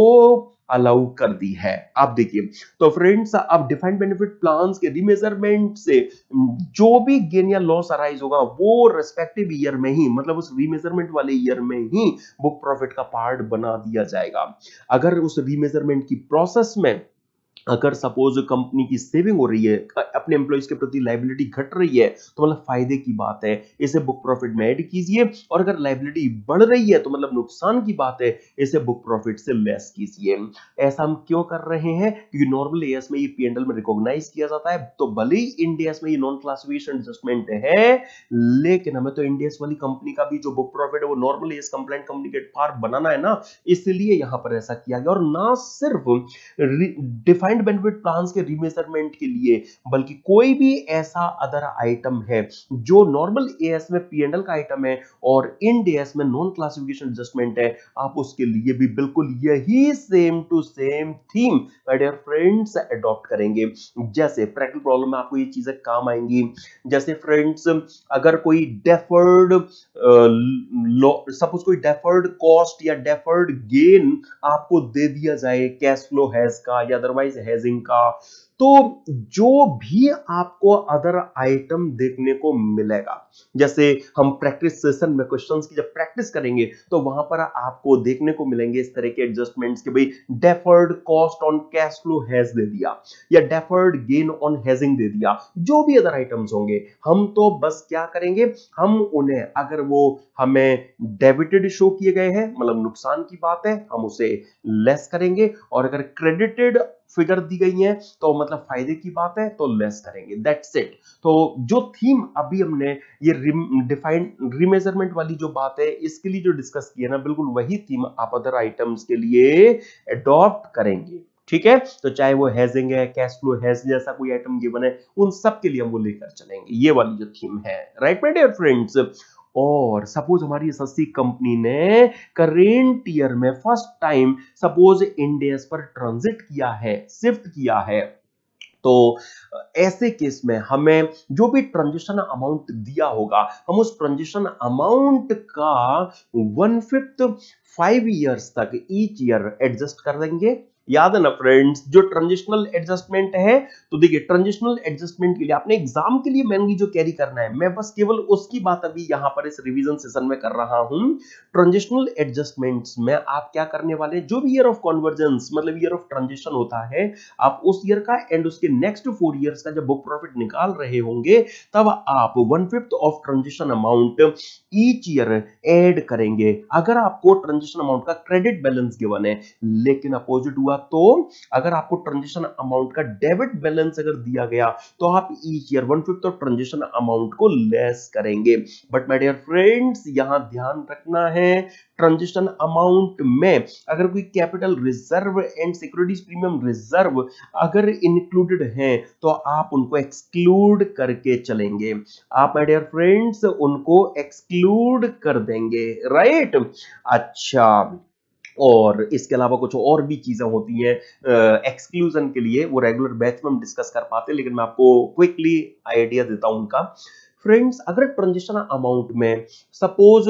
अलाउ कर दी है। आप देखिए तो फ्रेंड्स अब डिफाइंड बेनिफिट प्लान्स के रीमेजरमेंट से जो भी गेन या लॉस अराइज होगा वो रेस्पेक्टिव ईयर में ही, मतलब उस रीमेजरमेंट वाले ईयर में ही बुक प्रॉफिट का पार्ट बना दिया जाएगा। अगर उस रीमेजरमेंट की प्रोसेस में अगर सपोज कंपनी की सेविंग हो रही है, अपने एम्प्लॉइज के प्रति लायबिलिटी घट रही है, तो मतलब फायदे की बात है, इसे बुक प्रॉफिट में ऐड कीजिए। और अगर लायबिलिटी बढ़ रही है तो मतलब नुकसान की बात है, इसे बुक प्रॉफिट से लेस कीजिए। ऐसा हम क्यों कर रहे हैं? क्योंकि नॉर्मल एएस में ये पी एंड एल में रिकॉग्नाइज किया जाता है, तो भले ही इंडिया में ये नॉन क्लासिफिकेशन एडजस्टमेंट है, लेकिन हमें तो इंडिया वाली कंपनी का भी जो बुक प्रॉफिट है वो नॉर्मल एएस कंप्लायंट कंपनी के पार बनाना है ना, इसलिए यहाँ पर ऐसा किया गया। और ना सिर्फ डिफाइन बेनिफिट प्लान्स के रीमेजरमेंट के लिए बल्कि कोई भी ऐसा अदर आइटम है जो नॉर्मल एएस में पीएनएल का आइटम है और इंड एएस में नॉन क्लासिफिकेशन एडजस्टमेंट है, आप उसके लिए भी बिल्कुल यही same to same theme my dear friends adopt करेंगे। जैसे प्रैक्टिकल प्रॉब्लम में आपको ये चीजें काम आएंगी, जैसे फ्रेंड्स अगर कोई डेफर्ड सपोज कोई डेफर्ड कॉस्ट या डेफर्ड गेन आपको दे दिया जाए कैश फ्लो हैज का या अदरवाइज हेजिंग का, तो जो भी आपको अदर आइटम देखने को मिलेगा, जैसे हम प्रैक्टिस सेशन में क्वेश्चंस की जब प्रैक्टिस करेंगे तो वहां पर आपको देखने को मिलेंगे इस तरह के एडजस्टमेंट्स के, भाई deferred cost on cash flow hedge दे दिया या डेफर्ड गेन ऑन हेजिंग दे दिया, जो भी अदर आइटम्स होंगे हम तो बस क्या करेंगे, हम उन्हें अगर वो हमें डेबिटेड शो किए गए हैं मतलब नुकसान की बात है, हम उसे लेस करेंगे, और अगर क्रेडिटेड फिगर दी गई है तो मतलब फायदे की बात है तो लेस करेंगे, दैट्स इट। तो जो थीम अभी हमने ये डिफाइंड रीमेजरमेंट वाली जो बात है इसके लिए जो डिस्कस किया ना, बिल्कुल वही थीम आप अदर आइटम्स के लिए अडॉप्ट करेंगे, ठीक है। तो चाहे वो हेजिंग है, कैश फ्लो हैज जैसा कोई आइटम गिवन है, उन सब के लिए हम वो लेकर चलेंगे, ये वाली जो थीम है, राइट माय डियर फ्रेंड्स। और सपोज हमारी एसएससी कंपनी ने करेंट ईयर में first time suppose Ind AS पर ट्रांजिट किया है, शिफ्ट किया है, तो ऐसे केस में हमें जो भी ट्रांजिशन अमाउंट दिया होगा हम उस ट्रांजिशन अमाउंट का वन फिफ्थ फाइव इयर्स तक ईच ईयर एडजस्ट कर देंगे। याद है ना फ्रेंड्स जो ट्रांजिशनल एडजस्टमेंट है, तो देखिए ट्रांजिशनल एडजस्टमेंट के लिए आपने एग्जाम के लिए मेनली जो कैरी करना है, मैं बस केवल उसकी बात अभी यहाँ पर इस रिवीजन सेशन में कर रहा हूं। ट्रांजिशनल एडजस्टमेंट्स में आप क्या करने वाले हैं, जो भी ईयर ऑफ कन्वर्जेंस मतलब ईयर ऑफ ट्रांजिशन होता है, आप उस ईयर का एंड उसके नेक्स्ट फोर ईयर्स का जब बुक प्रॉफिट निकाल रहे होंगे तब आप one fifth of transition amount each year add करेंगे। अगर आपको ट्रांजिशन अमाउंट का क्रेडिट बैलेंस गिवन है लेकिन अपोजिट हुआ होगा। तो अगर आपको ट्रांजिशन अमाउंट का डेबिट बैलेंस अगर दिया गया तो आप each year one fifth of transition amount को लेस करेंगे। बट माय डियर फ्रेंड्स, यहां ध्यान रखना है ट्रांजिशन अमाउंट में अगर कोई capital reserve and securities premium reserve अगर इंक्लूडेड हैं तो आप उनको एक्सक्लूड करके चलेंगे, आप माय डियर फ्रेंड्स उनको एक्सक्लूड कर देंगे, राइट। अच्छा, और इसके अलावा कुछ और भी चीजें होती हैं एक्सक्लूजन के लिए, वो रेगुलर बैच में हम डिस्कस कर पाते हैं, लेकिन मैं आपको क्विकली आइडिया देता हूं उनका। फ्रेंड्स, अगर ट्रांजिशन अमाउंट में सपोज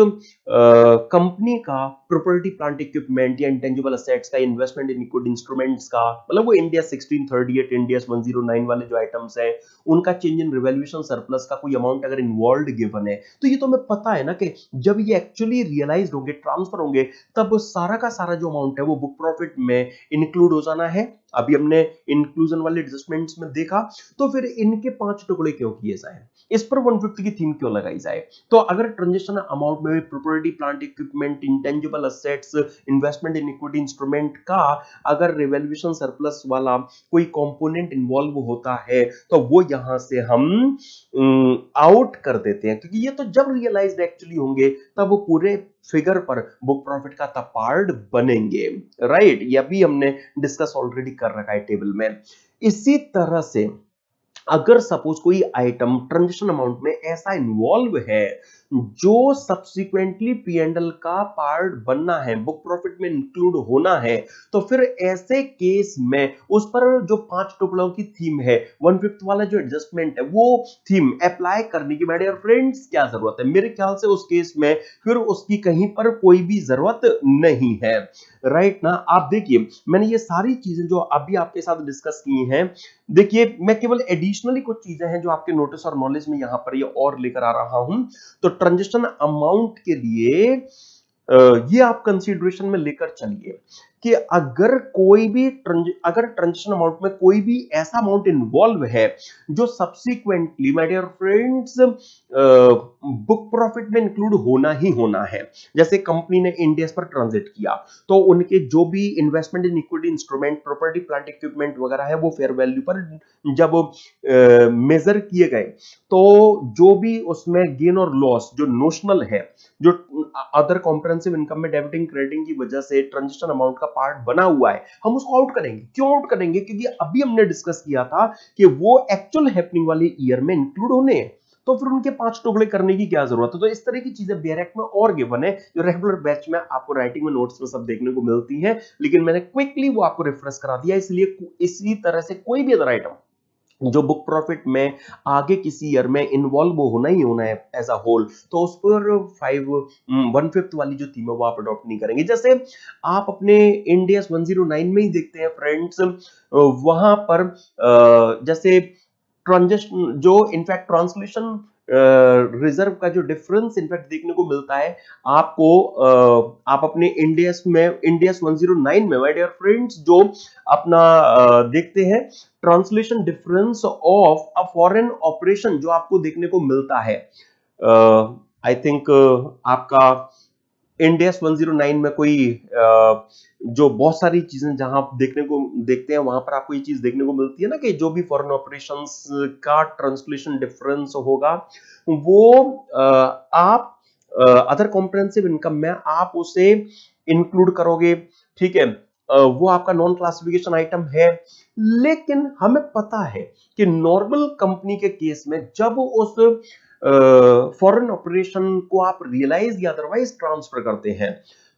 कंपनी का प्रॉपर्टी प्लांट इक्विपमेंट या इंटेंजिबल असेट्स का, इन्वेस्टमेंट इन इक्विटी इंस्ट्रूमेंट्स का, मतलब वो इंडिया सोलह अड़तीस, इंडिया एक सौ नौ वाले जो आइटम्स हैं उनका चेंज इन रिवैल्यूएशन सरप्लस का कोई अमाउंट अगर इन्वॉल्वड गिवन है, तो ये तो हमें पता है ना कि जब ये एक्चुअली रियलाइज होंगे, ट्रांसफर होंगे, तब सारा का सारा जो अमाउंट है वो बुक प्रॉफिट में इंक्लूड हो जाना है। अभी हमने इंक्लूजन वाले एडजस्टमेंट्स में देखा, तो फिर इनके पांच टुकड़े क्यों किए जाए, इस पर एक सौ पचास की थीम क्यों लगाई जाए। तो अगर ट्रांजिशन अमाउंट में property plant equipment intangible assets investment in equity instrument का अगर रिवैल्यूएशन सरप्लस वाला कोई कंपोनेंट इन्वॉल्व होता है तो वो यहां से हम आउट कर देते हैं, क्योंकि ये तो जब रियलाइज्ड एक्चुअली होंगे तब वो पूरे फिगर पर बुक प्रॉफिट का पार्ट बनेंगे, राइट। ये भी हमने डिस्कस ऑलरेडी कर रखा है टेबल में। इसी तरह से अगर सपोज कोई आइटम ट्रांजिशन अमाउंट में ऐसा इन्वॉल्व है जो सब्सिक्वेंटली पी एंड एल का पार्ट बनना है, बुक प्रॉफिट में इंक्लूड होना है, तो फिर ऐसे केस में उस पर जो पांच टुकड़ों की थीम है, वन फिफ्थ वाला जो एडजस्टमेंट है, वो थीम अप्लाई करने की माय डियर फ्रेंड्स क्या जरूरत है, मेरे ख्याल से उस केस में फिर उसकी कहीं पर कोई भी जरूरत नहीं है, राइट ना। आप देखिए, मैंने ये सारी चीजें जो अभी आपके साथ डिस्कस की हैं, देखिए मैं केवल एडिशनली कुछ चीजें हैं जो आपके नोटिस और नॉलेज में यहाँ पर ये और लेकर आ रहा हूं। तो ट्रांजिशन अमाउंट के लिए ये आप कंसीडरेशन में लेकर चलिए कि अगर कोई भी अगर ट्रांजिशन अमाउंट में कोई भी ऐसा अमाउंट इन्वॉल्व है जो subsequently my dear friends book profit में इंक्लूड होना ही होना है, जैसे कंपनी ने इंडिया पर ट्रांजिट किया तो उनके जो भी investment in equity instrument property plant equipment वगैरह है वो फेयर वैल्यू पर जब मेजर किए गए तो जो भी उसमें गेन और लॉस जो नोशनल है, जो अदर कॉम्प्रिहेंसिव इनकम में डेबिटिंग क्रेडिटिंग की वजह से ट्रांजिशन अमाउंट का पार्ट बना हुआ है, हम उसको आउट करेंगे। क्यों आउट करेंगे? क्योंकि अभी हमने डिस्कस किया था कि वो एक्चुअल हैपनिंग वाले ईयर में इंक्लूड होने हैं, तो फिर उनके पांच टुकड़े करने की क्या जरूरत है। तो इस तरह की चीजें बेरेक में और गिवन है जो रेगुलर बैच में आपको राइटिंग में नोट्स में सब देखने को मिलती है, लेकिन मैंने क्विकली वो आपको रिफ्रेश करा दिया। इसलिए इसी तरह से कोई भी अदर आइटम जो बुक प्रॉफिट में आगे किसी ईयर में इन्वॉल्व होना ही होना है एज अ होल, तो उस पर फाइव वन फिफ्थ वाली जो थीम है वो आप अडॉप्ट नहीं करेंगे। जैसे आप अपने इंडियस एक सौ नौ में ही देखते हैं फ्रेंड्स, वहां पर जैसे ट्रांजिशन जो इनफैक्ट ट्रांसलेशन रिजर्व uh, का जो डिफरेंस इनफैक्ट देखने को मिलता है आपको, uh, आप अपने इंडियस में इंडियस एक सौ नौ में माय डियर फ्रेंड्स जो अपना uh, देखते हैं translation difference of a foreign operation जो आपको देखने को मिलता है, आई uh, थिंक uh, आपका इंडियस एक सौ नौ में कोई uh, जो बहुत सारी चीजें जहां आप देखने को देखते हैं वहां पर आपको ये चीज देखने को मिलती है ना कि जो भी फॉरेन ऑपरेशंस का ट्रांसलेशन डिफरेंस होगा वो आप अदर कॉम्प्रिहेंसिव इनकम में आप उसे इंक्लूड करोगे, ठीक है, वो आपका नॉन क्लासिफिकेशन आइटम है। लेकिन हमें पता है कि नॉर्मल कंपनी के केस में जब उस फॉरेन ऑपरेशन को आप रियलाइज या अदरवाइज ट्रांसफर करते हैं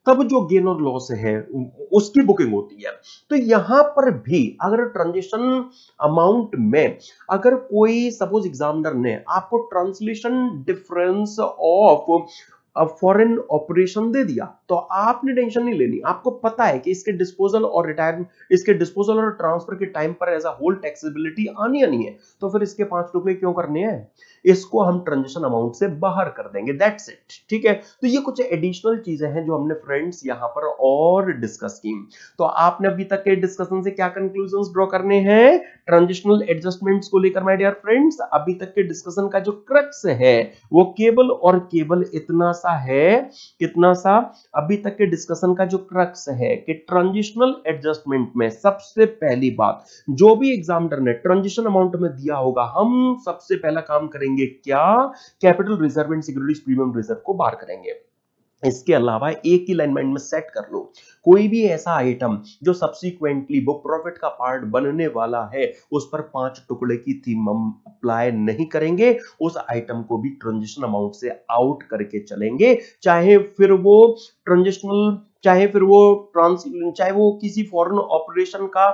तब जो गेन और लॉस है उसकी बुकिंग होती है। तो यहां पर भी अगर ट्रांजिशन अमाउंट में अगर कोई सपोज एग्जामिनर ने आपको translation difference of foreign operation दे दिया तो आपने टेंशन नहीं लेनी, आपको पता है कि इसके डिस्पोजल और रिटायरमेंट इसके डिस्पोजल और ट्रांसफर के टाइम पर एज अ होल टैक्सेबिलिटी आनी आनी है, तो फिर इसके पांच टुकड़े क्यों करने हैं, इसको हम ट्रांजिशन अमाउंट से बाहर कर देंगे, दैट्स इट, ठीक है। तो ये कुछ एडिशनल चीजें हैं जो हमने फ्रेंड्स यहाँ पर और डिस्कस की। तो आपने अभी तक के डिस्कशन से क्या कंक्लूजन ड्रॉ करने हैं ट्रांजिशनल एडजस्टमेंट्स को लेकर माय डियर फ्रेंड्स? अभी तक के डिस्कशन का जो क्रक्स है वो केवल और केवल इतना सा है, कितना सा, अभी तक के डिस्कशन का जो क्रक्स है कि ट्रांजिशनल एडजस्टमेंट में सबसे पहली बात जो भी एग्जामिनर ने ट्रांजिशन अमाउंट में दिया होगा, हम सबसे पहला काम करेंगे क्या, capital reserve and securities premium reserve को बाहर करेंगे। इसके अलावा एक ही लाइन माइंड में सेट कर लो, कोई भी ऐसा आइटम जो सब्सिक्वेंटली बुक प्रॉफिट का पार्ट बनने वाला है उस पर पांच टुकड़े की थीम हम अप्लाई नहीं करेंगे, उस आइटम को भी ट्रांजिशन अमाउंट से आउट करके चलेंगे, चाहे फिर वो ट्रांजिशनल चाहे फिर वो ट्रांस चाहे वो किसी फॉरेन ऑपरेशन का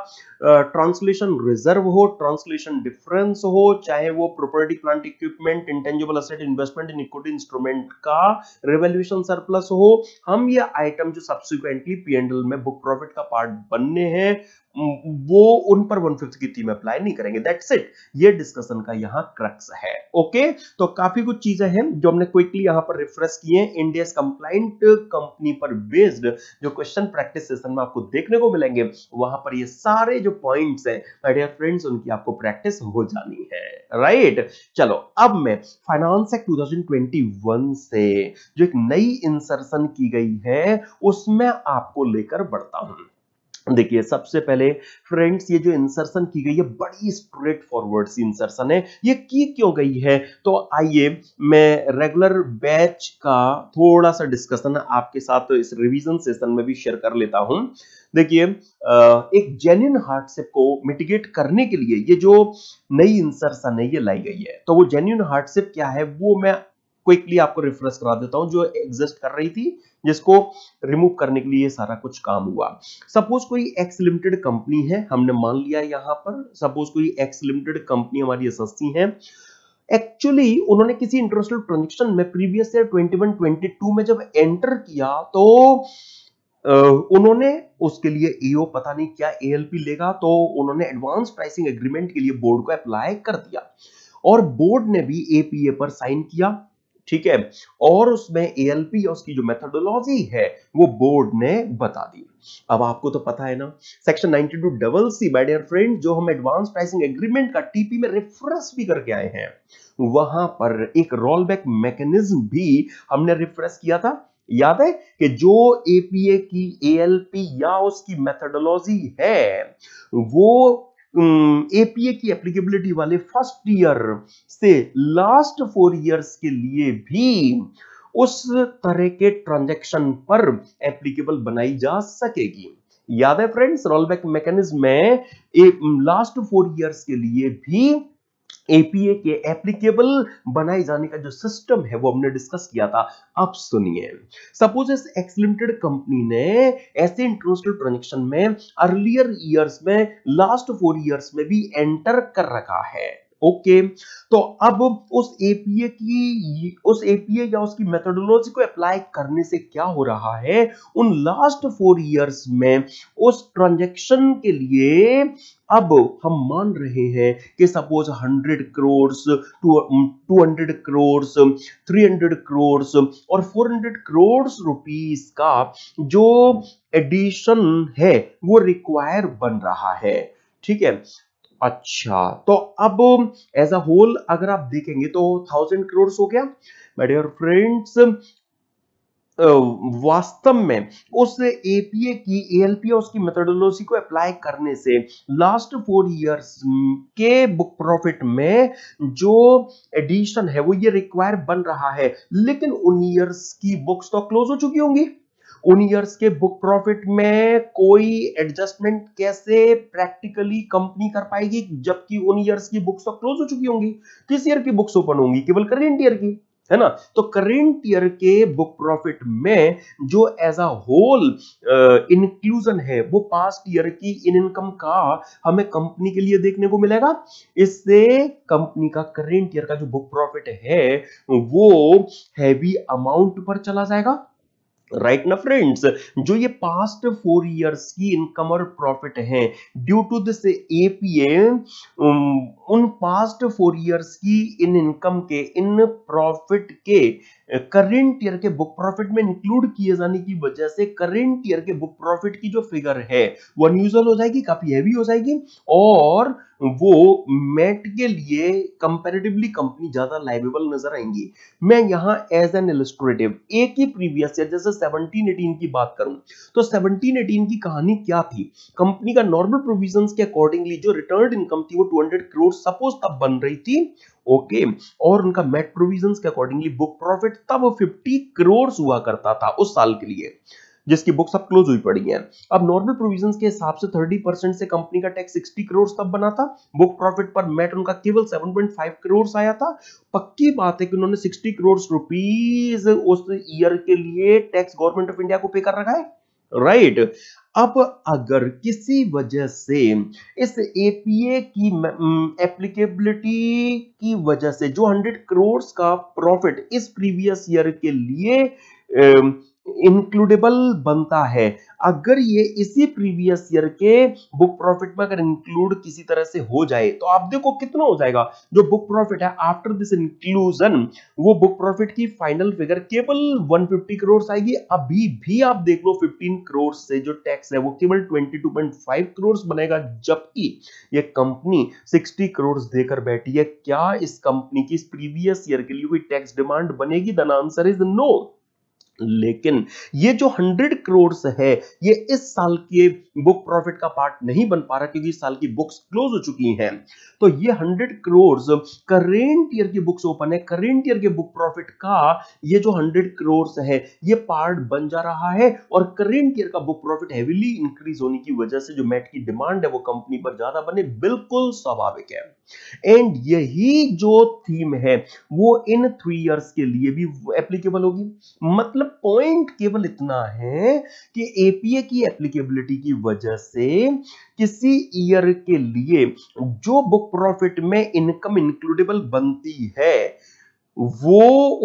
ट्रांसलेशन रिजर्व हो, ट्रांसलेशन डिफरेंस हो, चाहे वो property plant equipment intangible asset investment in equity instrument का रेवैल्यूएशन सरप्लस हो, हम ये आइटम जो सब्सिक्वेंटली पीएनएल में बुक प्रॉफिट का पार्ट बनने हैं वो उन पर वन फिफ्थ की थीम अप्लाई नहीं करेंगे। दैट्स इट, ये डिस्कशन का यहाँ क्रक्स है। ओके, तो काफी कुछ चीजें हैं जो हमने क्विकली यहाँ पर रिफ्रेश किए। इंड एस कंप्लाइंट कंपनी पर बेस्ड जो क्वेश्चन प्रैक्टिस सेशन में आपको देखने को मिलेंगे वहां पर ये सारे जो पॉइंट्स हैं माय डियर फ्रेंड्स उनकी आपको प्रैक्टिस हो जानी है, राइट। चलो अब मैं फाइनेंस एक्ट दो हज़ार इक्कीस से जो एक नई इंसर्शन की गई है उसमें आपको लेकर बढ़ता हूं। देखिए सबसे पहले फ्रेंड्स ये जो इंसर्शन की गई है बड़ी स्ट्रेट फॉरवर्ड सी इंसर्शन है। ये की क्यों गई है तो आइए मैं रेगुलर बैच का थोड़ा सा डिस्कशन आपके साथ तो इस रिवीजन सेशन में भी शेयर कर लेता हूं। देखिए एक जेन्युइन हार्डशिप को मिटिगेट करने के लिए ये जो नई इंसर्शन है ये लाई गई है। तो वो जेन्युइन हार्डशिप क्या है वो मैं क्विकली आपको रिफ्रेश करा देता हूं, जो एग्जिस्ट कर रही थी जिसको रिमूव करने के लिए सारा कुछ काम हुआ। सपोज कोई एक्स लिमिटेड कंपनी है, हमने मान लिया यहाँ पर सपोज कोई एक्स लिमिटेड कंपनी हमारी एसएससी है। एक्चुअली उन्होंने किसी इंटरनेशनल ट्रांजैक्शन में previous year twenty one twenty two में जब एंटर किया तो उन्होंने उसके लिए एओ पता नहीं क्या एएलपी लेगा, तो उन्होंने एडवांस प्राइसिंग एग्रीमेंट के लिए बोर्ड को अप्लाई कर दिया और बोर्ड ने भी एपीए पर साइन किया, ठीक है, और उसमें एएलपी और उसकी जो मेथोडोलॉजी है वो बोर्ड ने बता दी। अब आपको तो पता है ना section ninety two double C my dear friend जो हम एडवांस प्राइसिंग एग्रीमेंट का टीपी में रिफ्रेश भी करके आए हैं वहां पर एक रोलबैक मैकेनिज्म भी हमने रिफ्रेश किया था। याद है कि जो एपीए की एएलपी या उसकी मेथोडोलॉजी है वो एपीए की एप्लीकेबिलिटी वाले फर्स्ट ईयर से लास्ट फोर इयर्स के लिए भी उस तरह के ट्रांजैक्शन पर एप्लीकेबल बनाई जा सकेगी। याद है फ्रेंड्स रोलबैक मैकेनिज्म में लास्ट फोर इयर्स के लिए भी एपीए के एप्लीकेबल बनाए जाने का जो सिस्टम है वो हमने डिस्कस किया था। अब सुनिए सपोज इस एक्स लिमिटेड कंपनी ने ऐसे इंटरनेशनल ट्रांजैक्शन में अर्लियर ईयर्स में लास्ट फोर ईयर्स में भी एंटर कर रखा है, ओके okay, तो अब उस एपीए की उस एपीए या उसकी मेथोडोलॉजी को अप्लाई करने से क्या हो रहा है, उन लास्ट फोर इयर्स में उस ट्रांजैक्शन के लिए अब हम मान रहे हैं कि suppose hundred crores two hundred crores three hundred crores और फोर हंड्रेड करोर्स रुपीस का जो एडिशन है वो रिक्वायर बन रहा है, ठीक है। अच्छा तो अब एज अ होल अगर आप देखेंगे तो थाउजेंड करोड़ हो गया माय डियर फ्रेंड्स। वास्तव में उस एपीए की एएलपी और उसकी मेथोडोलॉजी को अप्लाई करने से लास्ट फोर इयर्स के बुक प्रॉफिट में जो एडिशन है वो ये रिक्वायर बन रहा है, लेकिन उन इयर्स की बुक्स तो क्लोज हो चुकी होंगी, उन ईयर्स के बुक प्रॉफिट में कोई एडजस्टमेंट कैसे प्रैक्टिकली कंपनी कर पाएगी जबकि उन ईयर्स की बुक्स तो क्लोज हो चुकी होंगी। किस ईयर की बुक्स ओपन होंगी, केवल करेंट ईयर की, है ना। तो करेंट ईयर के बुक प्रॉफिट में जो एज अ होल इंक्लूजन है वो पास्ट ईयर की इन इनकम का हमें कंपनी के लिए देखने को मिलेगा। इससे कंपनी का करेंट ईयर का जो बुक प्रॉफिट है वो हैवी अमाउंट पर चला जाएगा, राइट ना फ्रेंड्स। जो ये पास्ट फोर इयर्स की इनकम और प्रॉफिट है ड्यू टू दिस एपीए, उन पास्ट फोर इयर्स की इन इनकम के इन प्रॉफिट के करंट ईयर के बुक प्रॉफिट में इंक्लूड किए जाने की वजह से करंट ईयर के बुक प्रॉफिट की जो फिगर है वो अनयूजुअल हो जाएगी, काफी हैवी हो जाएगी और वो मैट के लिए कंपैरेटिवली कंपनी ज्यादा लायबल नजर आएंगी। मैं यहाँ एज एन इलस्ट्रेटिव एक ही प्रीवियस ईयर जैसे सत्रह अठारह की बात करूं तो सत्रह अठारह की कहानी क्या थी, कंपनी का नॉर्मल प्रोविजंस के अकॉर्डिंगली जो रिटर्न इनकम थी वो दो सौ करोड़ सपोज तब बन रही थी, ओके okay. और उनका मैट प्रोविजंस के अकॉर्डिंगली बुक प्रॉफिट तब पचास करोड़ हुआ करता था उस साल के लिए, जिसकी बुक सब क्लोज हुई पड़ी है। अब नॉर्मल प्रोविजंस के हिसाब से तीस परसेंट से कंपनी का टैक्स साठ करोड़ तब बना था, बुक प्रॉफिट पर मैट उनका केवल सात पॉइंट पाँच करोड़ आया था। पक्की बात है कि उन्होंने साठ करोड़ रुपीस उस ईयर के लिए टैक्स गवर्नमेंट ऑफ इंडिया को पे कर रखा है, राइट right. अब अगर किसी वजह से इस एपीए की एप्लीकेबिलिटी की वजह से जो सौ करोड़ का प्रॉफिट इस प्रीवियस ईयर के लिए इंक्लूडेबल बनता है, अगर ये इसी प्रीवियस ईयर के बुक प्रॉफिट में अगर इंक्लूड किसी तरह से हो जाए तो आप देखो कितना हो जाएगा जो बुक प्रॉफिट है आफ्टर दिस इंक्लूजन, वो बुक प्रॉफिट की फाइनल फिगर केवल एक सौ पचास करोड़ आएगी। अभी भी आप देख लो पंद्रह करोड़ से जो टैक्स है वो केवल बाईस पॉइंट पाँच करोड़ बनेगा, जबकि ये कंपनी साठ करोड़ देकर बैठी है। क्या इस कंपनी की प्रीवियस ईयर के लिए कोई टैक्स डिमांड बनेगी? The answer is no. लेकिन ये जो सौ करोड़ है ये इस साल के बुक प्रॉफिट का पार्ट नहीं बन पा रहा क्योंकि इस साल की बुक्स क्लोज हो चुकी हैं। तो ये सौ करोड़ करेंट ईयर की बुक्स ओपन है, करेंट ईयर के बुक प्रॉफिट का ये जो सौ करोड़ है ये पार्ट बन जा रहा है और करेंट ईयर का बुक प्रॉफिट हेवीली इंक्रीज होने की वजह से जो मैट की डिमांड है वो कंपनी पर ज्यादा बने, बिल्कुल स्वाभाविक है। एंड यही जो थीम है वो इन थ्री इयर्स के लिए भी एप्लीकेबल होगी। मतलब पॉइंट केवल इतना है कि एपीए की एप्लीकेबिलिटी की वजह से किसी ईयर के लिए जो बुक प्रॉफिट में इनकम इंक्लूडेबल बनती है वो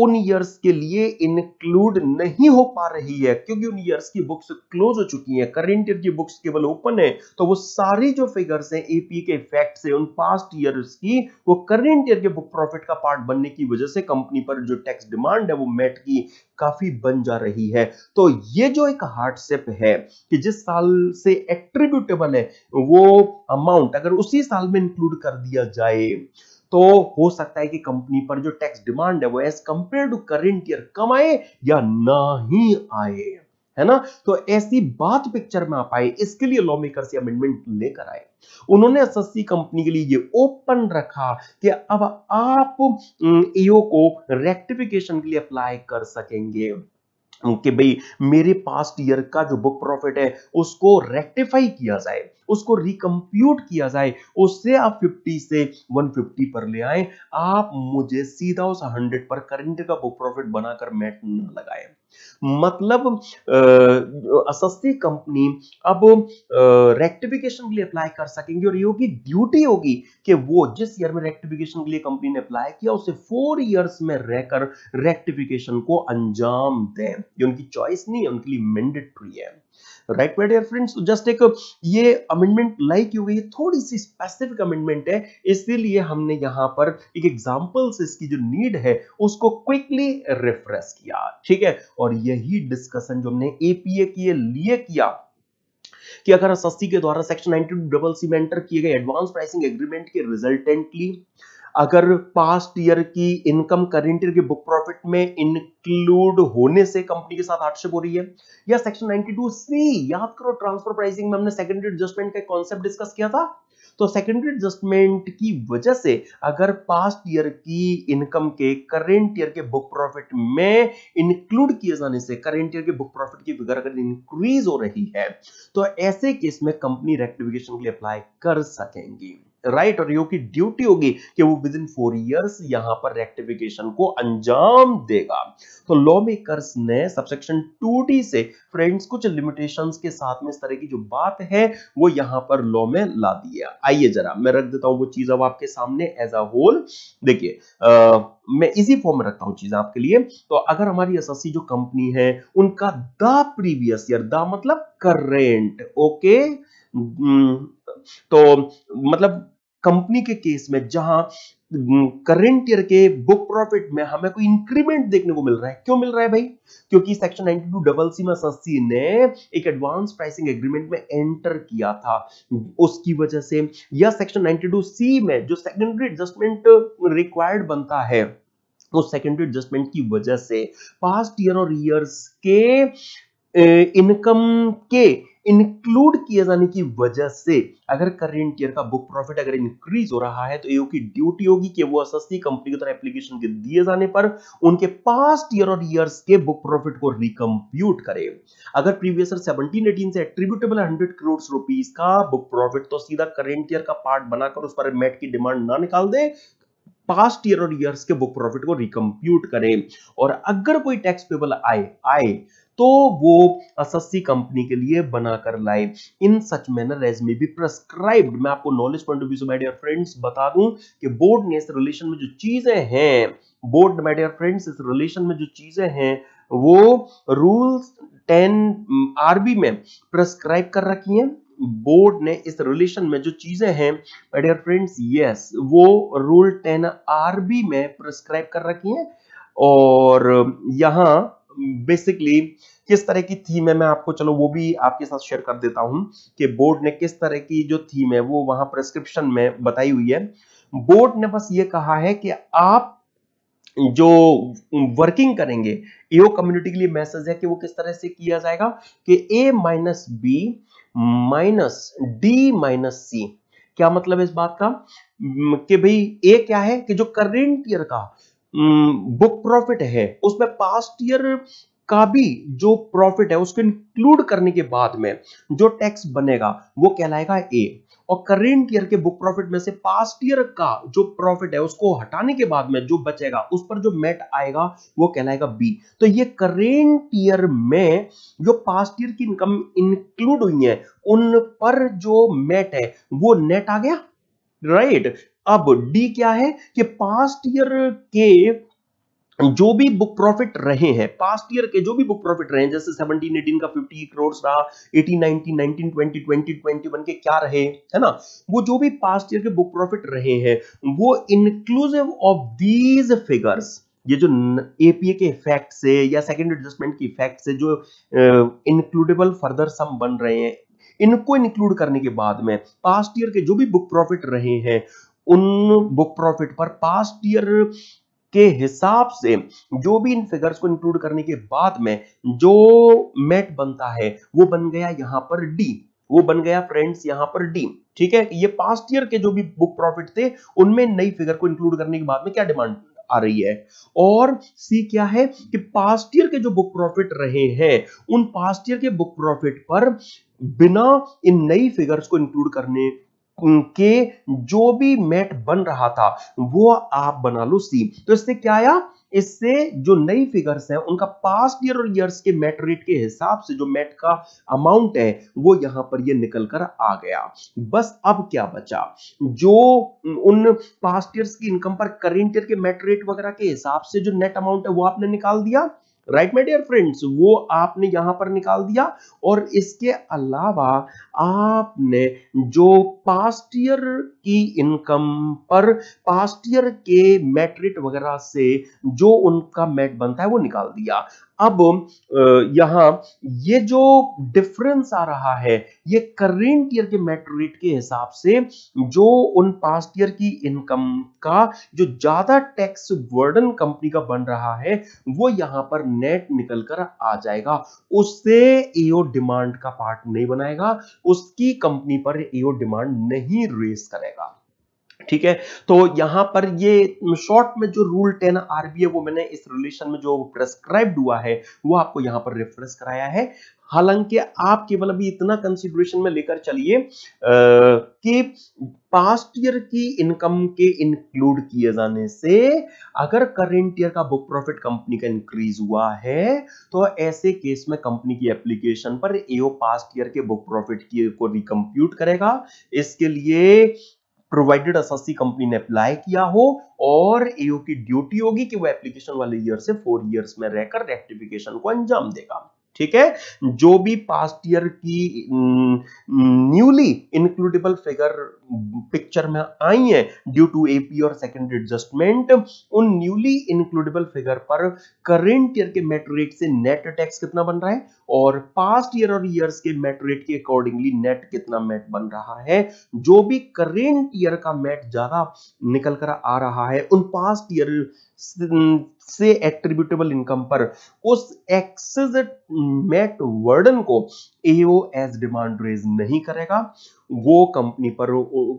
उन ईयर्स के लिए इंक्लूड नहीं हो पा रही है क्योंकि उन ईयर्स की बुक्स क्लोज हो चुकी हैं, करंट ईयर की बुक्स केवल ओपन है। तो वो सारी जो फिगर्स हैं एपीए के इफेक्ट से उन पास्ट ईयर्स की वो करंट ईयर के बुक प्रॉफिट का पार्ट बनने की वजह से कंपनी पर जो टैक्स डिमांड है वो मैट की काफी बन जा रही है। तो ये जो एक हार्डशिप है कि जिस साल से एट्रीब्यूटेबल है वो अमाउंट अगर उसी साल में इंक्लूड कर दिया जाए तो हो सकता है कि कंपनी पर जो टैक्स डिमांड है वो as compare to current year कम आए या ना ही आए, है ना। तो ऐसी बात पिक्चर में आ पाए इसके लिए लॉ मेकर्स ये अमेंडमेंट लेकर आए। उन्होंने एसएससी कंपनी के लिए ये ओपन रखा कि अब आप ईओ को रेक्टिफिकेशन के लिए अप्लाई कर सकेंगे कि भाई मेरे पास्ट ईयर का जो बुक प्रॉफिट है उसको रेक्टिफाई किया जाए, उसको रिकम्प्यूट किया जाए, उससे आप पचास से एक सौ पचास पर ले आए। आप मुझे सीधा उस सौ पर करंट का बुक प्रॉफिट बनाकर मैट न लगाए। मतलब एसएससी कंपनी अब रेक्टिफिकेशन के लिए अप्लाई कर सकेंगे और ये होगी ड्यूटी होगी कि वो जिस ईयर में रेक्टिफिकेशन के लिए कंपनी ने अप्लाई किया उसे फोर इयर्स में रहकर रेक्टिफिकेशन को अंजाम दें। ये उनकी चॉइस नहीं है, उनके लिए मैंडेटरी है, right my dear friends. Just एक ये अमेंडमेंट लाइक हो गई, थोड़ी सी स्पेसिफिक अमेंडमेंट है, इसीलिए हमने यहाँ पर एक एग्जांपल से इसकी जो नीड है उसको क्विकली रिफ्रेश किया, ठीक है। और यही डिस्कशन जो हमने एपीए के लिए किया कि अगर एसएससी के द्वारा section ninety two C C में एंटर किए गए एडवांस प्राइसिंग एग्रीमेंट के रिजल्टेंटली अगर पास्ट ईयर की इनकम करेंट ईयर के बुक प्रॉफिट में इंक्लूड होने से कंपनी के साथ हार्डशिप हो रही है, या सेक्शन बानवे सी, याद करो ट्रांसफर प्राइसिंग में हमने सेकेंडरी एडजस्टमेंट का कॉन्सेप्ट डिस्कस किया था। तो सेकेंडरी एडजस्टमेंट की वजह से अगर पास्ट ईयर की इनकम के करेंट ईयर के बुक प्रॉफिट में इंक्लूड किए जाने से करेंट ईयर के बुक प्रॉफिट की फिगर अगर इंक्रीज हो रही है तो ऐसे केस में कंपनी रेक्टिफिकेशन के लिए अप्लाई कर सकेंगी, राइट। और योगी ड्यूटी होगी कि वो विद इन फोर इयर्स यहां पर रेक्टिफिकेशन को अंजाम देगा। तो लॉ मेकर्स ने सबसेक्शन टू डी से फ्रेंड्स कुछ लिमिटेशंस के साथ में इस तरह की जो बात है वो यहां पर लॉ में ला दी है। आइए जरा मैं रख देता हूं वो चीज अब आपके सामने एज अ होल, देखिए मैं इजी फॉर्म में रखता हूं चीज आपके लिए। तो अगर हमारी एसएससी जो कंपनी है उनका द प्रीवियस ईयर, द मतलब करेंट, ओके, तो मतलब कंपनी के केस में जहां करंट ईयर के बुक प्रॉफिट में हमें कोई इंक्रीमेंट देखने को मिल रहा है, क्यों मिल रहा है भाई? क्योंकि section ninety two C C में सस्सी ने एक एडवांस प्राइसिंग एग्रीमेंट में एंटर किया था, उसकी वजह से, या सेक्शन नाइंटी टू सी में जो सेकेंडरी एडजस्टमेंट रिक्वायर्ड बनता है, उस सेकेंडरी एडजस्टमेंट की वजह से पास्ट ईयर और ईयर्स के इनकम के इंक्लूड किए जाने की वजह से अगर करेंट ईयर का बुक प्रॉफिट अगर इंक्रीज हो रहा है तो एओ की ड्यूटी होगी कि वो एसएससी कंपनी की तरह एप्लीकेशन के दिए जाने पर उनके पास्ट ईयर और ईयर्स के बुक प्रॉफिट को रिकम्प्यूट करे। अगर प्रीवियस ईयर सेवेंटीन एटीन से एट्रीब्यूटेबल हंड्रेड करोड़ रुपीज का बुक प्रॉफिट, तो सीधा करेंट ईयर का पार्ट बनाकर उस पर मैट की डिमांड ना निकाल दे, पास्ट ईयर और ईयर्स के बुक प्रॉफिट को रिकम्प्यूट करें। और अगर कोई टैक्स पेबल आए आए तो वो एसएससी कंपनी के लिए बनाकर लाए in such manner as may be prescribed. मैं आपको नॉलेज पॉइंट ऑफ व्यू से माय डियर फ्रेंड्स बता दूं कि बोर्ड ने इस रिलेशन में जो चीजें हैं, बोर्ड माय डियर फ्रेंड्स इस रिलेशन में जो चीजें हैं वो रूल्स टेन आरबी में प्रेस्क्राइब कर रखी हैं। बोर्ड ने इस रिलेशन में जो चीजें हैं माय डियर फ्रेंड्स, यस, वो रूल टेन आरबी में प्रेस्क्राइब कर रखी हैं। और यहाँ बेसिकली किस तरह की थीम है मैं आपको, चलो वो भी आपके साथ शेयर कर देता हूं कि बोर्ड ने किस तरह की जो थीम है वो वहां प्रिस्क्रिप्शन में बताई हुई है। बोर्ड ने बस ये कहा है कि आप जो वर्किंग करेंगे एओ कम्युनिटी के लिए मैसेज है कि वो किस तरह से किया जाएगा कि A minus B minus D minus C. क्या मतलब है इस बात का कि भाई ए क्या है कि जो करेंट ईयर का बुक प्रॉफिट है उसमें पास्ट ईयर का भी जो प्रॉफिट है उसको इंक्लूड करने के बाद में जो टैक्स बनेगा वो कहलाएगा ए, और करेंट ईयर के बुक प्रॉफिट में से पास्ट ईयर का जो प्रॉफिट है उसको हटाने के बाद में जो बचेगा उस पर जो मैट आएगा वो कहलाएगा बी। तो ये करेंट ईयर में जो पास्ट ईयर की इनकम इंक्लूड हुई है उन पर जो मैट है वो नेट आ गया, राइट right? अब डी क्या है कि पास्ट ईयर के जो भी बुक प्रॉफिट रहे हैं, पास्ट ईयर के जो भी बुक प्रॉफिट रहे हैं, जैसे सेवेंटीन एटीन का पचास करोड़ रहा, अठारह, उन्नीस, उन्नीस, बीस, बीस, इक्कीस के क्या रहे है ना, वो जो भी पास्ट ईयर के बुक प्रॉफिट रहे हैं वो इंक्लूसिव ऑफ दीज फिगर्स, ये जो एपीए के इफेक्ट से या सेकेंड एडजस्टमेंट के इफेक्ट से जो इंक्लूडेबल फर्दर सम बन रहे हैं, इनको इंक्लूड करने के बाद में पास्ट ईयर के जो भी बुक प्रॉफिट रहे हैं उन बुक प्रॉफिट पर पास्ट ईयर के हिसाब से जो भी इन फिगर्स को इंक्लूड करने के बाद में जो मैट बनता है वो बन गया यहां पर डी, वो बन गया फ्रेंड्स यहां पर डी। ठीक है, ये पास्ट ईयर के जो भी बुक प्रॉफिट थे उनमें नई फिगर को इंक्लूड करने के बाद में क्या डिमांड आ रही है। और सी क्या है कि पास्ट ईयर के जो बुक प्रॉफिट रहे हैं उन पास्ट ईयर के बुक प्रॉफिट पर बिना इन नई फिगर्स को इंक्लूड करने उनके जो भी मैट बन रहा था वो आप बना लो सी। तो इससे क्या आया, इससे जो नई फिगर्स हैं उनका पास्ट ईयर और ईयर्स के मैट रेट के हिसाब से जो मैट का अमाउंट है वो यहां पर ये निकल कर आ गया। बस अब क्या बचा, जो उन पास्ट ईयर्स की इनकम पर करेंट ईयर के मैट रेट वगैरह के हिसाब से जो नेट अमाउंट है वो आपने निकाल दिया, राइट माय डियर फ्रेंड्स, वो आपने यहां पर निकाल दिया। और इसके अलावा आपने जो पास्ट ईयर की इनकम पर पास्ट ईयर के मैट रेट वगैरह से जो उनका मैट बनता है वो निकाल दिया। अब यहां ये जो डिफरेंस आ रहा है ये करेंट ईयर के मैट रेट के हिसाब से जो उन पास्ट ईयर की इनकम का जो ज्यादा टैक्स बर्डन कंपनी का बन रहा है वो यहां पर नेट निकल कर आ जाएगा, उससे एओ डिमांड का पार्ट नहीं बनाएगा, उसकी कंपनी पर एओ डिमांड नहीं रेस करेगा। ठीक है, तो यहां पर ये शॉर्ट में जो रूल टेन आरबी है वो मैंने इस रिलेशन में जो प्रेस्क्राइब्ड हुआ है वो आपको यहां पर रेफरेंस कराया है। हालांकि आप केवल अभी इतना कंसिडरेशन में लेकर चलिए कि पास्ट ईयर की इनकम के इंक्लूड किए जाने से अगर करेंट ईयर का बुक प्रॉफिट कंपनी का इंक्रीज हुआ है तो ऐसे केस में कंपनी की एप्लीकेशन पर एओ पास्ट ईयर के बुक प्रॉफिट को रिकम्प्यूट करेगा, इसके लिए प्रोवाइडेड एसएससी कंपनी ने अप्लाई किया हो और एओ की ड्यूटी होगी कि वो एप्लीकेशन वाले ईयर से फोर ईयर्स में रहकर रेक्टिफिकेशन को अंजाम देगा। ठीक है, जो भी पास्ट ईयर की न्यूली इंक्लूडेबल फिगर पिक्चर में आई है ड्यू टू एपी और सेकेंडरी एडजस्टमेंट, उन न्यूली इंक्लूडेबल फिगर पर करेंट ईयर के मैट रेट से नेट टैक्स कितना बन रहा है और पास्ट ईयर और ईयर्स के मैट रेट के अकॉर्डिंगली नेट कितना मैट बन रहा है। जो भी करेंट ईयर का मैट ज्यादा निकल कर आ रहा है उन पास्ट ईयर से एट्रीब्यूटेबल इनकम पर उस एक्सेस मैट वर्डन को एओएस डिमांड रेज नहीं करेगा, वो कंपनी पर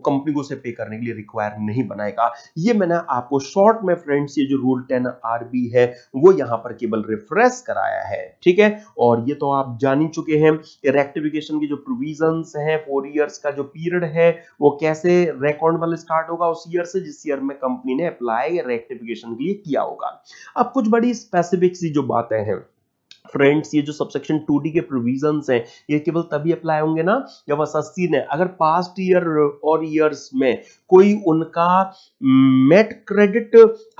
कंपनी को उसे पे करने के लिए रिक्वायर नहीं बनाएगा। ये मैंने आपको शॉर्ट में फ्रेंड्स ये जो रूल टेन आरबी है वो यहाँ पर केवल रिफ्रेश कराया है, ठीक है। और ये तो आप जान ही चुके हैं रेक्टिफिकेशन के जो प्रोविजंस हैं, फोर इयर्स का जो पीरियड है वो कैसे रेकॉर्ड वाले स्टार्ट होगा उस ईयर से जिस ईयर में कंपनी ने अप्लाई रेक्टिफिकेशन के लिए किया होगा। अब कुछ बड़ी स्पेसिफिक सी जो बातें हैं फ्रेंड्स, ये जो सबसेक्शन टू डी के प्रोविजंस हैं ये केवल तभी अप्लाई होंगे ना जब एसएससी ने अगर पास्ट ईयर और ईयर्स में कोई उनका मेट क्रेडिट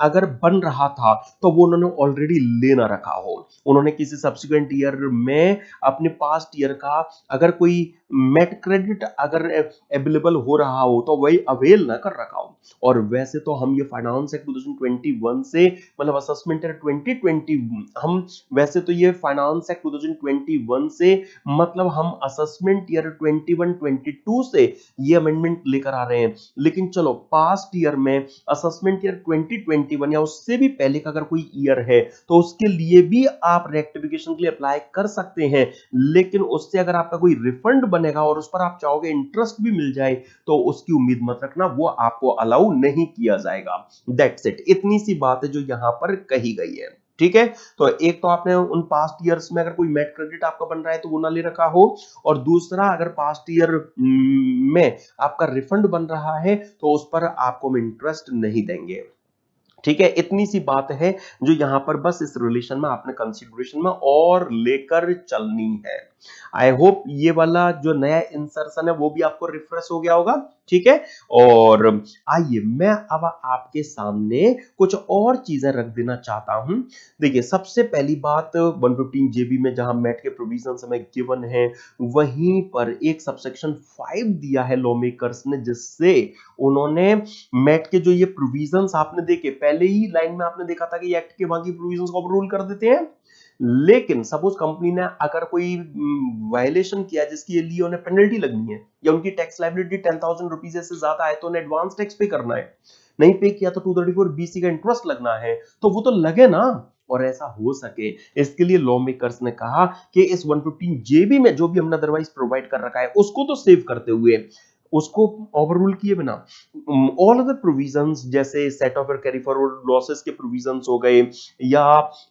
अगर बन रहा था तो वो उन्होंने ऑलरेडी लेना रखा हो, उन्होंने किसी सब्सिक्वेंट ईयर में अपने पास्ट ईयर का अगर कोई मेट क्रेडिट अगर अवेलेबल हो रहा हो तो वही अवेल ना कर रखा हो। और वैसे तो हम ये फाइनेंस एक्ट दो हज़ार इक्कीस से मतलब असेसमेंट ईयर दो हज़ार बीस हम वैसे तो ये फाइनेंस एक्ट दो हज़ार इक्कीस से मतलब हम असेसमेंट ईयर इक्कीस बाईस से ये अमेंडमेंट लेकर आ रहे हैं, लेकिन चलो पास्ट ईयर में असेसमेंट ईयर दो हज़ार इक्कीस या उससे भी पहले का अगर कोई ईयर है तो उसके लिए भी आप रेक्टिफिकेशन के लिए अप्लाई कर सकते हैं, लेकिन उससे अगर आपका कोई रिफंड बनेगा और उस पर आप चाहोगे इंटरेस्ट भी मिल जाए तो उसकी उम्मीद मत रखना, वो आपको अलाउ नहीं किया जाएगा। दैट्स इट, इतनी सी बात है जो यहां पर कही गई है, ठीक है। तो एक तो आपने उन पास्ट ईयर्स में अगर कोई मेट क्रेडिट आपका बन रहा है तो वो ना ले रखा हो, और दूसरा अगर पास्ट ईयर में आपका रिफंड बन रहा है तो उस पर आपको हम इंटरेस्ट नहीं देंगे, ठीक है। इतनी सी बात है जो यहां पर बस इस रिलेशन में आपने कंसीडरेशन में और लेकर चलनी है। आई होप ये वाला जो नया इंसर्शन है वो भी आपको रिफ्रेश हो गया होगा, ठीक है। और आइए मैं अब आपके सामने कुछ और चीजें रख देना चाहता हूं। देखिए सबसे पहली बात एक सौ पंद्रह जेबी में जहां मैट के प्रोविजंस हमें गिवन है वहीं पर एक सबसेक्शन फाइव दिया है लॉ मेकर्स ने, जिससे उन्होंने मैट के जो ये प्रोविजंस आपने देखे पहले ही लाइन में आपने देखा था कि एक्ट के बाकी प्रोविजंस को रूल कर देते हैं, लेकिन सपोज कंपनी ने अगर कोई वायलेशन किया जिसके लिए उन्हें पेनल्टी लगनी है या उनकी tax liability ten thousand rupees से ज्यादा है तो उन्हें एडवांस टैक्स पे करना है, नहीं पे किया तो two thirty four B C का इंटरेस्ट लगना है, तो वो तो लगे ना। और ऐसा हो सके इसके लिए लॉ मेकर्स ने कहा कि इस एक सौ पंद्रह जेबी में जो भी हमने अदरवाइज प्रोवाइड कर रखा है उसको तो सेव करते हुए, उसको ओवररूल किए बिना ऑल अदर प्रोविजंस जैसे सेट ऑफ और कैरी फॉरवर्ड लॉसेस के प्रोविजंस हो गए या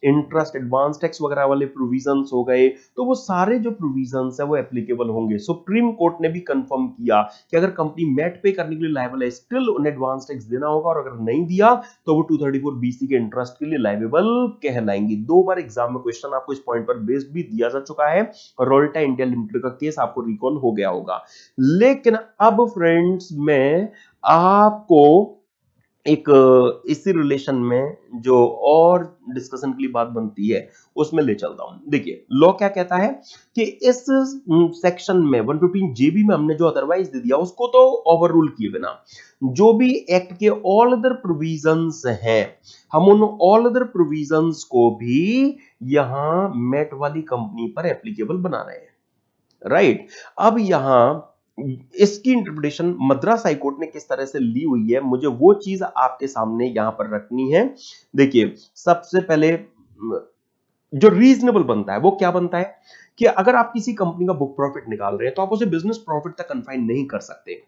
इंटरेस्ट एडवांस टैक्स वगैरह वाले प्रोविजंस हो गए, तो वो सारे जो प्रोविजंस है वो एप्लीकेबल होंगे। सुप्रीम कोर्ट ने भी कंफर्म किया कि अगर कंपनी मैट पे करने के लिए लायबल है स्टिल उन्हें एडवांस टैक्स देना होगा, और अगर नहीं दिया तो वो two thirty four B C के इंटरेस्ट के लिए लायबल कहलाएंगी। दो बार एग्जाम में क्वेश्चन आपको इस पॉइंट पर बेस्ड भी दिया जा चुका है, रोल्टा इंडिया लिमिटेड का केस आपको रिकॉल हो गया होगा। लेकिन अब फ्रेंड्स मैं आपको एक इसी रिलेशन में जो और डिस्कशन के लिए बात बनती है उसमें ले चलता हूं। देखिए लॉ क्या कहता है कि इस सेक्शन में एक सौ पंद्रह जेबी में हमने जो अदरवाइज दे दिया उसको तो ओवररूल किए बिना जो भी एक्ट के ऑल अदर प्रोविजंस हैं हम उन ऑल अदर प्रोविजंस को भी यहां मेट वाली कंपनी पर एप्लीकेबल बना रहे हैं, राइट। अब यहां इसकी इंटरप्रिटेशन मद्रास हाईकोर्ट ने किस तरह से ली हुई है मुझे वो चीज आपके सामने यहां पर रखनी है। देखिए सबसे पहले जो रीजनेबल बनता है वो क्या बनता है कि अगर आप किसी कंपनी का बुक प्रॉफिट निकाल रहे हैं तो आप उसे बिजनेस प्रॉफिट तक कन्फाइन नहीं कर सकते।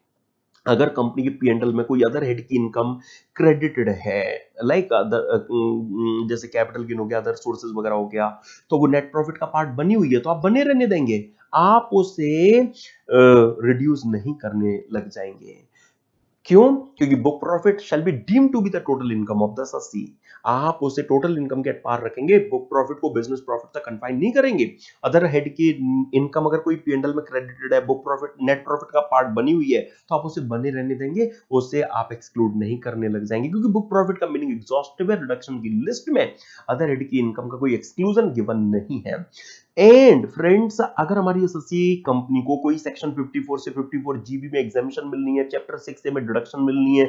अगर कंपनी के पी एंड एल में कोई अदर हेड की इनकम क्रेडिटेड है लाइक अदर जैसे कैपिटल गेन हो गया, अदर सोर्सेज वगैरह हो गया, तो वो नेट प्रॉफिट का पार्ट बनी हुई है तो आप बने रहने देंगे, आप उसे रिड्यूस uh, नहीं करने लग जाएंगे। क्यों? क्योंकि book profit shall be deem to be the total income of the assessee. आप उसे टोटल इनकम के एट पार रखेंगे, बुक प्रॉफिट को बिजनेस प्रॉफिट तक कन्फाइन नहीं करेंगे। अदर हेड की इनकम अगर कोई पीएनएल में क्रेडिटेड है, बुक प्रॉफिट नेट प्रॉफिट का पार्ट बनी हुई है तो आप उसे बने रहने देंगे, उसे आप एक्सक्लूड नहीं करने लग जाएंगे, क्योंकि बुक प्रॉफिट का मीनिंग एग्जॉस्टिव है। रिडक्शन की लिस्ट में अदर हेड की इनकम का कोई एक्सक्लूजन गिवन नहीं है। एंड फ्रेंड्स, अगर हमारी एसएससी कंपनी को कोई सेक्शन चौवन से चौवन जीबी में एग्जामिशन मिलनी है, चैप्टर सिक्स ए में डिडक्शन मिलनी है,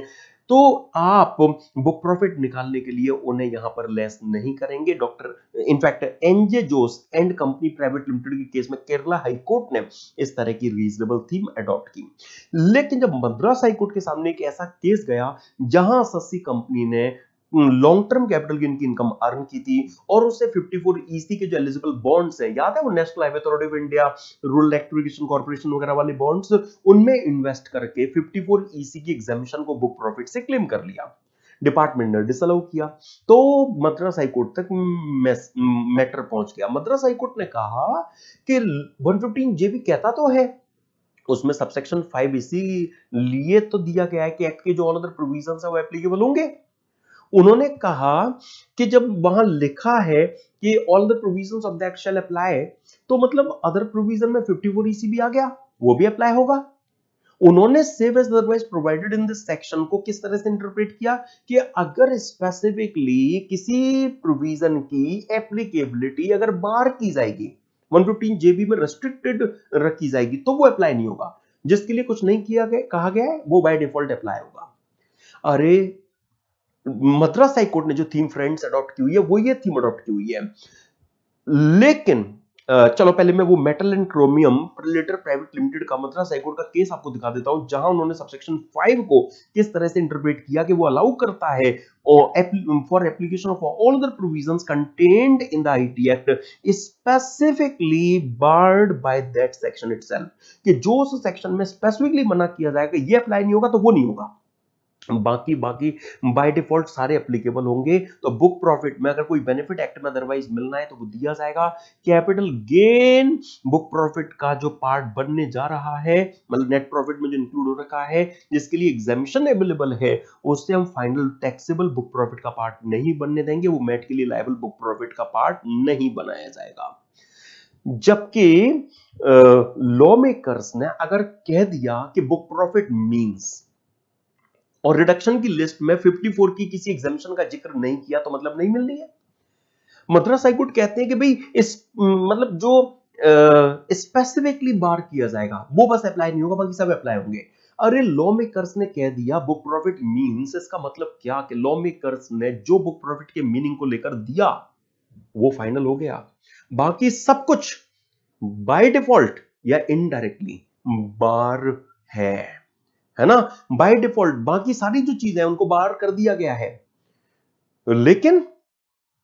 तो आप बुक प्रॉफिट निकालने के लिए उन्हें यहाँ पर लेस नहीं करेंगे। Doctor in fact NJ Jose and company private limited के केस में केरला हाईकोर्ट ने इस तरह की रीजनेबल थीम अडॉप्ट की। लेकिन जब मद्रास हाईकोर्ट के सामने एक ऐसा केस गया जहां एसएससी कंपनी ने लॉन्ग टर्म कैपिटल गेन की इनकम अर्न की थी और उससे चौवन ईसी के जो एलिजिबल बॉन्ड्स है, याद है वो national highway authority of India, rural electrification corporation वगैरह वाले बॉन्ड्स, उनमें इन्वेस्ट करके चौवन ईसी की एग्जामिशन को बुक प्रॉफिट से क्लेम कर लिया। डिपार्टमेंट ने डिसअलाउ किया तो मद्रास हाईकोर्ट तक मैटर पहुंच गया। मद्रास हाईकोर्ट ने कहा कि एक सौ पंद्रह जेबी कहता तो है, उसमें सबसेक्शन फाइव इसी लिए तो दिया गया है कि एक्ट के जो ऑल अदर प्रोविजंस है वो एप्लीकेबल होंगे। उन्होंने कहा कि जब वहां लिखा है कि all the provisions of the act shall apply, तो मतलब अदर प्रोविजन में चौवन ईसी भी आ गया, वो भी अप्लाई होगा। उन्होंने save as otherwise provided in this section को किस तरह से इंटरप्रेट किया कि अगर स्पेसिफिकली किसी प्रोविजन की एप्लीकेबिलिटी अगर बार की जाएगी, एक सौ पंद्रह जेबी में रेस्ट्रिक्टेड रखी जाएगी, तो वो अप्लाई नहीं होगा। जिसके लिए कुछ नहीं किया गया, कहा गया है, वो बाय डिफॉल्ट अप्लाई होगा। अरे मद्रास हाईकोर्ट ने जो थीम फ्रेंड्स अडॉप्ट की हुई है वो ये थीम अडॉप्ट की हुई है। लेकिन चलो पहले मैं वो metal and chromium letter private limited का मद्रास हाईकोर्ट का केस आपको दिखा देता हूं, जहां उन्होंने सबसेक्शन फाइव को किस तरह से इंटरप्रेट किया कि वो अलाउ करता है for application of all other provisions contained in the IT act specifically barred by that section itself, कि जो उस सेक्शन में स्पेसिफिकली मना किया जाएगा ये अप्लाई नहीं होगा तो वो नहीं होगा, बाकी बाकी बाय डिफॉल्ट सारे एप्लीकेबल होंगे। तो बुक प्रॉफिट में अगर कोई बेनिफिट एक्ट में अदरवाइज मिलना है तो वो दिया जाएगा। कैपिटल गेन बुक प्रॉफिट का जो पार्ट बनने जा रहा है, मतलब नेट प्रॉफिट में जो इंक्लूड हो रखा है, जिसके लिए एग्जामिशन अवेलेबल है, उससे हम फाइनल टैक्सेबल बुक प्रॉफिट का पार्ट नहीं बनने देंगे। वो मैट के लिए लायबल बुक प्रॉफिट का पार्ट नहीं बनाया जाएगा। जबकि लॉ मेकर्स ने अगर कह दिया कि बुक प्रॉफिट मीन्स और रिडक्शन की लिस्ट में चौवन की किसी एग्जामिशन का जिक्र नहीं किया तो मतलब नहीं मिलनी है। मद्रास हाईकोर्ट कहते हैं कि भाई इस मतलब जो स्पेसिफिकली बार किया जाएगा वो बस अप्लाई नहीं होगा, बाकी सब अप्लाई होंगे। अरे लॉ मेकर्स ने कह दिया बुक प्रॉफिट मींस, इसका मतलब क्या कि लॉ मेकर्स ने जो बुक प्रॉफिट के मीनिंग को लेकर दिया वो फाइनल हो गया, बाकी सब कुछ बाय डिफॉल्ट या इनडायरेक्टली बार है, है ना, बाय डिफॉल्ट बाकी सारी जो चीजें हैं उनको बाहर कर दिया गया है। लेकिन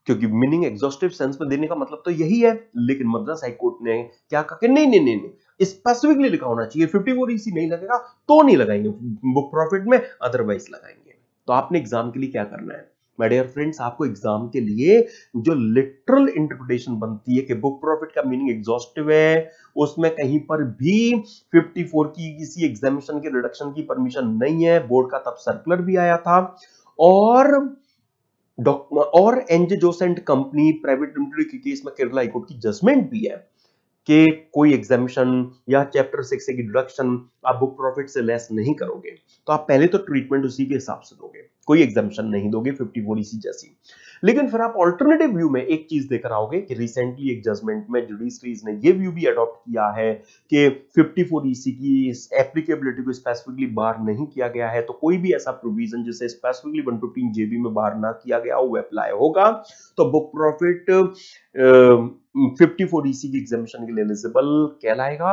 क्योंकि मीनिंग एग्जॉस्टिव सेंस में देने का मतलब तो यही है, लेकिन मद्रास हाईकोर्ट ने क्या कहा कि नहीं नहीं नहीं नहीं स्पेसिफिकली लिखा होना चाहिए, चौवन ईसी नहीं लगेगा तो नहीं लगाएंगे बुक प्रॉफिट में, अदरवाइज लगाएंगे। तो आपने एग्जाम के लिए क्या करना है माय डियर फ्रेंड्स, आपको एग्जाम के लिए जो लिटरल इंटरप्रिटेशन बनती है कि बुक प्रॉफिट का मीनिंग एग्जॉस्टिव है, उसमें कहीं पर भी चौवन की किसी एग्जामिशन के रिडक्शन की परमिशन नहीं है, बोर्ड का तब सर्कुलर भी आया था, और और NJ Jose and company private limited के केस में केरला हाईकोर्ट की जजमेंट भी है कि कोई एग्जामिशन या चैप्टर सिक्स की डिडक्शन आप बुक प्रॉफिट से लेस नहीं करोगे। तो आप पहले तो ट्रीटमेंट उसी के हिसाब से दोगे, कोई एग्जामिशन नहीं दोगे चौवन ईसी जैसी। लेकिन फिर आप ऑल्टरनेटिव व्यू में एक चीज देकर आओगे कि रिसेंटली एक जजमेंट में जुडिशरीज ने ये व्यू भी अडॉप्ट किया है कि चौवन ईसी की एप्लीकेबिलिटी को स्पेसिफिकली बार नहीं किया गया है, तो कोई भी ऐसा प्रोविजन जिसे स्पेसिफिकली एक सौ पंद्रह जेबी में बार ना किया गया वो अप्लाई होगा। तो बुक प्रॉफिट चौवन ईसी की एग्जामिशन के लिए एलिजिबल कहलाएगा।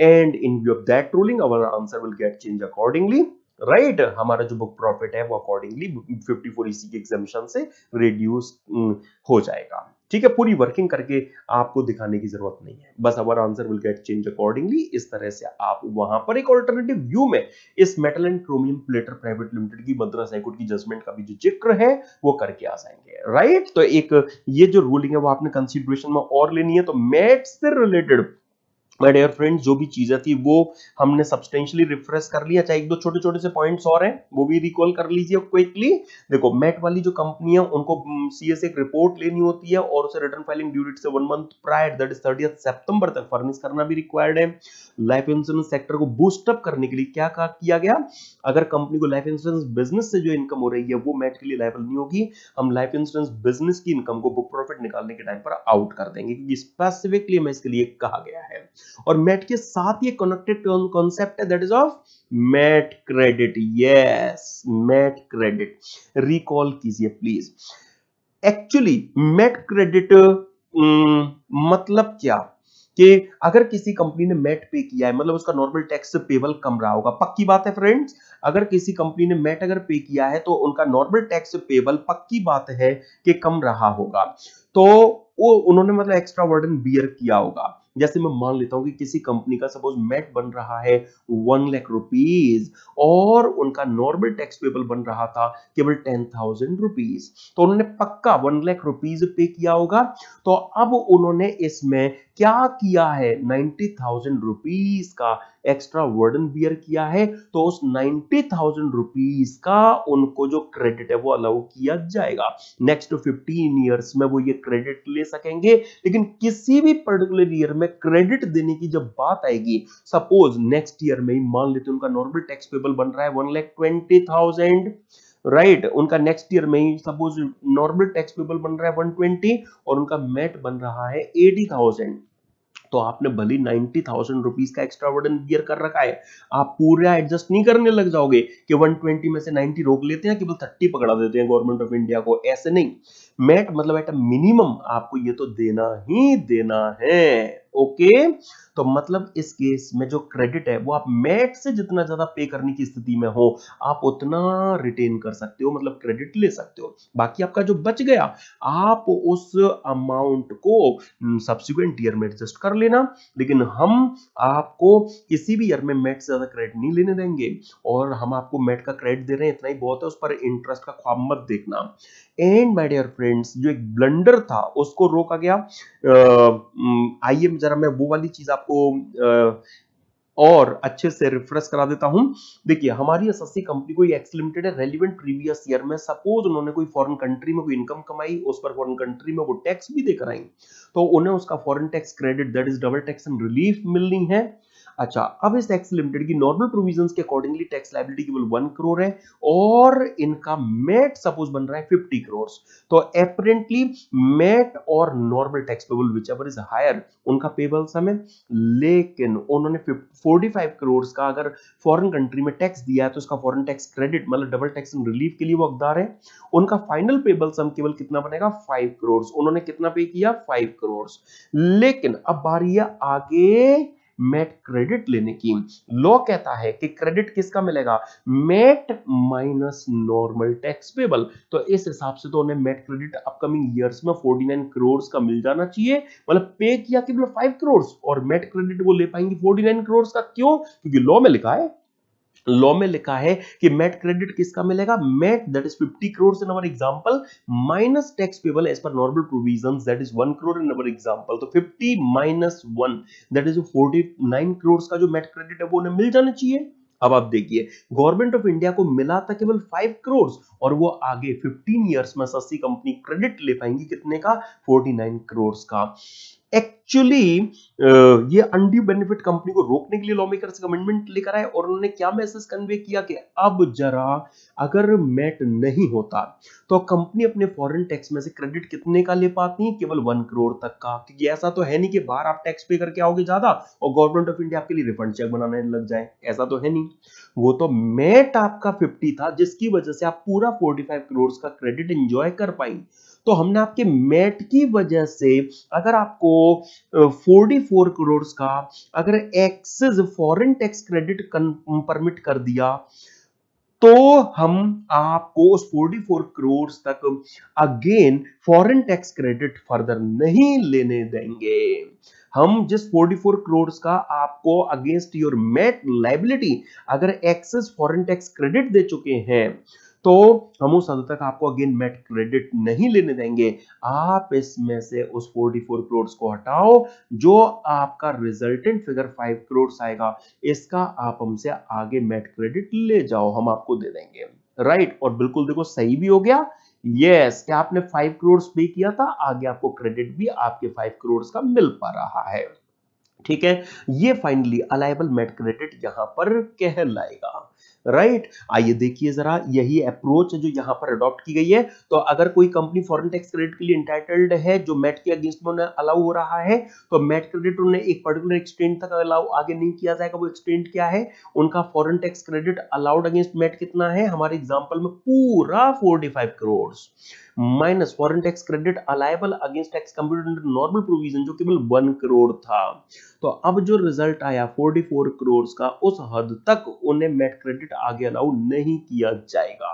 And in view of that ruling our answer will get change accordingly, right right? हमारा जो बुक प्रॉफिट है वो अकॉर्डिंगली चौवन ईसी के एग्जामिशन से रिड्यूस हो जाएगा। ठीक है, पूरी वर्किंग करके आपको दिखाने की जरूरत नहीं है, बस our answer will get change accordingly. इस तरह से आप वहां पर एक ऑल्टरनेटिव व्यू में इस metal and chromium plater private limited की मद्रास हाईकोर्ट की जजमेंट का भी जो जिक्र है वो करके आ जाएंगे, राइट। तो एक ये जो रूलिंग है वो आपने कंसिडरेशन में और लेनी है। तो मैट से रिलेटेड माय डियर फ्रेंड्स, जो भी चीजें थी वो हमने सब्सटेंशियली रिफ्रेश कर लिया। चाहे एक दो छोटे छोटे से पॉइंट्स और हैं वो भी रिकॉल कर लीजिए क्विकली। देखो, मैट वाली जो कंपनी है उनको सीएस एक रिपोर्ट लेनी होती है और उसे रिटर्न फाइलिंग ड्यू डेट से one month prior that is thirtieth सितंबर तक फर्निश करना भी रिक्वायर्ड है। लाइफ इंश्योरेंस सेक्टर को बूस्टअप करने के लिए क्या किया गया, अगर कंपनी को लाइफ इंश्योरेंस बिजनेस से जो इनकम हो रही है वो मैट के लिए लायबल नहीं होगी। हम लाइफ इंश्योरेंस बिजनेस की इनकम को बुक प्रॉफिट निकालने के टाइम पर आउट कर देंगे क्योंकि स्पेसिफिकली हमें इसके लिए कहा गया है। और मैट के साथ ये कनेक्टेड कॉन्सेप्ट है that is of MAT credit. Yes, MAT credit recall कीजिए प्लीज। एक्चुअली मैट क्रेडिट मतलब क्या कि अगर किसी कंपनी ने मैट पे किया है मतलब उसका नॉर्मल टैक्स पेबल कम रहा होगा। पक्की बात है फ्रेंड्स, अगर किसी कंपनी ने मैट अगर पे किया है तो उनका नॉर्मल टैक्स पेबल पक्की बात है कि कम रहा होगा। तो वो उन्होंने मतलब एक्स्ट्रा वर्डन बियर किया होगा। जैसे मैं मान लेता हूं कि किसी कंपनी का सपोज मैट बन रहा है वन लाख रुपीज और उनका नॉर्मल टैक्स पेबल बन रहा था केवल टेन थाउजेंड रुपीज, तो उन्होंने पक्का वन लाख रुपीज पे किया होगा। तो अब उन्होंने इसमें क्या किया है, नाइन्टी थाउजेंड रुपीज का एक्स्ट्रा वर्डन बियर किया है। तो उस नाइन्टी थाउजेंड रुपीज का उनको जो क्रेडिट है वो अलाउ किया जाएगा। नेक्स्ट फिफ्टीन ईयर्स में वो ये क्रेडिट ले सकेंगे, लेकिन किसी भी पर्टिकुलर ईयर में क्रेडिट देने की जब बात आएगी, सपोज नेक्स्ट ईयर में ही मान लेते हैं उनका नॉर्मल टैक्स पेबल बन रहा है one lakh twenty thousand, right, उनका नेक्स्ट ईयर में ही सपोज नॉर्मल टैक्स पेबल बन रहा है वन ट्वेंटी और उनका मैट बन रहा है एटी थाउजेंड। तो आपने भली नाइन्टी थाउजेंड रुपीज का एक्स्ट्रा वर्डन बियर कर रखा है, आप पूरा एडजस्ट नहीं करने लग जाओगे कि वन ट्वेंटी में से नाइन्टी रोक लेते हैं, केवल थर्टी पकड़ा देते हैं गवर्नमेंट ऑफ इंडिया को, ऐसे नहीं। मैट मतलब एट अ मिनिमम आपको ये तो देना ही देना है। Okay okay? तो मतलब इस केस में जो क्रेडिट है वो आप मैट से जितना ज्यादा पे करने की स्थिति में हो आप उतना रिटेन कर सकते हो, मतलब क्रेडिट ले सकते हो। बाकी आपका जो बच गया आप उस अमाउंट को सब्सिक्वेंट ईयर में एडजस्ट कर लेना, लेकिन हम आपको किसी भी ईयर में मैट से ज्यादा क्रेडिट नहीं लेने देंगे। और हम आपको मैट का क्रेडिट दे रहे हैं इतना ही बहुत है, उस पर इंटरेस्ट का ख्वाब मत देखना। एंड माय डियर फ्रेंड्स, जो एक ब्लंडर था उसको रोका गया। आइए जरा मैं वो वाली चीज आपको आ, और अच्छे से रिफ्रेश करा देता हूं। देखिए, हमारी एसएससी कंपनी कोई एक्स लिमिटेड है, रेलिवेंट प्रीवियस ईयर में सपोज उन्होंने कोई फॉरेन कंट्री में कोई इनकम कमाई, उस पर फॉरेन कंट्री में वो टैक्स भी देकर आई, तो उन्हें उसका foreign tax credit that is double tax and relief मिलनी है। अच्छा, अब इस एक्स लिमिटेड की नॉर्मल प्रोविजंस के अकॉर्डिंगली टैक्स लायबिलिटी केवल वन करोड़ है और इनका मैट सपोज बन रहा है फिफ्टी करोड़। तो एपरेंटली मैट और normal tax payable whichever is higher उनका पेबल सम है, लेकिन उन्होंने फोर्टी फाइव करोड़ का अगर फॉरेन कंट्री में टैक्स दिया है तो उसका फॉरेन टैक्स क्रेडिट मतलब डबल टैक्स एंड रिलीफ के लिए वो हकदार है। उनका फाइनल पेबल सम केवल कितना बनेगा, फाइव करोड़। उन्होंने कितना पे किया, फाइव करोड़। लेकिन अब बारी है आगे मैट क्रेडिट लेने की। लॉ कहता है कि क्रेडिट किसका मिलेगा, MAT minus normal tax payable. तो इस हिसाब से तो उन्हें मैट क्रेडिट अपकमिंग ईयर्स में फोर्टी नाइन करोड़ का मिल जाना चाहिए, मतलब पे किया केवल फाइव करोड़ और मैट क्रेडिट वो ले पाएंगे फोर्टी नाइन करोड़ का। क्यों? क्योंकि लॉ में लिखा है, लॉ में लिखा है कि मैट क्रेडिट किसका मिलेगा, MAT that is fifty crore in our example minus tax payable as per normal provisions that is one crore in our example. तो fifty minus one that is forty nine crore का जो मैट क्रेडिट है वो उन्हें मिल जाना चाहिए। अब आप देखिए, गवर्नमेंट ऑफ इंडिया को मिला था केवल फाइव करोड़ और वो आगे फिफ्टीन इयर्स में सस्ती कंपनी क्रेडिट ले पाएंगी कितने का, फोर्टी नाइन करोड़ का। एक्चुअली ये अनड्यू बेनिफिट कंपनी को रोकने के लिए लॉ मेकर्स कमेंटमेंट लेकर आए और उन्होंने क्या मैसेज कन्वे किया कि अब जरा अगर मैट नहीं होता तो कंपनी अपने फॉरेन टैक्स में से क्रेडिट कितने का ले पाती, केवल वन करोड़ तक का। क्योंकि ऐसा तो है नहीं कि बाहर आप टैक्स पे करके आओगे ज्यादा और गवर्नमेंट ऑफ इंडिया आपके लिए रिफंड चेक बनाने लग जाए, ऐसा तो है नहीं। वो तो मैट आपका फिफ्टी था जिसकी वजह से आप पूरा फोर्टी फाइव करोड़ का क्रेडिट एंजॉय कर पाई। तो हमने आपके मैट की वजह से अगर आपको फोर्टी फोर करोड़ का अगर excess foreign tax credit permit कर दिया तो हम आपको उस फोर्टी फोर करोड़ तक again foreign tax credit further नहीं लेने देंगे। हम जिस फोर्टी फोर करोड़ का आपको अगेंस्ट योर मैट लायबिलिटी अगर एक्सेस फॉरेन टैक्स क्रेडिट दे चुके हैं तो हम उस हद तक आपको अगेन मैट क्रेडिट नहीं लेने देंगे। आप इसमें से उस चौवालीस करोड़ को हटाओ, जो आपका रिजल्टेंट फिगर पाँच करोड़ आएगा, इसका आप हमसे आगे मैट क्रेडिट ले जाओ, हम आपको दे देंगे। राइट, और बिल्कुल देखो सही भी हो गया। यस, क्या आपने पाँच करोड़ पे किया था, आगे आपको क्रेडिट भी आपके पाँच करोड़ का मिल पा रहा है। ठीक है, ये फाइनली अलाइबल मेट क्रेडिट यहां पर कहलाएगा। राइट, आइए देखिए जरा, यही अप्रोच जो यहां पर अडॉप्ट की गई है। तो अगर कोई कंपनी फॉरेन टैक्स क्रेडिट के लिए इंटाइटल्ड है जो मैट के अगेंस्ट में उन्हें अलाउ हो रहा है, तो मैट क्रेडिट उन्हें एक पर्टिकुलर एक्सटेंट तक अलाउ आगे नहीं किया जाएगा। वो एक्सटेंट क्या है, उनका foreign tax credit allowed against MAT कितना है, हमारे एग्जाम्पल में पूरा forty five crore minus foreign tax credit allowable against tax computed under normal provision, जो केवल वन करोड़ था। तो अब जो रिजल्ट आया चौवालीस करोड़ का, उस हद तक उन्हें मैट क्रेडिट आगे अलाउ नहीं किया जाएगा।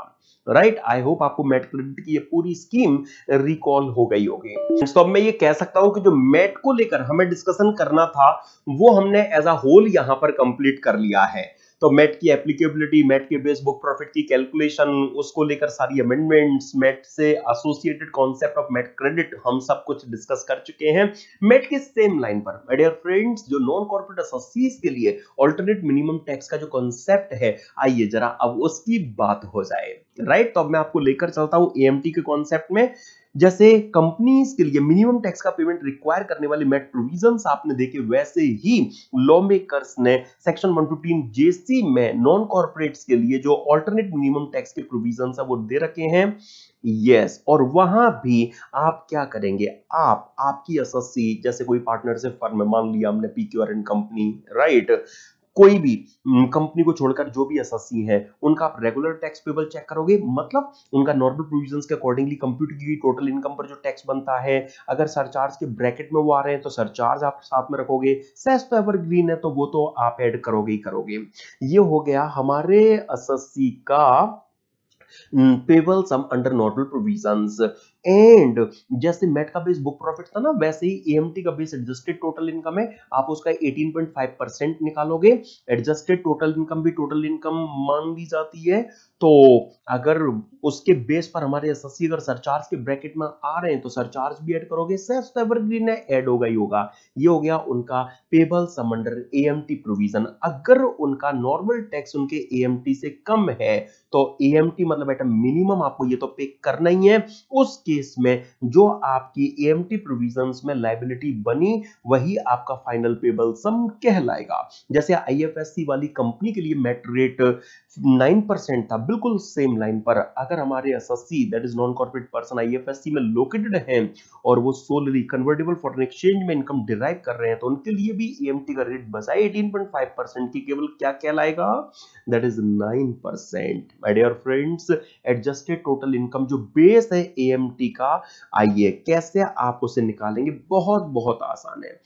राइट, आई होप आपको मैट क्रेडिट की ये पूरी स्कीम रिकॉल हो गई होगी। तो अब मैं ये कह सकता हूं कि जो मैट को लेकर हमें डिस्कशन करना था, वो हमने एज अ होल यहाँ पर कंप्लीट कर लिया है। तो मैट की एप्लीकेबिलिटी, मैट के बेस बुक प्रॉफिट की कैलकुलेशन, उसको लेकर सारी अमेंडमेंट्स, मैट से associated concept of MAT credit, हम सब कुछ डिस्कस कर चुके हैं। मैट के सेम लाइन पर माय डियर फ्रेंड्स, जो नॉन कॉर्पोरेट एसोसिएट्स के लिए अल्टरनेट मिनिमम टैक्स का जो कॉन्सेप्ट है, आइए जरा अब उसकी बात हो जाए। राइट, तो अब मैं आपको लेकर चलता हूँ एएमटी के कॉन्सेप्ट में। जैसे कंपनीज के लिए मिनिमम टैक्स का पेमेंट रिक्वायर करने वाले मैट प्रोविजंस आपने देखे, वैसे ही लॉ मेकर्स ने section one fifteen J C में नॉन कॉर्पोरेट्स के लिए जो अल्टरनेट मिनिमम टैक्स के प्रोविजंस है वो दे रखे हैं। यस yes, और वहां भी आप क्या करेंगे, आप आपकी एसएससी, जैसे कोई पार्टनरशिप फर्म है, मान लिया हमने पीक्यूआरएन कंपनी, राइट, कोई भी कंपनी को छोड़कर जो भी एसएससी है, उनका आप रेगुलर टैक्स पेबल चेक करोगे, मतलब उनका नॉर्मल प्रोविजंस के अकॉर्डिंगली कंप्यूट की गई टोटल इनकम पर जो टैक्स बनता है, अगर सरचार्ज के ब्रैकेट में वो आ रहे हैं तो सरचार्ज आप साथ में रखोगे, सेस तो एवरग्रीन है तो वो तो आप ऐड करोगे ही करोगे। ये हो गया हमारे एसएससी का payable sum under normal provisions. And जैसे मैट का बेस बुक प्रॉफिट था ना, वैसे ही एएमटी का बेस एडजस्टेड टोटल इनकम है, आप उसका अठारह पॉइंट पाँच परसेंट निकालोगे। एडजस्टेड टोटल इनकम भी टोटल इनकम मान ली जाती है, तो अगर उसके बेस पर हमारे एसएससी अगर सरचार्ज के ब्रैकेट में आ रहे हैं तो सरचार्ज भी ऐड करोगे, सेस एवरग्रीन है, ऐड होगा ही होगा। ये हो गया उनका payable sum under AMT provision. अगर उनका नॉर्मल टैक्स उनके एएमटी से कम है तो एएमटी मतलब बेटा मिनिमम आपको ये तो पे करना ही है। उस केस में जो आपकी एएमटी प्रोविजंस में लायबिलिटी बनी वही आपका फाइनल पेबल सम कहलाएगा। जैसे आईएफएससी वाली कंपनी के लिए मैट रेट नौ परसेंट था, बिल्कुल सेम लाइन पर अगर हमारे assessee that is non corporate person IFSC में लोकेटेड हैं और वो सोलली कन्वर्टेबल फॉरेन एक्सचेंज में इनकम डिराइव कर रहे हैं, तो उनके लिए भी एएमटी का रेट बजाय अठारह पॉइंट पाँच परसेंट की केवल क्या कहलाएगा, दैट इज नौ percent. My dear friends, adjusted total income जो बेस है एएमटी का, आइए कैसे आप उसे निकालेंगे, बहुत बहुत आसान है।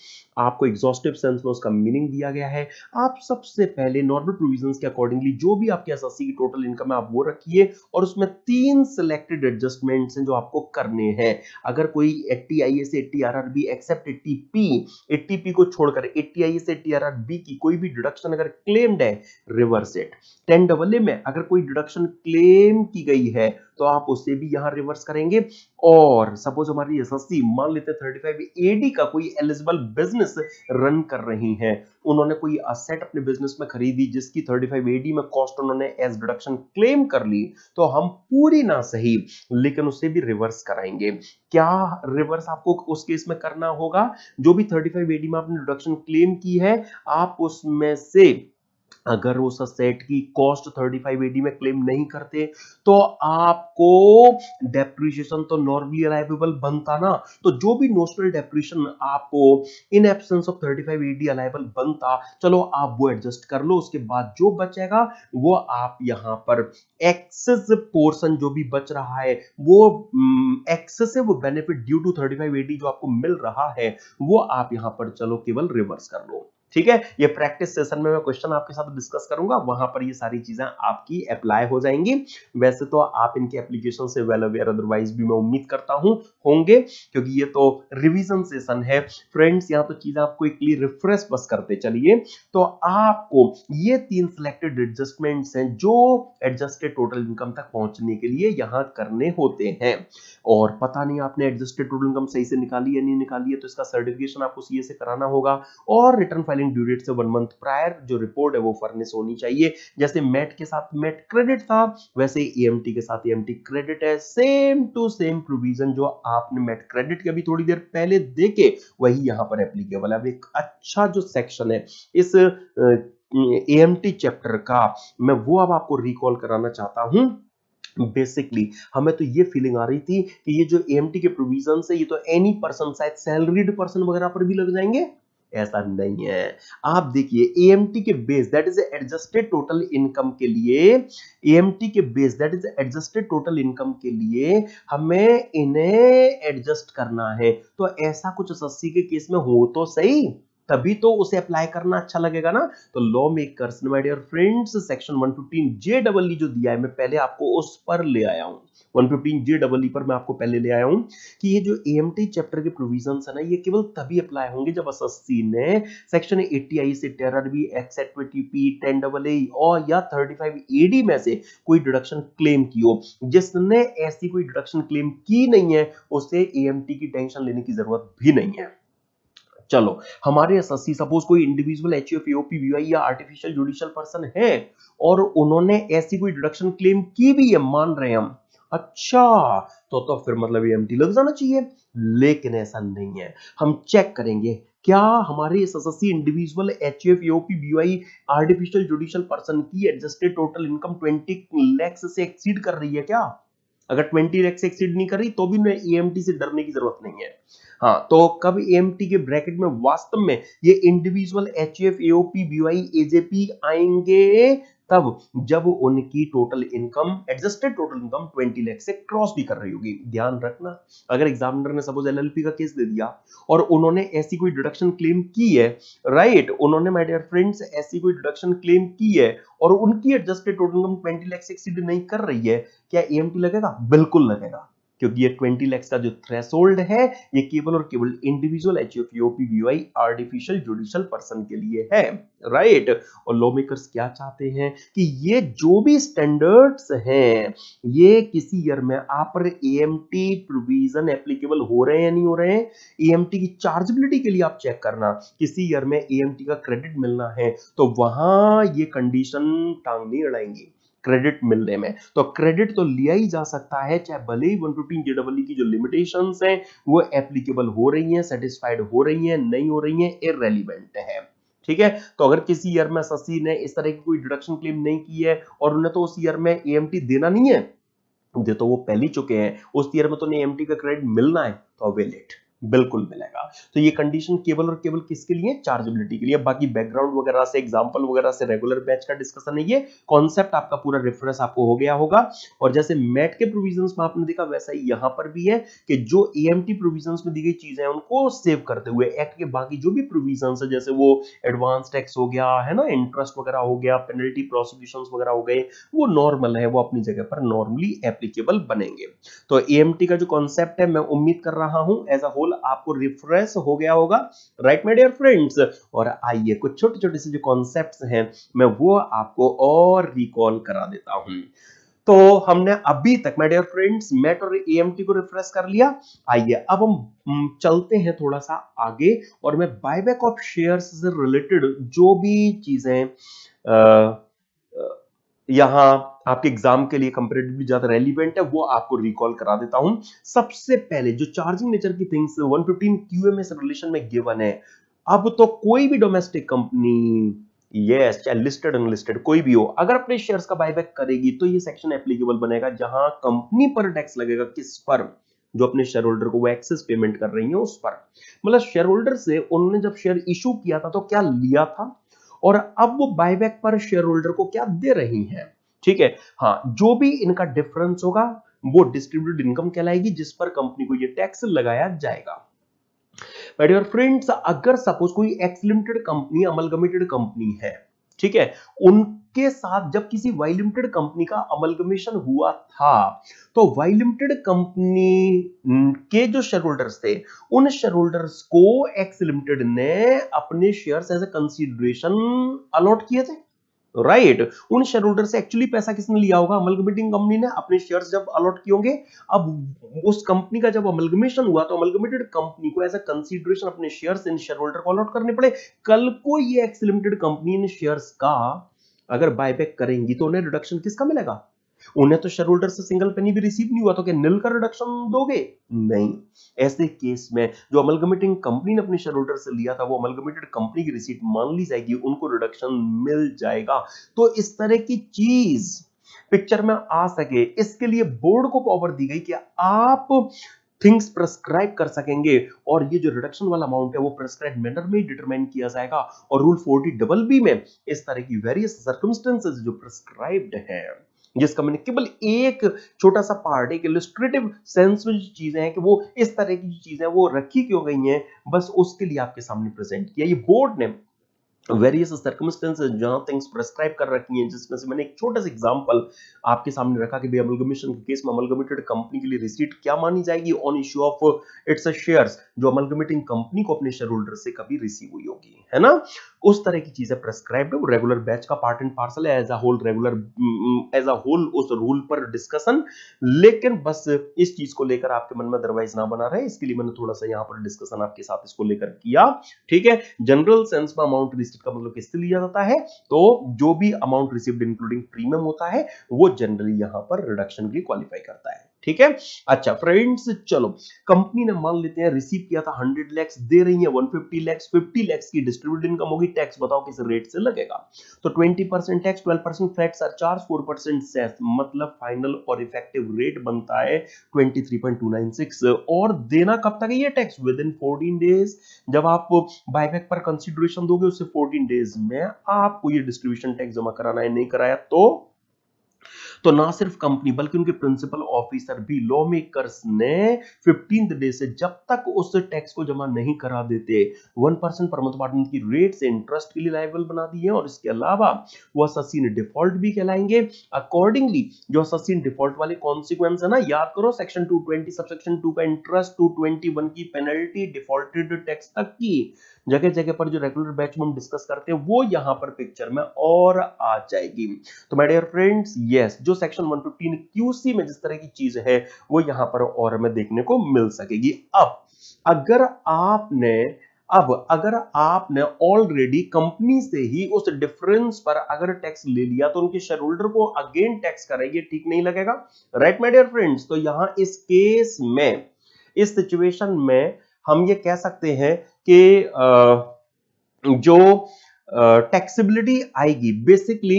आपको एग्जॉस्टिव सेंस में उसका मीनिंग दिया गया है। आप सबसे पहले नॉर्मल प्रोविजंस के अकॉर्डिंगली जो भी आपके एसएससी की टोटल इनकम है आप वो रखिए, और उसमें तीन सिलेक्टेड एडजस्टमेंट्स हैं जो आपको करने हैं। अगर कोई एटीआईएस से एटीआरआरबी एक्सेप्ट एटीपी एटीपी को छोड़कर एटीआईएस से एटीआरआरबी की कोई भी डिडक्शन अगर क्लेम्ड है, रिवर्स इट। टेन ए में अगर कोई डिडक्शन क्लेम की गई है तो आप उससे भी यहां रिवर्स करेंगे। और सपोज हमारी एसएससी मान लेते हैं पैंतीस एडी का कोई एलिजिबल बिजनेस रन कर रही हैं, उन्होंने कोई एसेट अपने बिजनेस में खरीदी जिसकी पैंतीस एडी में कॉस्ट उन्होंने एज डिडक्शन क्लेम कर ली, तो हम पूरी ना सही लेकिन उससे भी रिवर्स कराएंगे। क्या रिवर्स आपको उस केस में करना होगा, जो भी पैंतीस एडी में आपने डिडक्शन क्लेम की है, आप उसमें से अगर उस असेट की कॉस्ट पैंतीस एडी में क्लेम नहीं करते तो आपको डेप्रिसिएशन तो नॉर्मली अलाइवेबल बनता ना, तो जो भी नोशनल डेप्रिसिएशन आपको इन एब्सेंस ऑफ पैंतीस एडी अलाइवेबल बनता, चलो आप वो एडजस्ट कर लो। उसके बाद जो बचेगा वो आप यहाँ पर एक्सेस पोर्शन जो भी बच रहा है, वो एक्सेसिव बेनिफिट ड्यू टू पैंतीस एडी जो आपको मिल रहा है, वो आप यहाँ पर चलो केवल रिवर्स कर लो। ठीक है। ये प्रैक्टिस सेशन में मैं क्वेश्चन आपके साथ डिस्कस करूंगा, वहां पर ये सारी चीजें आपकी अप्लाई हो जाएंगी। वैसे तो आप इनके एप्लीकेशन से वेल अवेयर अदरवाइज भी मैं उम्मीद करता हूं होंगे, क्योंकि ये तो रिवीजन सेशन है फ्रेंड्स। यहाँ तो चीजें आपको एक क्लियर रिफ्रेश बस करते चलिए। तो आपको ये तीन सिलेक्टेड एडजस्टमेंट्स हैं जो एडजस्टेड टोटल इनकम तक पहुंचने के लिए यहाँ करने होते हैं। और पता नहीं आपने एडजस्टेड टोटल इनकम सही से निकाली या नहीं निकाली है, तो इसका सर्टिफिकेशन आपको सीए से कराना होगा। और रिटर्न फाइलिंग ड्यू डेट से वन मंथ प्रायर जो रिपोर्ट है वो फर्निश होनी चाहिए। जैसे मैट के साथ मैट क्रेडिट था, वैसे एएमटी के साथ एएमटी क्रेडिट है। सेम टू सेम प्रोविजन जो आपने मैट क्रेडिट के अभी थोड़ी देर पहले देखे वही यहाँ पर एप्लीकेबल है। अब एक अच्छा जो सेक्शन है इस एएमटी चैप्टर का, मैं वो अब आपको रिकॉल कराना चाहता हूं। बेसिकली हमें तो ये फीलिंग आ रही थी कि ये जो एएमटी के प्रोविजन है ये तो एनी पर्सन शायद सैलरीड पर्सन वगैरह पर भी लग जाएंगे, ऐसा नहीं है। आप देखिए एएमटी के base that is adjusted total income के लिए एएमटी के base that is adjusted total income के लिए हमें इन्हें एडजस्ट करना है। तो ऐसा कुछ एसएससी के केस में हो तो सही, तभी तो उसे अप्लाई करना अच्छा लगेगा ना। तो लॉ मेकर्स ने my dear friends section one fifteen J double E जो दिया है, मैं पहले आपको उस पर ले आया हूं। One fifteen J double E पर मैं आपको पहले ले आया हूं कि ये जो एएमटी चैप्टर के प्रोविजंस है ना, ये केवल तभी अप्लाई होंगे जब एसएससी ने सेक्शन अस्सी आई से टेरर B X twenty P ten A A और या थर्टी फाइव ए डी में से कोई डिडक्शन क्लेम की हो। जिसने ऐसी कोई डिडक्शन क्लेम की नहीं है उसे एएमटी की टेंशन लेने की जरूरत भी नहीं है। चलो हमारे एसएससी सपोज कोई इंडिविजुअल एचयूएफ यूपी वीआई या आर्टिफिशियल जुडिशियल पर्सन है और उन्होंने ऐसी कोई डिडक्शन क्लेम की भी है, मान रहे हम, अच्छा तो तो फिर मतलब एएमटी लग जाना चाहिए। लेकिन ऐसा नहीं है, हम चेक करेंगे क्या हमारे assessee individual HUF UP BOI artificial judicial person की एडजस्टेड टोटल इनकम बीस लाख से एक्सीड कर रही है क्या। अगर बीस लाख से एक्सीड नहीं कर रही तो भी मैं एएमटी से डरने की जरूरत नहीं है। हाँ, तो कब एएमटी के ब्रैकेट में वास्तव में ये individual HUF AOP BOI AJP आएंगे, तब जब उनकी total income adjusted total income बीस लाख से क्रॉस भी कर रही होगी। ध्यान रखना, अगर एग्जामिनर ने सपोज एलएलपी का केस दे दिया और उन्होंने ऐसी कोई डिडक्शन क्लेम की है, राइट, उन्होंने माय डियर फ्रेंड्स ऐसी कोई डिडक्शन क्लेम की है और उनकी एडजस्टेड टोटल इनकम बीस लाख से एक्सीड नहीं कर रही है, क्या एएमटी लगेगा? बिल्कुल लगेगा, क्योंकि ये बीस लाख का जो थ्रेशोल्ड है ये केवल और केवल individual HUF UP BOI artificial judicial person के लिए है, राइट। और लॉ मेकर्स क्या चाहते हैं कि ये जो भी स्टैंडर्ड्स हैं ये किसी ईयर में आप पर एएमटी प्रोविजन एप्लीकेबल हो रहे हैं या नहीं हो रहे हैं। एएमटी की चार्जेबिलिटी के लिए आप चेक करना, किसी ईयर में एएमटी का क्रेडिट मिलना है तो वहां ये कंडीशन टांग नहीं अड़ाएंगी क्रेडिट मिलने में। तो क्रेडिट तो लिया ही जा सकता है, चाहे भले ही one fifteen J double E की जो लिमिटेशंस हैं वो एप्लीकेबल हो रही हैं, सेटिस्फाइड हो रही हैं, नहीं हो रही हैं, इररेलेवेंट है, ठीक है। तो अगर किसी ईयर में एसएससी ने इस तरह की कोई डिडक्शन क्लेम नहीं की है और उन्हें तो उस ईयर में एएमटी देना नहीं है, दे तो वो पहले चुके हैं, उस ईयर में तो उन्हें एएमटी का क्रेडिट मिलना है, तो वेलिड बिल्कुल मिलेगा। तो ये कंडीशन केवल और केवल किसके लिए? चार्जेबिलिटी के लिए। बाकी बैकग्राउंड वगैरह से, एग्जांपल वगैरह से रेगुलर बैच का डिस्कशन है। ये कॉन्सेप्ट आपका पूरा रेफरेंस आपको हो गया होगा। और जैसे मैट के प्रोविजंस में आपने देखा वैसा ही यहाँ पर भी है कि जो एएमटी प्रोविजंस में दी गई चीजें उनको सेव करते हुए एक्ट के बाकी जो भी प्रोविजंस है, जैसे वो एडवांस टैक्स हो गया है ना, इंटरेस्ट वगैरह हो गया, पेनल्टी प्रोसिक्यूशन वगैरह हो गए, वो नॉर्मल है, वो अपनी जगह पर नॉर्मली एप्लीकेबल बनेंगे। तो एएमटी का जो कॉन्सेप्ट है मैं उम्मीद कर रहा हूँ एज अ होल आपको रिफ्रेश हो गया होगा, राइट माय डियर फ्रेंड्स। और आइए कुछ छोटे-छोटे से जो कॉन्सेप्ट्स हैं मैं वो आपको और रिकॉल करा देता हूं। तो हमने अभी तक माय डियर फ्रेंड्स मैट और एएमटी को रिफ्रेश कर लिया। आइए अब हम चलते हैं थोड़ा सा आगे और मैं बायबैक ऑफ शेयर्स से रिलेटेड जो भी चीजें यहाँ आपके एग्जाम के लिए कंपैरेटिवली ज्यादा रेलिवेंट है वो आपको रिकॉल करा देता हूं। सबसे पहले जो चार्जिंग नेचर की things one fifteen Q M A से रिलेशन में गिवन है। अब तो कोई भी डोमेस्टिक कंपनी, यस, चाहे लिस्टेड अनलिस्टेड कोई भी हो, अगर अपने शेयर्स का बायबैक करेगी तो ये सेक्शन एप्लीकेबल बनेगा जहां कंपनी पर टैक्स लगेगा। किस पर? जो अपने शेयर होल्डर को वो एक्सेस पेमेंट कर रही है उस पर। मतलब शेयर होल्डर से उन्होंने जब शेयर इशू किया था तो क्या लिया था और अब वो बायबैक पर शेयर होल्डर को क्या दे रही हैं, ठीक है। हाँ, जो भी इनका डिफरेंस होगा वो डिस्ट्रीब्यूटेड इनकम कहलाएगी जिस पर कंपनी को ये टैक्स लगाया जाएगा। माय डियर फ्रेंड्स, अगर सपोज कोई X limited company amalgamated company है, ठीक है, उनके साथ जब किसी वाई लिमिटेड कंपनी का अमलगमेशन हुआ था तो वाई लिमिटेड कंपनी के जो शेयर होल्डर्स थे उन शेयर होल्डर्स को एक्स लिमिटेड ने अपने shares as a consideration allot किए थे, राइट right. उन शेयर होल्डर से एक्चुअली पैसा किसने लिया होगा? अमलगमेटिंग कंपनी ने अपने शेयर्स जब अलॉट किए होंगे। अब उस कंपनी का जब अमलगमेशन हुआ तो अमलगमेटेड कंपनी को एज अ कंसीडरेशन अपने शेयर्स इन शेयर होल्डर को अलॉट करने पड़े। कल को ये एक्स लिमिटेड कंपनी इन शेयर्स का अगर बायबैक करेंगी तो उन्हें रिडक्शन किसका मिलेगा? उन्हें तो शेयर होल्डर से सिंगल पेनी भी रिसीव नहीं हुआ, तो क्या निल का रिडक्शन दोगे? नहीं। ऐसे केस में जो अमलगमेटिंग कंपनी ने अपने शेयर होल्डर से लिया था वो अमलगमेटेड कंपनी की रिसीट मान ली जाएगी, उनको रिडक्शन मिल जाएगा। तो इस तरह की चीज पिक्चर में आ सके इसके लिए बोर्ड को पावर दी गई कि आप थिंग्स प्रेस्क्राइब कर सकेंगे और ये जो रिडक्शन वाला अमाउंट है वो प्रेस्क्राइब मैनर में डिटरमाइन किया जाएगा। और रूल फोर्टी बी में इस तरह की वेरियस सर्कमस्टेंसेस जो प्रेस्क्राइब्ड है, जिसका मैंने केवल एक छोटा सा पार्ट, एक इलस्ट्रेटिव सेंस में जो चीजें हैं कि वो इस तरह की जो चीजें वो रखी क्यों गई हैं, बस उसके लिए आपके सामने प्रेजेंट किया। ये बोर्ड ने वेरियस सर्कमस्टेंसेस जहां थिंग्स प्रेस्क्राइब कर रखी हैं, जिसमें से मैंने एक छोटा सा एग्जांपल आपके सामने रखा कि भाई अमलगमेशन के केस में अमलगमेटेड कंपनी के लिए रिसीट क्या मानी जाएगी on issue of its shares, जो अमलगमेटिंग कंपनी को अपने शेयर होल्डर से कभी रिसीव हुई होगी, है ना। उस तरह की चीजें प्रेस्क्राइब्ड है, रेगुलर बैच का पार्ट एंड पार्सल है, as a whole regular as a whole उस रूल पर डिस्कशन। लेकिन बस इस चीज को लेकर आपके मन में अदरवाइज ना बना रहे, इसके लिए मैंने थोड़ा सा यहाँ पर डिस्कशन आपके साथ इसको लेकर किया, ठीक है। जनरल सेंस में अमाउंट का मतलब किससे लिया जाता है? तो जो भी अमाउंट रिसीव्ड इंक्लूडिंग प्रीमियम होता है वो जनरली यहां पर रिडक्शन के लिए क्वालिफाई करता है, ठीक है। अच्छा फ्रेंड्स, चलो कंपनी ने मान लेते हैं रिसीव किया था हंड्रेड लैक्स, दे रही है one fifty lakhs, fifty lakhs की डिस्ट्रीब्यूटेड इनकम होगी। टैक्स बताओ किस रेट से लगेगा? तो twenty percent tax, twelve percent flat surcharge, four percent cess, मतलब फाइनल और इफेक्टिव रेट बनता है twenty three point two nine six. और देना कब तक है ये tax? Within fourteen days. जब आप बायबैक पर कंसीडरेशन दोगे उससे फोर्टीन डेज में आपको ये डिस्ट्रीब्यूशन टैक्स जमा कराना है। नहीं कराया तो तो ना सिर्फ कंपनी बल्कि उनके प्रिंसिपल ऑफिसर भी, लॉ मेकर्स ने फिफ्टीन्थ डे से जब तक उस टैक्स को जमा नहीं करा देते, one percent per month partner की रेट से इंटरेस्ट के लिए लायबल बना दी है। और इसके अलावा वो असेसिन डिफॉल्ट भी कहलाएंगे। अकॉर्डिंगली जो असेसिन डिफॉल्ट वाले कॉन्सिक्वेंस है ना, याद करो section two twenty subsection two का इंटरेस्ट, टू ट्वेंटी वन की पेनल्टी, डिफॉल्टेड टैक्स तक की जगह जगह पर जो रेगुलर बैच में हम डिस्कस करते हैं वो यहाँ पर पिक्चर में और आ जाएगी। तो माय डियर फ्रेंड्स, यस, जो सेक्शन वन फिफ्टीन क्यूसी में जिस तरह की चीज है वो यहाँ पर और हमें देखने को मिल सकेगी। अब अगर आपने अब अगर आपने ऑलरेडी कंपनी से ही उस डिफरेंस पर अगर टैक्स ले लिया तो उनके शेयर होल्डर को अगेन टैक्स करेंगे, ठीक नहीं लगेगा, राइट माय डियर फ्रेंड्स। तो यहाँ इस केस में, इस सिचुएशन में हम ये कह सकते हैं कि जो टैक्सेबिलिटी आएगी बेसिकली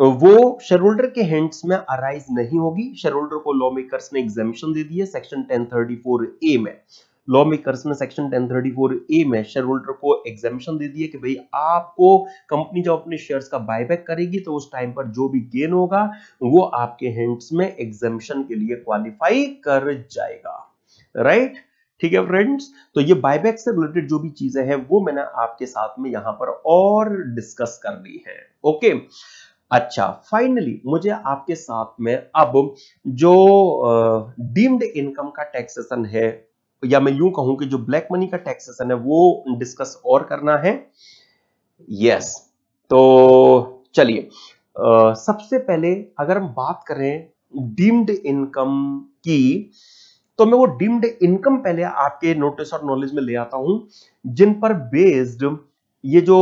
वो शेयर होल्डर के हैंड्स में अराइज नहीं होगी। शेयर होल्डर को लॉ मेकर्स ने एग्जेम्पशन दे दी है section ten thirty four A में। लॉ मेकर्स ने section ten thirty four A में शेयर होल्डर को एग्जेम्पशन दे दी है कि भाई आपको कंपनी जब अपने शेयर्स का बायबैक करेगी तो उस टाइम पर जो भी गेन होगा वो आपके हैंड्स में एग्जेम्पशन के लिए क्वालिफाई कर जाएगा, राइट right? ठीक है फ्रेंड्स। तो ये बायबैक से रिलेटेड जो भी चीजें हैं वो मैंने आपके साथ में यहाँ पर और डिस्कस कर ली है, ओके। अच्छा फाइनली मुझे आपके साथ में अब जो डीम्ड इनकम का टैक्सेशन है, या मैं यूं कहूं कि जो ब्लैक मनी का टैक्सेशन है वो डिस्कस और करना है, यस। तो चलिए सबसे पहले अगर हम बात करें डीम्ड इनकम की, तो मैं वो डीम्ड इनकम पहले आपके नोटिस और नॉलेज में ले आता हूं, जिन पर बेस्ड ये जो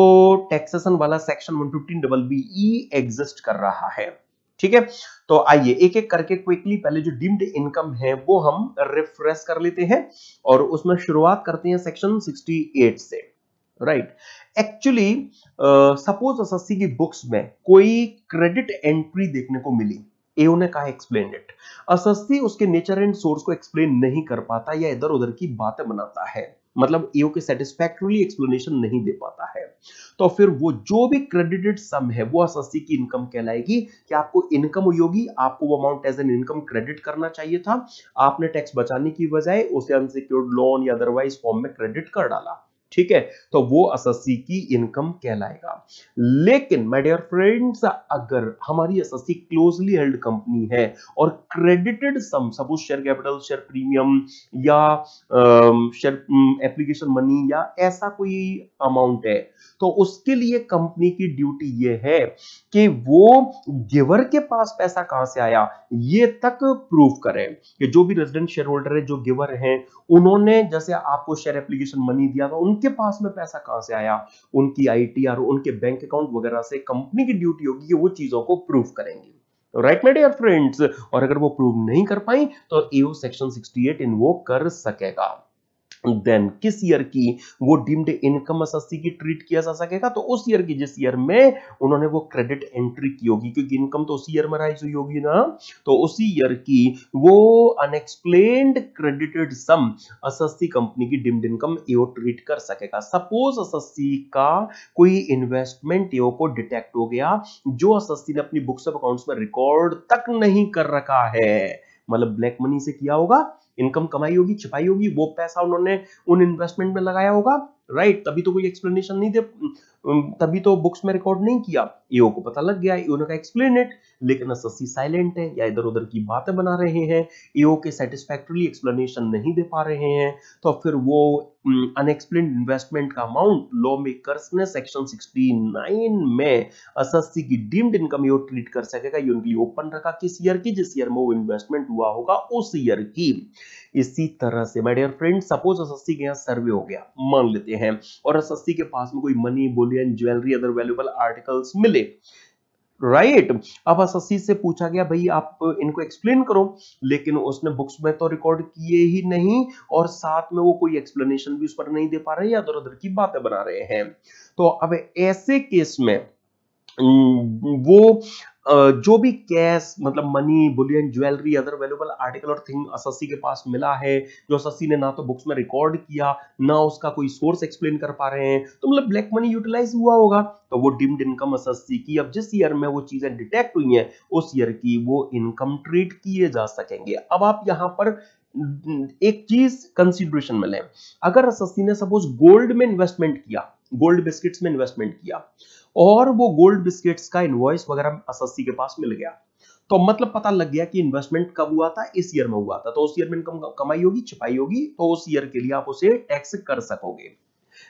टैक्सेशन वाला section one fifteen B E exist कर रहा है, ठीक है। तो आइए एक एक करके क्विकली पहले जो डीम्ड इनकम है वो हम रिफ्रेश कर लेते हैं और उसमें शुरुआत करते हैं सेक्शन सिक्सटी एट से, राइट। एक्चुअली सपोज एसएससी की बुक्स में कोई क्रेडिट एंट्री देखने को मिली, एओ ने कहा एक्सप्लेन इट, एसएससी उसके नेचर एंड सोर्स को एक्सप्लेन नहीं कर पाता या इधर उधर की बातें बनाता है, मतलब ए ओ के सेटिस्फैक्टरीली एक्सप्लेनेशन नहीं दे पाता है, तो फिर वो जो भी क्रेडिटेड सम है वो एसएससी की इनकम कहलाएगी कि आपको इनकम हुई होगी, आपको वो amount as an income credit करना चाहिए था, आपने टैक्स बचाने की बजाय उसे अनसिक्योर्ड लोन या अदरवाइज फॉर्म में क्रेडिट कर डाला, ठीक है, तो वो एसएससी की इनकम कहलाएगा। लेकिन माय डियर फ्रेंड्स, अगर हमारी एसएससी क्लोजली हेल्ड कंपनी है और credited sum, suppose share capital, share premium या शेयर एप्लीकेशन मनी या ऐसा कोई अमाउंट है, तो उसके लिए कंपनी की ड्यूटी ये है कि वो गिवर के पास पैसा कहां से आया ये तक प्रूफ करें कि जो भी रेजिडेंट शेयर होल्डर है, जो गिवर है, उन्होंने जैसे आपको शेयर एप्लीकेशन मनी दिया था, उनके पास में पैसा कहां से आया, उनकी आईटीआर, उनके बैंक अकाउंट वगैरह से कंपनी की ड्यूटी होगी कि वो चीजों को प्रूफ करेंगे। राइट माय डियर फ्रेंड्स, और अगर वो प्रूव नहीं कर पाई तो एओ सेक्शन अड़सठ इन्वोक कर सकेगा। देन किस ईयर की वो डीम्ड इनकम एसएससी की ट्रीट किया जा सकेगा, तो उस ईयर की जिस ईयर में उन्होंने वो क्रेडिट एंट्री की होगी, क्योंकि इनकम तो उसी ईयर में राइज हुई होगी ना, तो उसी ईयर की वो unexplained credited sum SSC company की डीम्ड इनकम एओ ट्रीट कर सकेगा। सपोज एसएससी का कोई इन्वेस्टमेंट एओ को डिटेक्ट हो गया जो एसएससी ने अपनी बुक्स ऑफ अकाउंट्स में रिकॉर्ड तक नहीं कर रखा है, मतलब ब्लैक मनी से किया होगा, इनकम कमाई होगी, छिपाई होगी, वो पैसा उन्होंने उन इन्वेस्टमेंट में लगाया होगा, राइट, तभी तो कोई एक्सप्लेनेशन नहीं दे, तभी तो बुक्स में रिकॉर्ड नहीं किया, एओ को पता लग गया, एओ ने कहा एक्सप्लेन इट, लेकिन एसएससी साइलेंट है या इधर उधर की बातें बना रहे हैं, एओ के सेटिस्फैक्टरीली एक्सप्लेनेशन नहीं दे पा रहे हैं, तो फिर वो अनएक्सप्लेन्ड इन्वेस्टमेंट का अमाउंट लॉ मेकर्स ने सेक्शन उनहत्तर में एसएससी की डीम्ड इनकम एओ ट्रीट कर सकेगा। ये उनकी ओपन रखा किस ईयर की, जिस ईयर में वो इन्वेस्टमेंट हुआ होगा उस ईयर की। इसी तरह से my dear friend, suppose SSC के यहाँ सर्वे हो गया मान लेते हैं और एसएससी के पास में कोई money, bullion, jewellery, other valuable articles मिले, राइट right. अब एसएससी से पूछा गया भाई आप इनको एक्सप्लेन करो, लेकिन उसने बुक्स में तो रिकॉर्ड किए ही नहीं और साथ में वो कोई एक्सप्लेनेशन भी उस पर नहीं दे पा रहे या इधर उधर की बातें बना रहे हैं, तो अब ऐसे केस में वो जो भी कैश, मतलब money, bullion, jewellery, other valuable article और थिंग एसएससी के पास मिला है जो एसएससी ने ना तो बुक्स में रिकॉर्ड किया ना उसका कोई सोर्स एक्सप्लेन कर पा रहे हैं, तो मतलब ब्लैक मनी यूटिलाइज हुआ होगा, तो वो डीम्ड इनकम एसएससी की अब जिस ईयर में वो चीजें डिटेक्ट हुई हैं उस ईयर की वो इनकम ट्रीट किए जा सकेंगे। अब आप यहाँ पर एक चीज कंसिडरेशन में लें, अगर एसएससी ने सपोज गोल्ड में इन्वेस्टमेंट किया, गोल्ड बिस्किट्स में इन्वेस्टमेंट किया और वो गोल्ड बिस्किट्स का इनवॉइस वगैरह एसएससी के पास मिल गया, तो मतलब पता लग गया कि इन्वेस्टमेंट कब हुआ था, इस ईयर में हुआ था, तो उस ईयर में इनकम कमाई होगी, छिपाई होगी, तो उस ईयर के लिए आप उसे टैक्स कर सकोगे।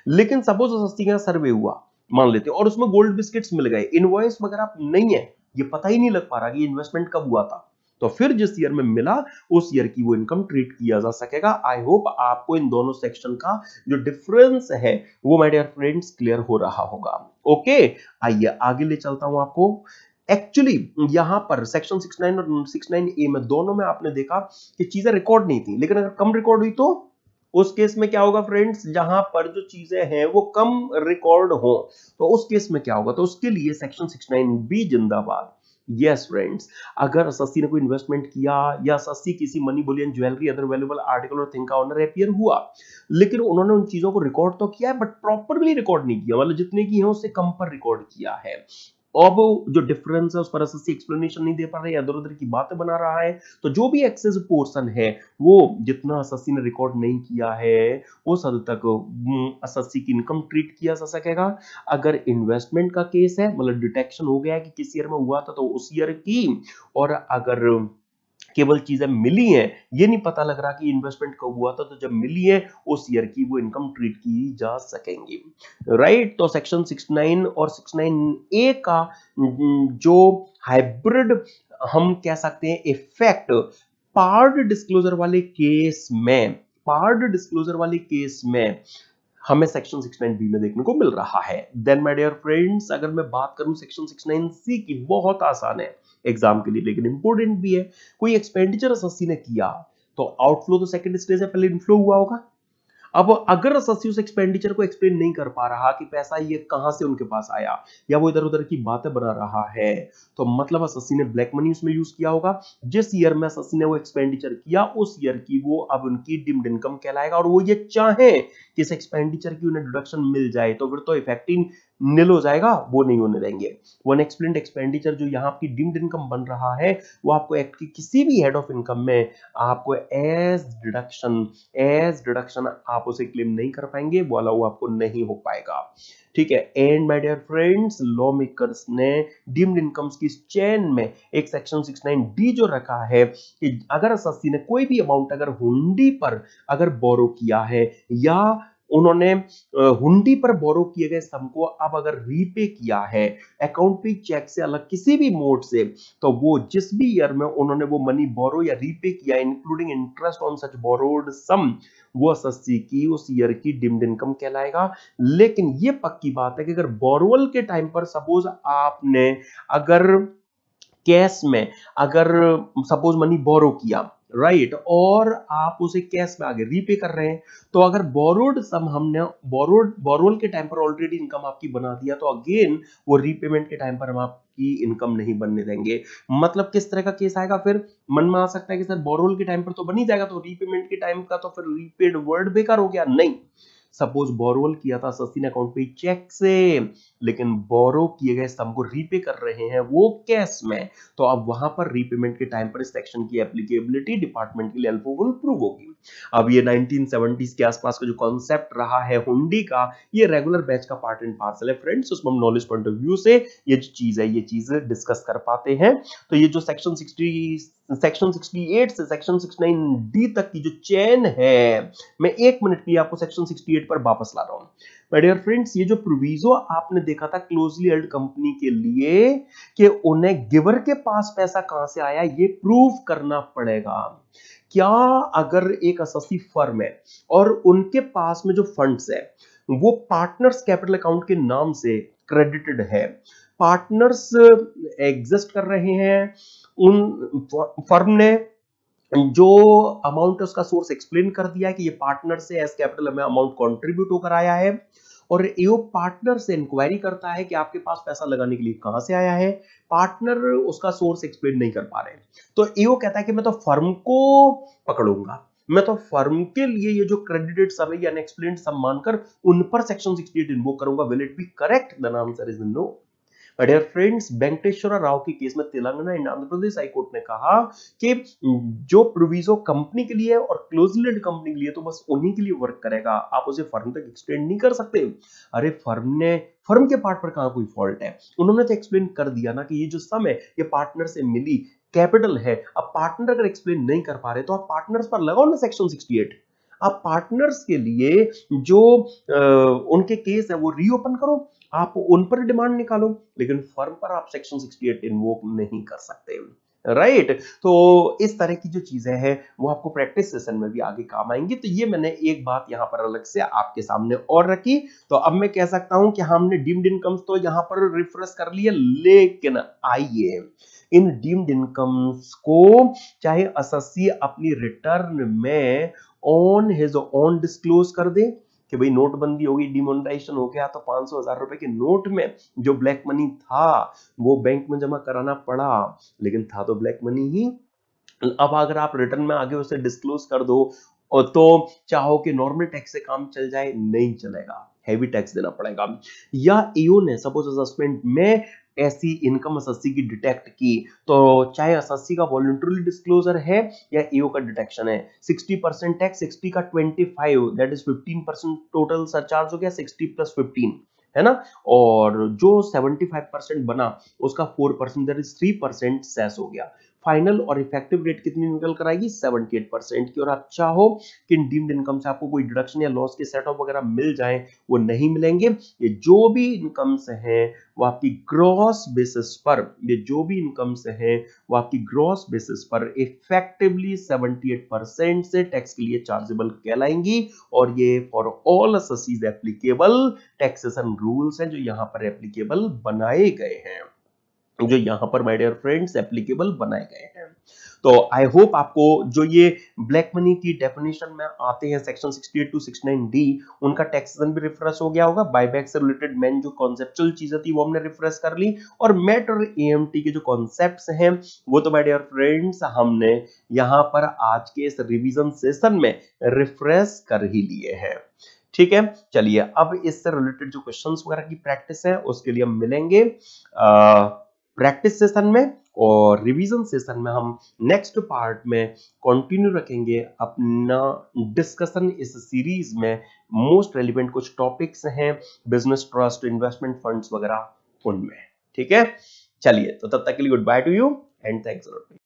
लेकिन सपोज एसएससी का सर्वे हुआ मान लेते और उसमें गोल्ड बिस्किट्स मिल गए, इनवॉइस वगैरह नहीं है, ये पता ही नहीं लग पा रहा कि इन्वेस्टमेंट कब हुआ था, तो फिर जिस ईयर में मिला उस ईयर की वो इनकम ट्रीट किया जा सकेगा। आई होप आपको इन दोनों सेक्शन का जो डिफरेंस है वो माय डियर फ्रेंड्स क्लियर हो रहा होगा। ओके, आइए आगे ले चलता हूं आपको। एक्चुअली यहाँ पर सेक्शन उनहत्तर और उनहत्तर ए में दोनों में आपने देखा कि चीजें रिकॉर्ड नहीं थी, लेकिन अगर कम रिकॉर्ड हुई तो उस केस में क्या होगा फ्रेंड्स, जहां पर जो चीजें हैं वो कम रिकॉर्ड हो तो उस केस में क्या होगा, तो उसके लिए सेक्शन उनहत्तर बी जिंदाबाद। यस yes, फ्रेंड्स, अगर एसएससी ने कोई इन्वेस्टमेंट किया या एसएससी किसी money, bullion, jewellery, other valuable article और थिंग का ओनर अपीयर हुआ, लेकिन उन्होंने उन चीजों को रिकॉर्ड तो किया है बट प्रॉपरली रिकॉर्ड नहीं किया, मतलब जितने की है उससे कम पर रिकॉर्ड किया है, अब जो डिफरेंस है उस पर एसएससी एक्सप्लेनेशन नहीं दे पा रहा है, इधर उधर की बातें बना रहा है, तो जो भी एक्सेस पोर्शन है वो जितना एसएससी ने रिकॉर्ड नहीं किया है उस हद तक एसएससी की इनकम ट्रीट किया जा सकेगा। अगर इन्वेस्टमेंट का केस है, मतलब डिटेक्शन हो गया है कि किस ईयर में हुआ था तो उस ईयर की, और अगर केवल चीजें मिली हैं, ये नहीं पता लग रहा कि इन्वेस्टमेंट कब हुआ था, तो जब मिली है उस ईयर की वो इनकम ट्रीट की जा सकेंगी, राइट। तो सेक्शन उनहत्तर और उनहत्तर ए का जो हाइब्रिड हम कह सकते हैं इफेक्ट, पार्ड डिस्क्लोजर वाले केस में, पार्ड डिस्क्लोजर वाले केस में हमें सेक्शन उनहत्तर बी में देखने को मिल रहा है। देन माय डियर फ्रेंड्स, अगर मैं बात करूं सेक्शन उनहत्तर सी की, बहुत आसान है एग्जाम के लिए लेकिन इंपोर्टेंट भी है। कोई एक्सपेंडिचर एसएससी ने किया तो आउटफ्लो तो सेकंड स्टेज है, पहले इनफ्लो हुआ होगा। अब अगर सस्यूस एक्सपेंडिचर को एक्सप्लेन नहीं कर पा रहा कि पैसा ये कहां से उनके पास आया या वो इधर उधर की बातें बना रहा है, तो मतलब एसएससी ने ब्लैक मनी उसमें यूज किया होगा। जिस ईयर में एसएससी ने वो एक्सपेंडिचर किया उस ईयर की वो अब उनकी डिम्ड इनकम कहलाएगा, और वो ये चाहे कि इस एक्सपेंडिचर की उन्हें डिडक्शन मिल जाए तो फिर तो इफेक्टिव निल हो जाएगा, वो नहीं होने देंगे। अनएक्सप्लेन्ड एक्सपेंडिचर जो यहाँ आपकी डिम्ड इनकम बन रहा है वो आपको एक्ट की किसी भी हेड ऑफ इनकम में आपको एज डिडक्शन एज डिडक्शन आप उसे क्लेम नहीं कर पाएंगे, वो अलाउ आपको नहीं हो पाएगा। ठीक है, and my dear friends, law makers ने डीम्ड इनकम्स की चेन में एक सेक्शन उनहत्तर डी जो रखा है कि अगर एसएससी ने कोई भी अमाउंट अगर हुंडी पर अगर बोरो किया है या उन्होंने हुंडी पर बोरो किए गए सम को अब अगर रीपे किया है अकाउंट पे चेक से अलग किसी भी मोड से, तो वो जिस भी ईयर में उन्होंने वो मनी बोरो या रीपे किया including interest on such borrowed sum, वो एसएससी की उस ईयर की डिम्ड इनकम कहलाएगा। लेकिन ये पक्की बात है कि अगर बोरोअल के टाइम पर सपोज आपने अगर कैश में अगर सपोज मनी बोरो किया राइट right, और आप उसे कैश में आगे रीपे कर रहे हैं, तो अगर बोरोड सम हमने बोरोड बोरोल के टाइम पर ऑलरेडी इनकम आपकी बना दिया तो अगेन वो रीपेमेंट के टाइम पर हम आपकी इनकम नहीं बनने देंगे। मतलब किस तरह का केस आएगा, फिर मन में आ सकता है कि सर बोरोल के टाइम पर तो बन ही जाएगा तो रीपेमेंट के टाइम का तो फिर रीपेड वर्ड बेकार हो गया। नहीं, सपोज बोरोल किया था एसएससी ने अकाउंट पे चेक से लेकिन बोरो किए गए सम को रीपे कर रहे हैं वो कैश में, तो अब वहां पर रीपेमेंट के टाइम पर इस सेक्शन की एप्लीकेबिलिटी डिपार्टमेंट के लिए हेल्पफुल प्रूव होगी। अब ये नाइनटीन सेवेंटीज़ के आसपास का जो कॉन्सेप्ट रहा है हुंडी का, ये रेगुलर बैच का पार्ट एंड पार्सल है फ्रेंड्स, उसमें हम नॉलेज पॉइंट ऑफ व्यू से ये जो चीज है ये चीज डिस्कस कर पाते हैं। तो ये जो सेक्शन सिक्सटी सेक्शन अड़सठ से सेक्शन उनहत्तर डी तक की जो चैन है, मैं एक मिनट के लिए आपको सेक्शन अड़सठ पर वापस ला रहा हूं। माय डियर फ्रेंड्स, ये जो प्रोविजो आपने देखा था क्लोजली हेल्ड कंपनी के लिए कि उन्हें गिवर के पास पैसा कहां से आया ये प्रूव करना पड़ेगा। क्या अगर एक एसएससी फर्म है और उनके पास में जो फंड्स है वो पार्टनर्स कैपिटल अकाउंट के नाम से क्रेडिटेड है, पार्टनर्स एग्जिस्ट कर रहे हैं, उन फर्म ने जो अमाउंट उसका सोर्स एक्सप्लेन कर दिया कि ये पार्टनर से एस कैपिटल में अमाउंट कंट्रीब्यूट होकर आया है, और ये पार्टनर से इंक्वायरी करता है कि आपके पास पैसा लगाने के लिए कहां से आया है, पार्टनर उसका सोर्स एक्सप्लेन नहीं कर पा रहे, तो ये कहता है कि मैं तो फर्म को पकड़ूंगा, मैं तो फर्म के लिए ये जो क्रेडिटेड सब है अनएक्सप्लेन्ड सब मानकर उन पर सेक्शन अड़सठ इन्वोक करूंगा। Will it be correct? The answer is no. Dear friends, Venkateshwar Rao के केस में तेलंगाना एंड आंध्र प्रदेश हाईकोर्ट ने कहा कि जो प्रोविजो कंपनी के लिए और क्लोजली हेल्ड कंपनी के लिए तो बस उन्हीं के लिए वर्क करेगा, आप उसे फर्म तक एक्सटेंड नहीं कर सकते। अरे फर्म ने फर्म के पार्ट पर कहां कोई फॉल्ट है, उन्होंने तो एक्सप्लेन कर दिया ना कि ये जो सम है ये पार्टनर से मिली कैपिटल है। अब पार्टनर अगर एक्सप्लेन नहीं कर पा रहे तो आप पार्टनर्स पर लगाओ ना सेक्शन अड़सठ, आप पार्टनर्स के लिए जो आ, उनके केस है वो रीओपन करो, आप उन पर डिमांड निकालो, लेकिन फर्म पर आप सेक्शन अड़सठ इन्वोक नहीं कर सकते राइट right? तो इस तरह की जो चीजें हैं वो आपको प्रैक्टिस सेशन में भी आगे काम आएंगी। तो ये मैंने एक बात यहाँ पर अलग से आपके सामने और रखी। तो अब मैं कह सकता हूं कि हमने डीम्ड इनकम्स तो यहाँ पर रिफ्रेश कर लिया, लेकिन आइए इन डीम्ड इनकम्स को चाहे एसएससी अपनी रिटर्न में ऑन हिज ऑन डिस्क्लोज कर दे कि भाई नोटबंदी होगी, डिमोनेटाइजेशन हो गया, तो पांच सौ हजार रुपए के नोट में जो ब्लैक मनी था वो बैंक में जमा कराना पड़ा, लेकिन था तो ब्लैक मनी ही। अब अगर आप रिटर्न में आगे उसे डिस्क्लोज कर दो और तो चाहो कि नॉर्मल टैक्स से काम चल जाए, नहीं चलेगा, हैवी टैक्स देना पड़ेगा। या ईओ ने सपोज असेसमेंट में ऐसी इनकम एसएससी की डिटेक्ट की, तो चाहे एसएससी का वॉलंटरी डिस्क्लोजर है या ईओ का डिटेक्शन है, साठ परसेंट टैक्स, साठ का पच्चीस दैट इज पंद्रह परसेंट टोटल सरचार्ज हो गया, साठ प्लस पंद्रह है ना, और जो पचहत्तर परसेंट बना उसका चार परसेंट दैट इज तीन परसेंट सेस हो गया। फाइनल और इफेक्टिव रेट कितनी निकल कर आएगी, अठहत्तर परसेंट की। और आप चाहो कि इन डीम्ड इनकम से आपको कोई डिडक्शन या लॉस के सेट ऑफ वगैरह मिल जाएं, वो नहीं मिलेंगे। ये जो भी इनकम्स हैं वो आपकी ग्रॉस बेसिस पर ये जो भी इनकम्स हैं वो आपकी ग्रॉस बेसिस पर इफेक्टिवली अठहत्तर परसेंट से टैक्स के लिए चार्जेबल कहलाएंगी, और ये for all एसएससीज applicable taxation rules हैं जो यहाँ पर एप्लीकेबल बनाए गए हैं जो यहाँ पर माय डियर फ्रेंड्स एप्लीकेबल बनाए गए हैं। तो आई होप आपको जो ये ब्लैक मनी की डेफिनेशन में आते हैं सेक्शन अड़सठ टू उनहत्तर डी, उनका टैक्सेशन भी रिफ्रेश हो गया होगा। बायबैक से रिलेटेड मेन जो कॉन्सेप्चुअल चीजें थी वो हमने रिफ्रेश कर ली, और मैट और एएमटी के जो कॉन्सेप्ट्स हैं वो तो माय डियर फ्रेंड्स हमने यहाँ पर आज के इस रिवीजन सेशन में रिफ्रेश कर ही लिए हैं। ठीक है, चलिए अब इससे रिलेटेड जो क्वेश्चंस वगैरह की प्रैक्टिस है उसके लिए हम मिलेंगे प्रैक्टिस सेशन में, और रिवीजन सेशन में हम नेक्स्ट पार्ट में कंटिन्यू रखेंगे अपना डिस्कशन। इस सीरीज में मोस्ट रेलिवेंट कुछ टॉपिक्स हैं बिजनेस, ट्रस्ट, इन्वेस्टमेंट फंड्स वगैरह उनमें। ठीक है, चलिए तो तब तक के लिए good bye to you and thanks.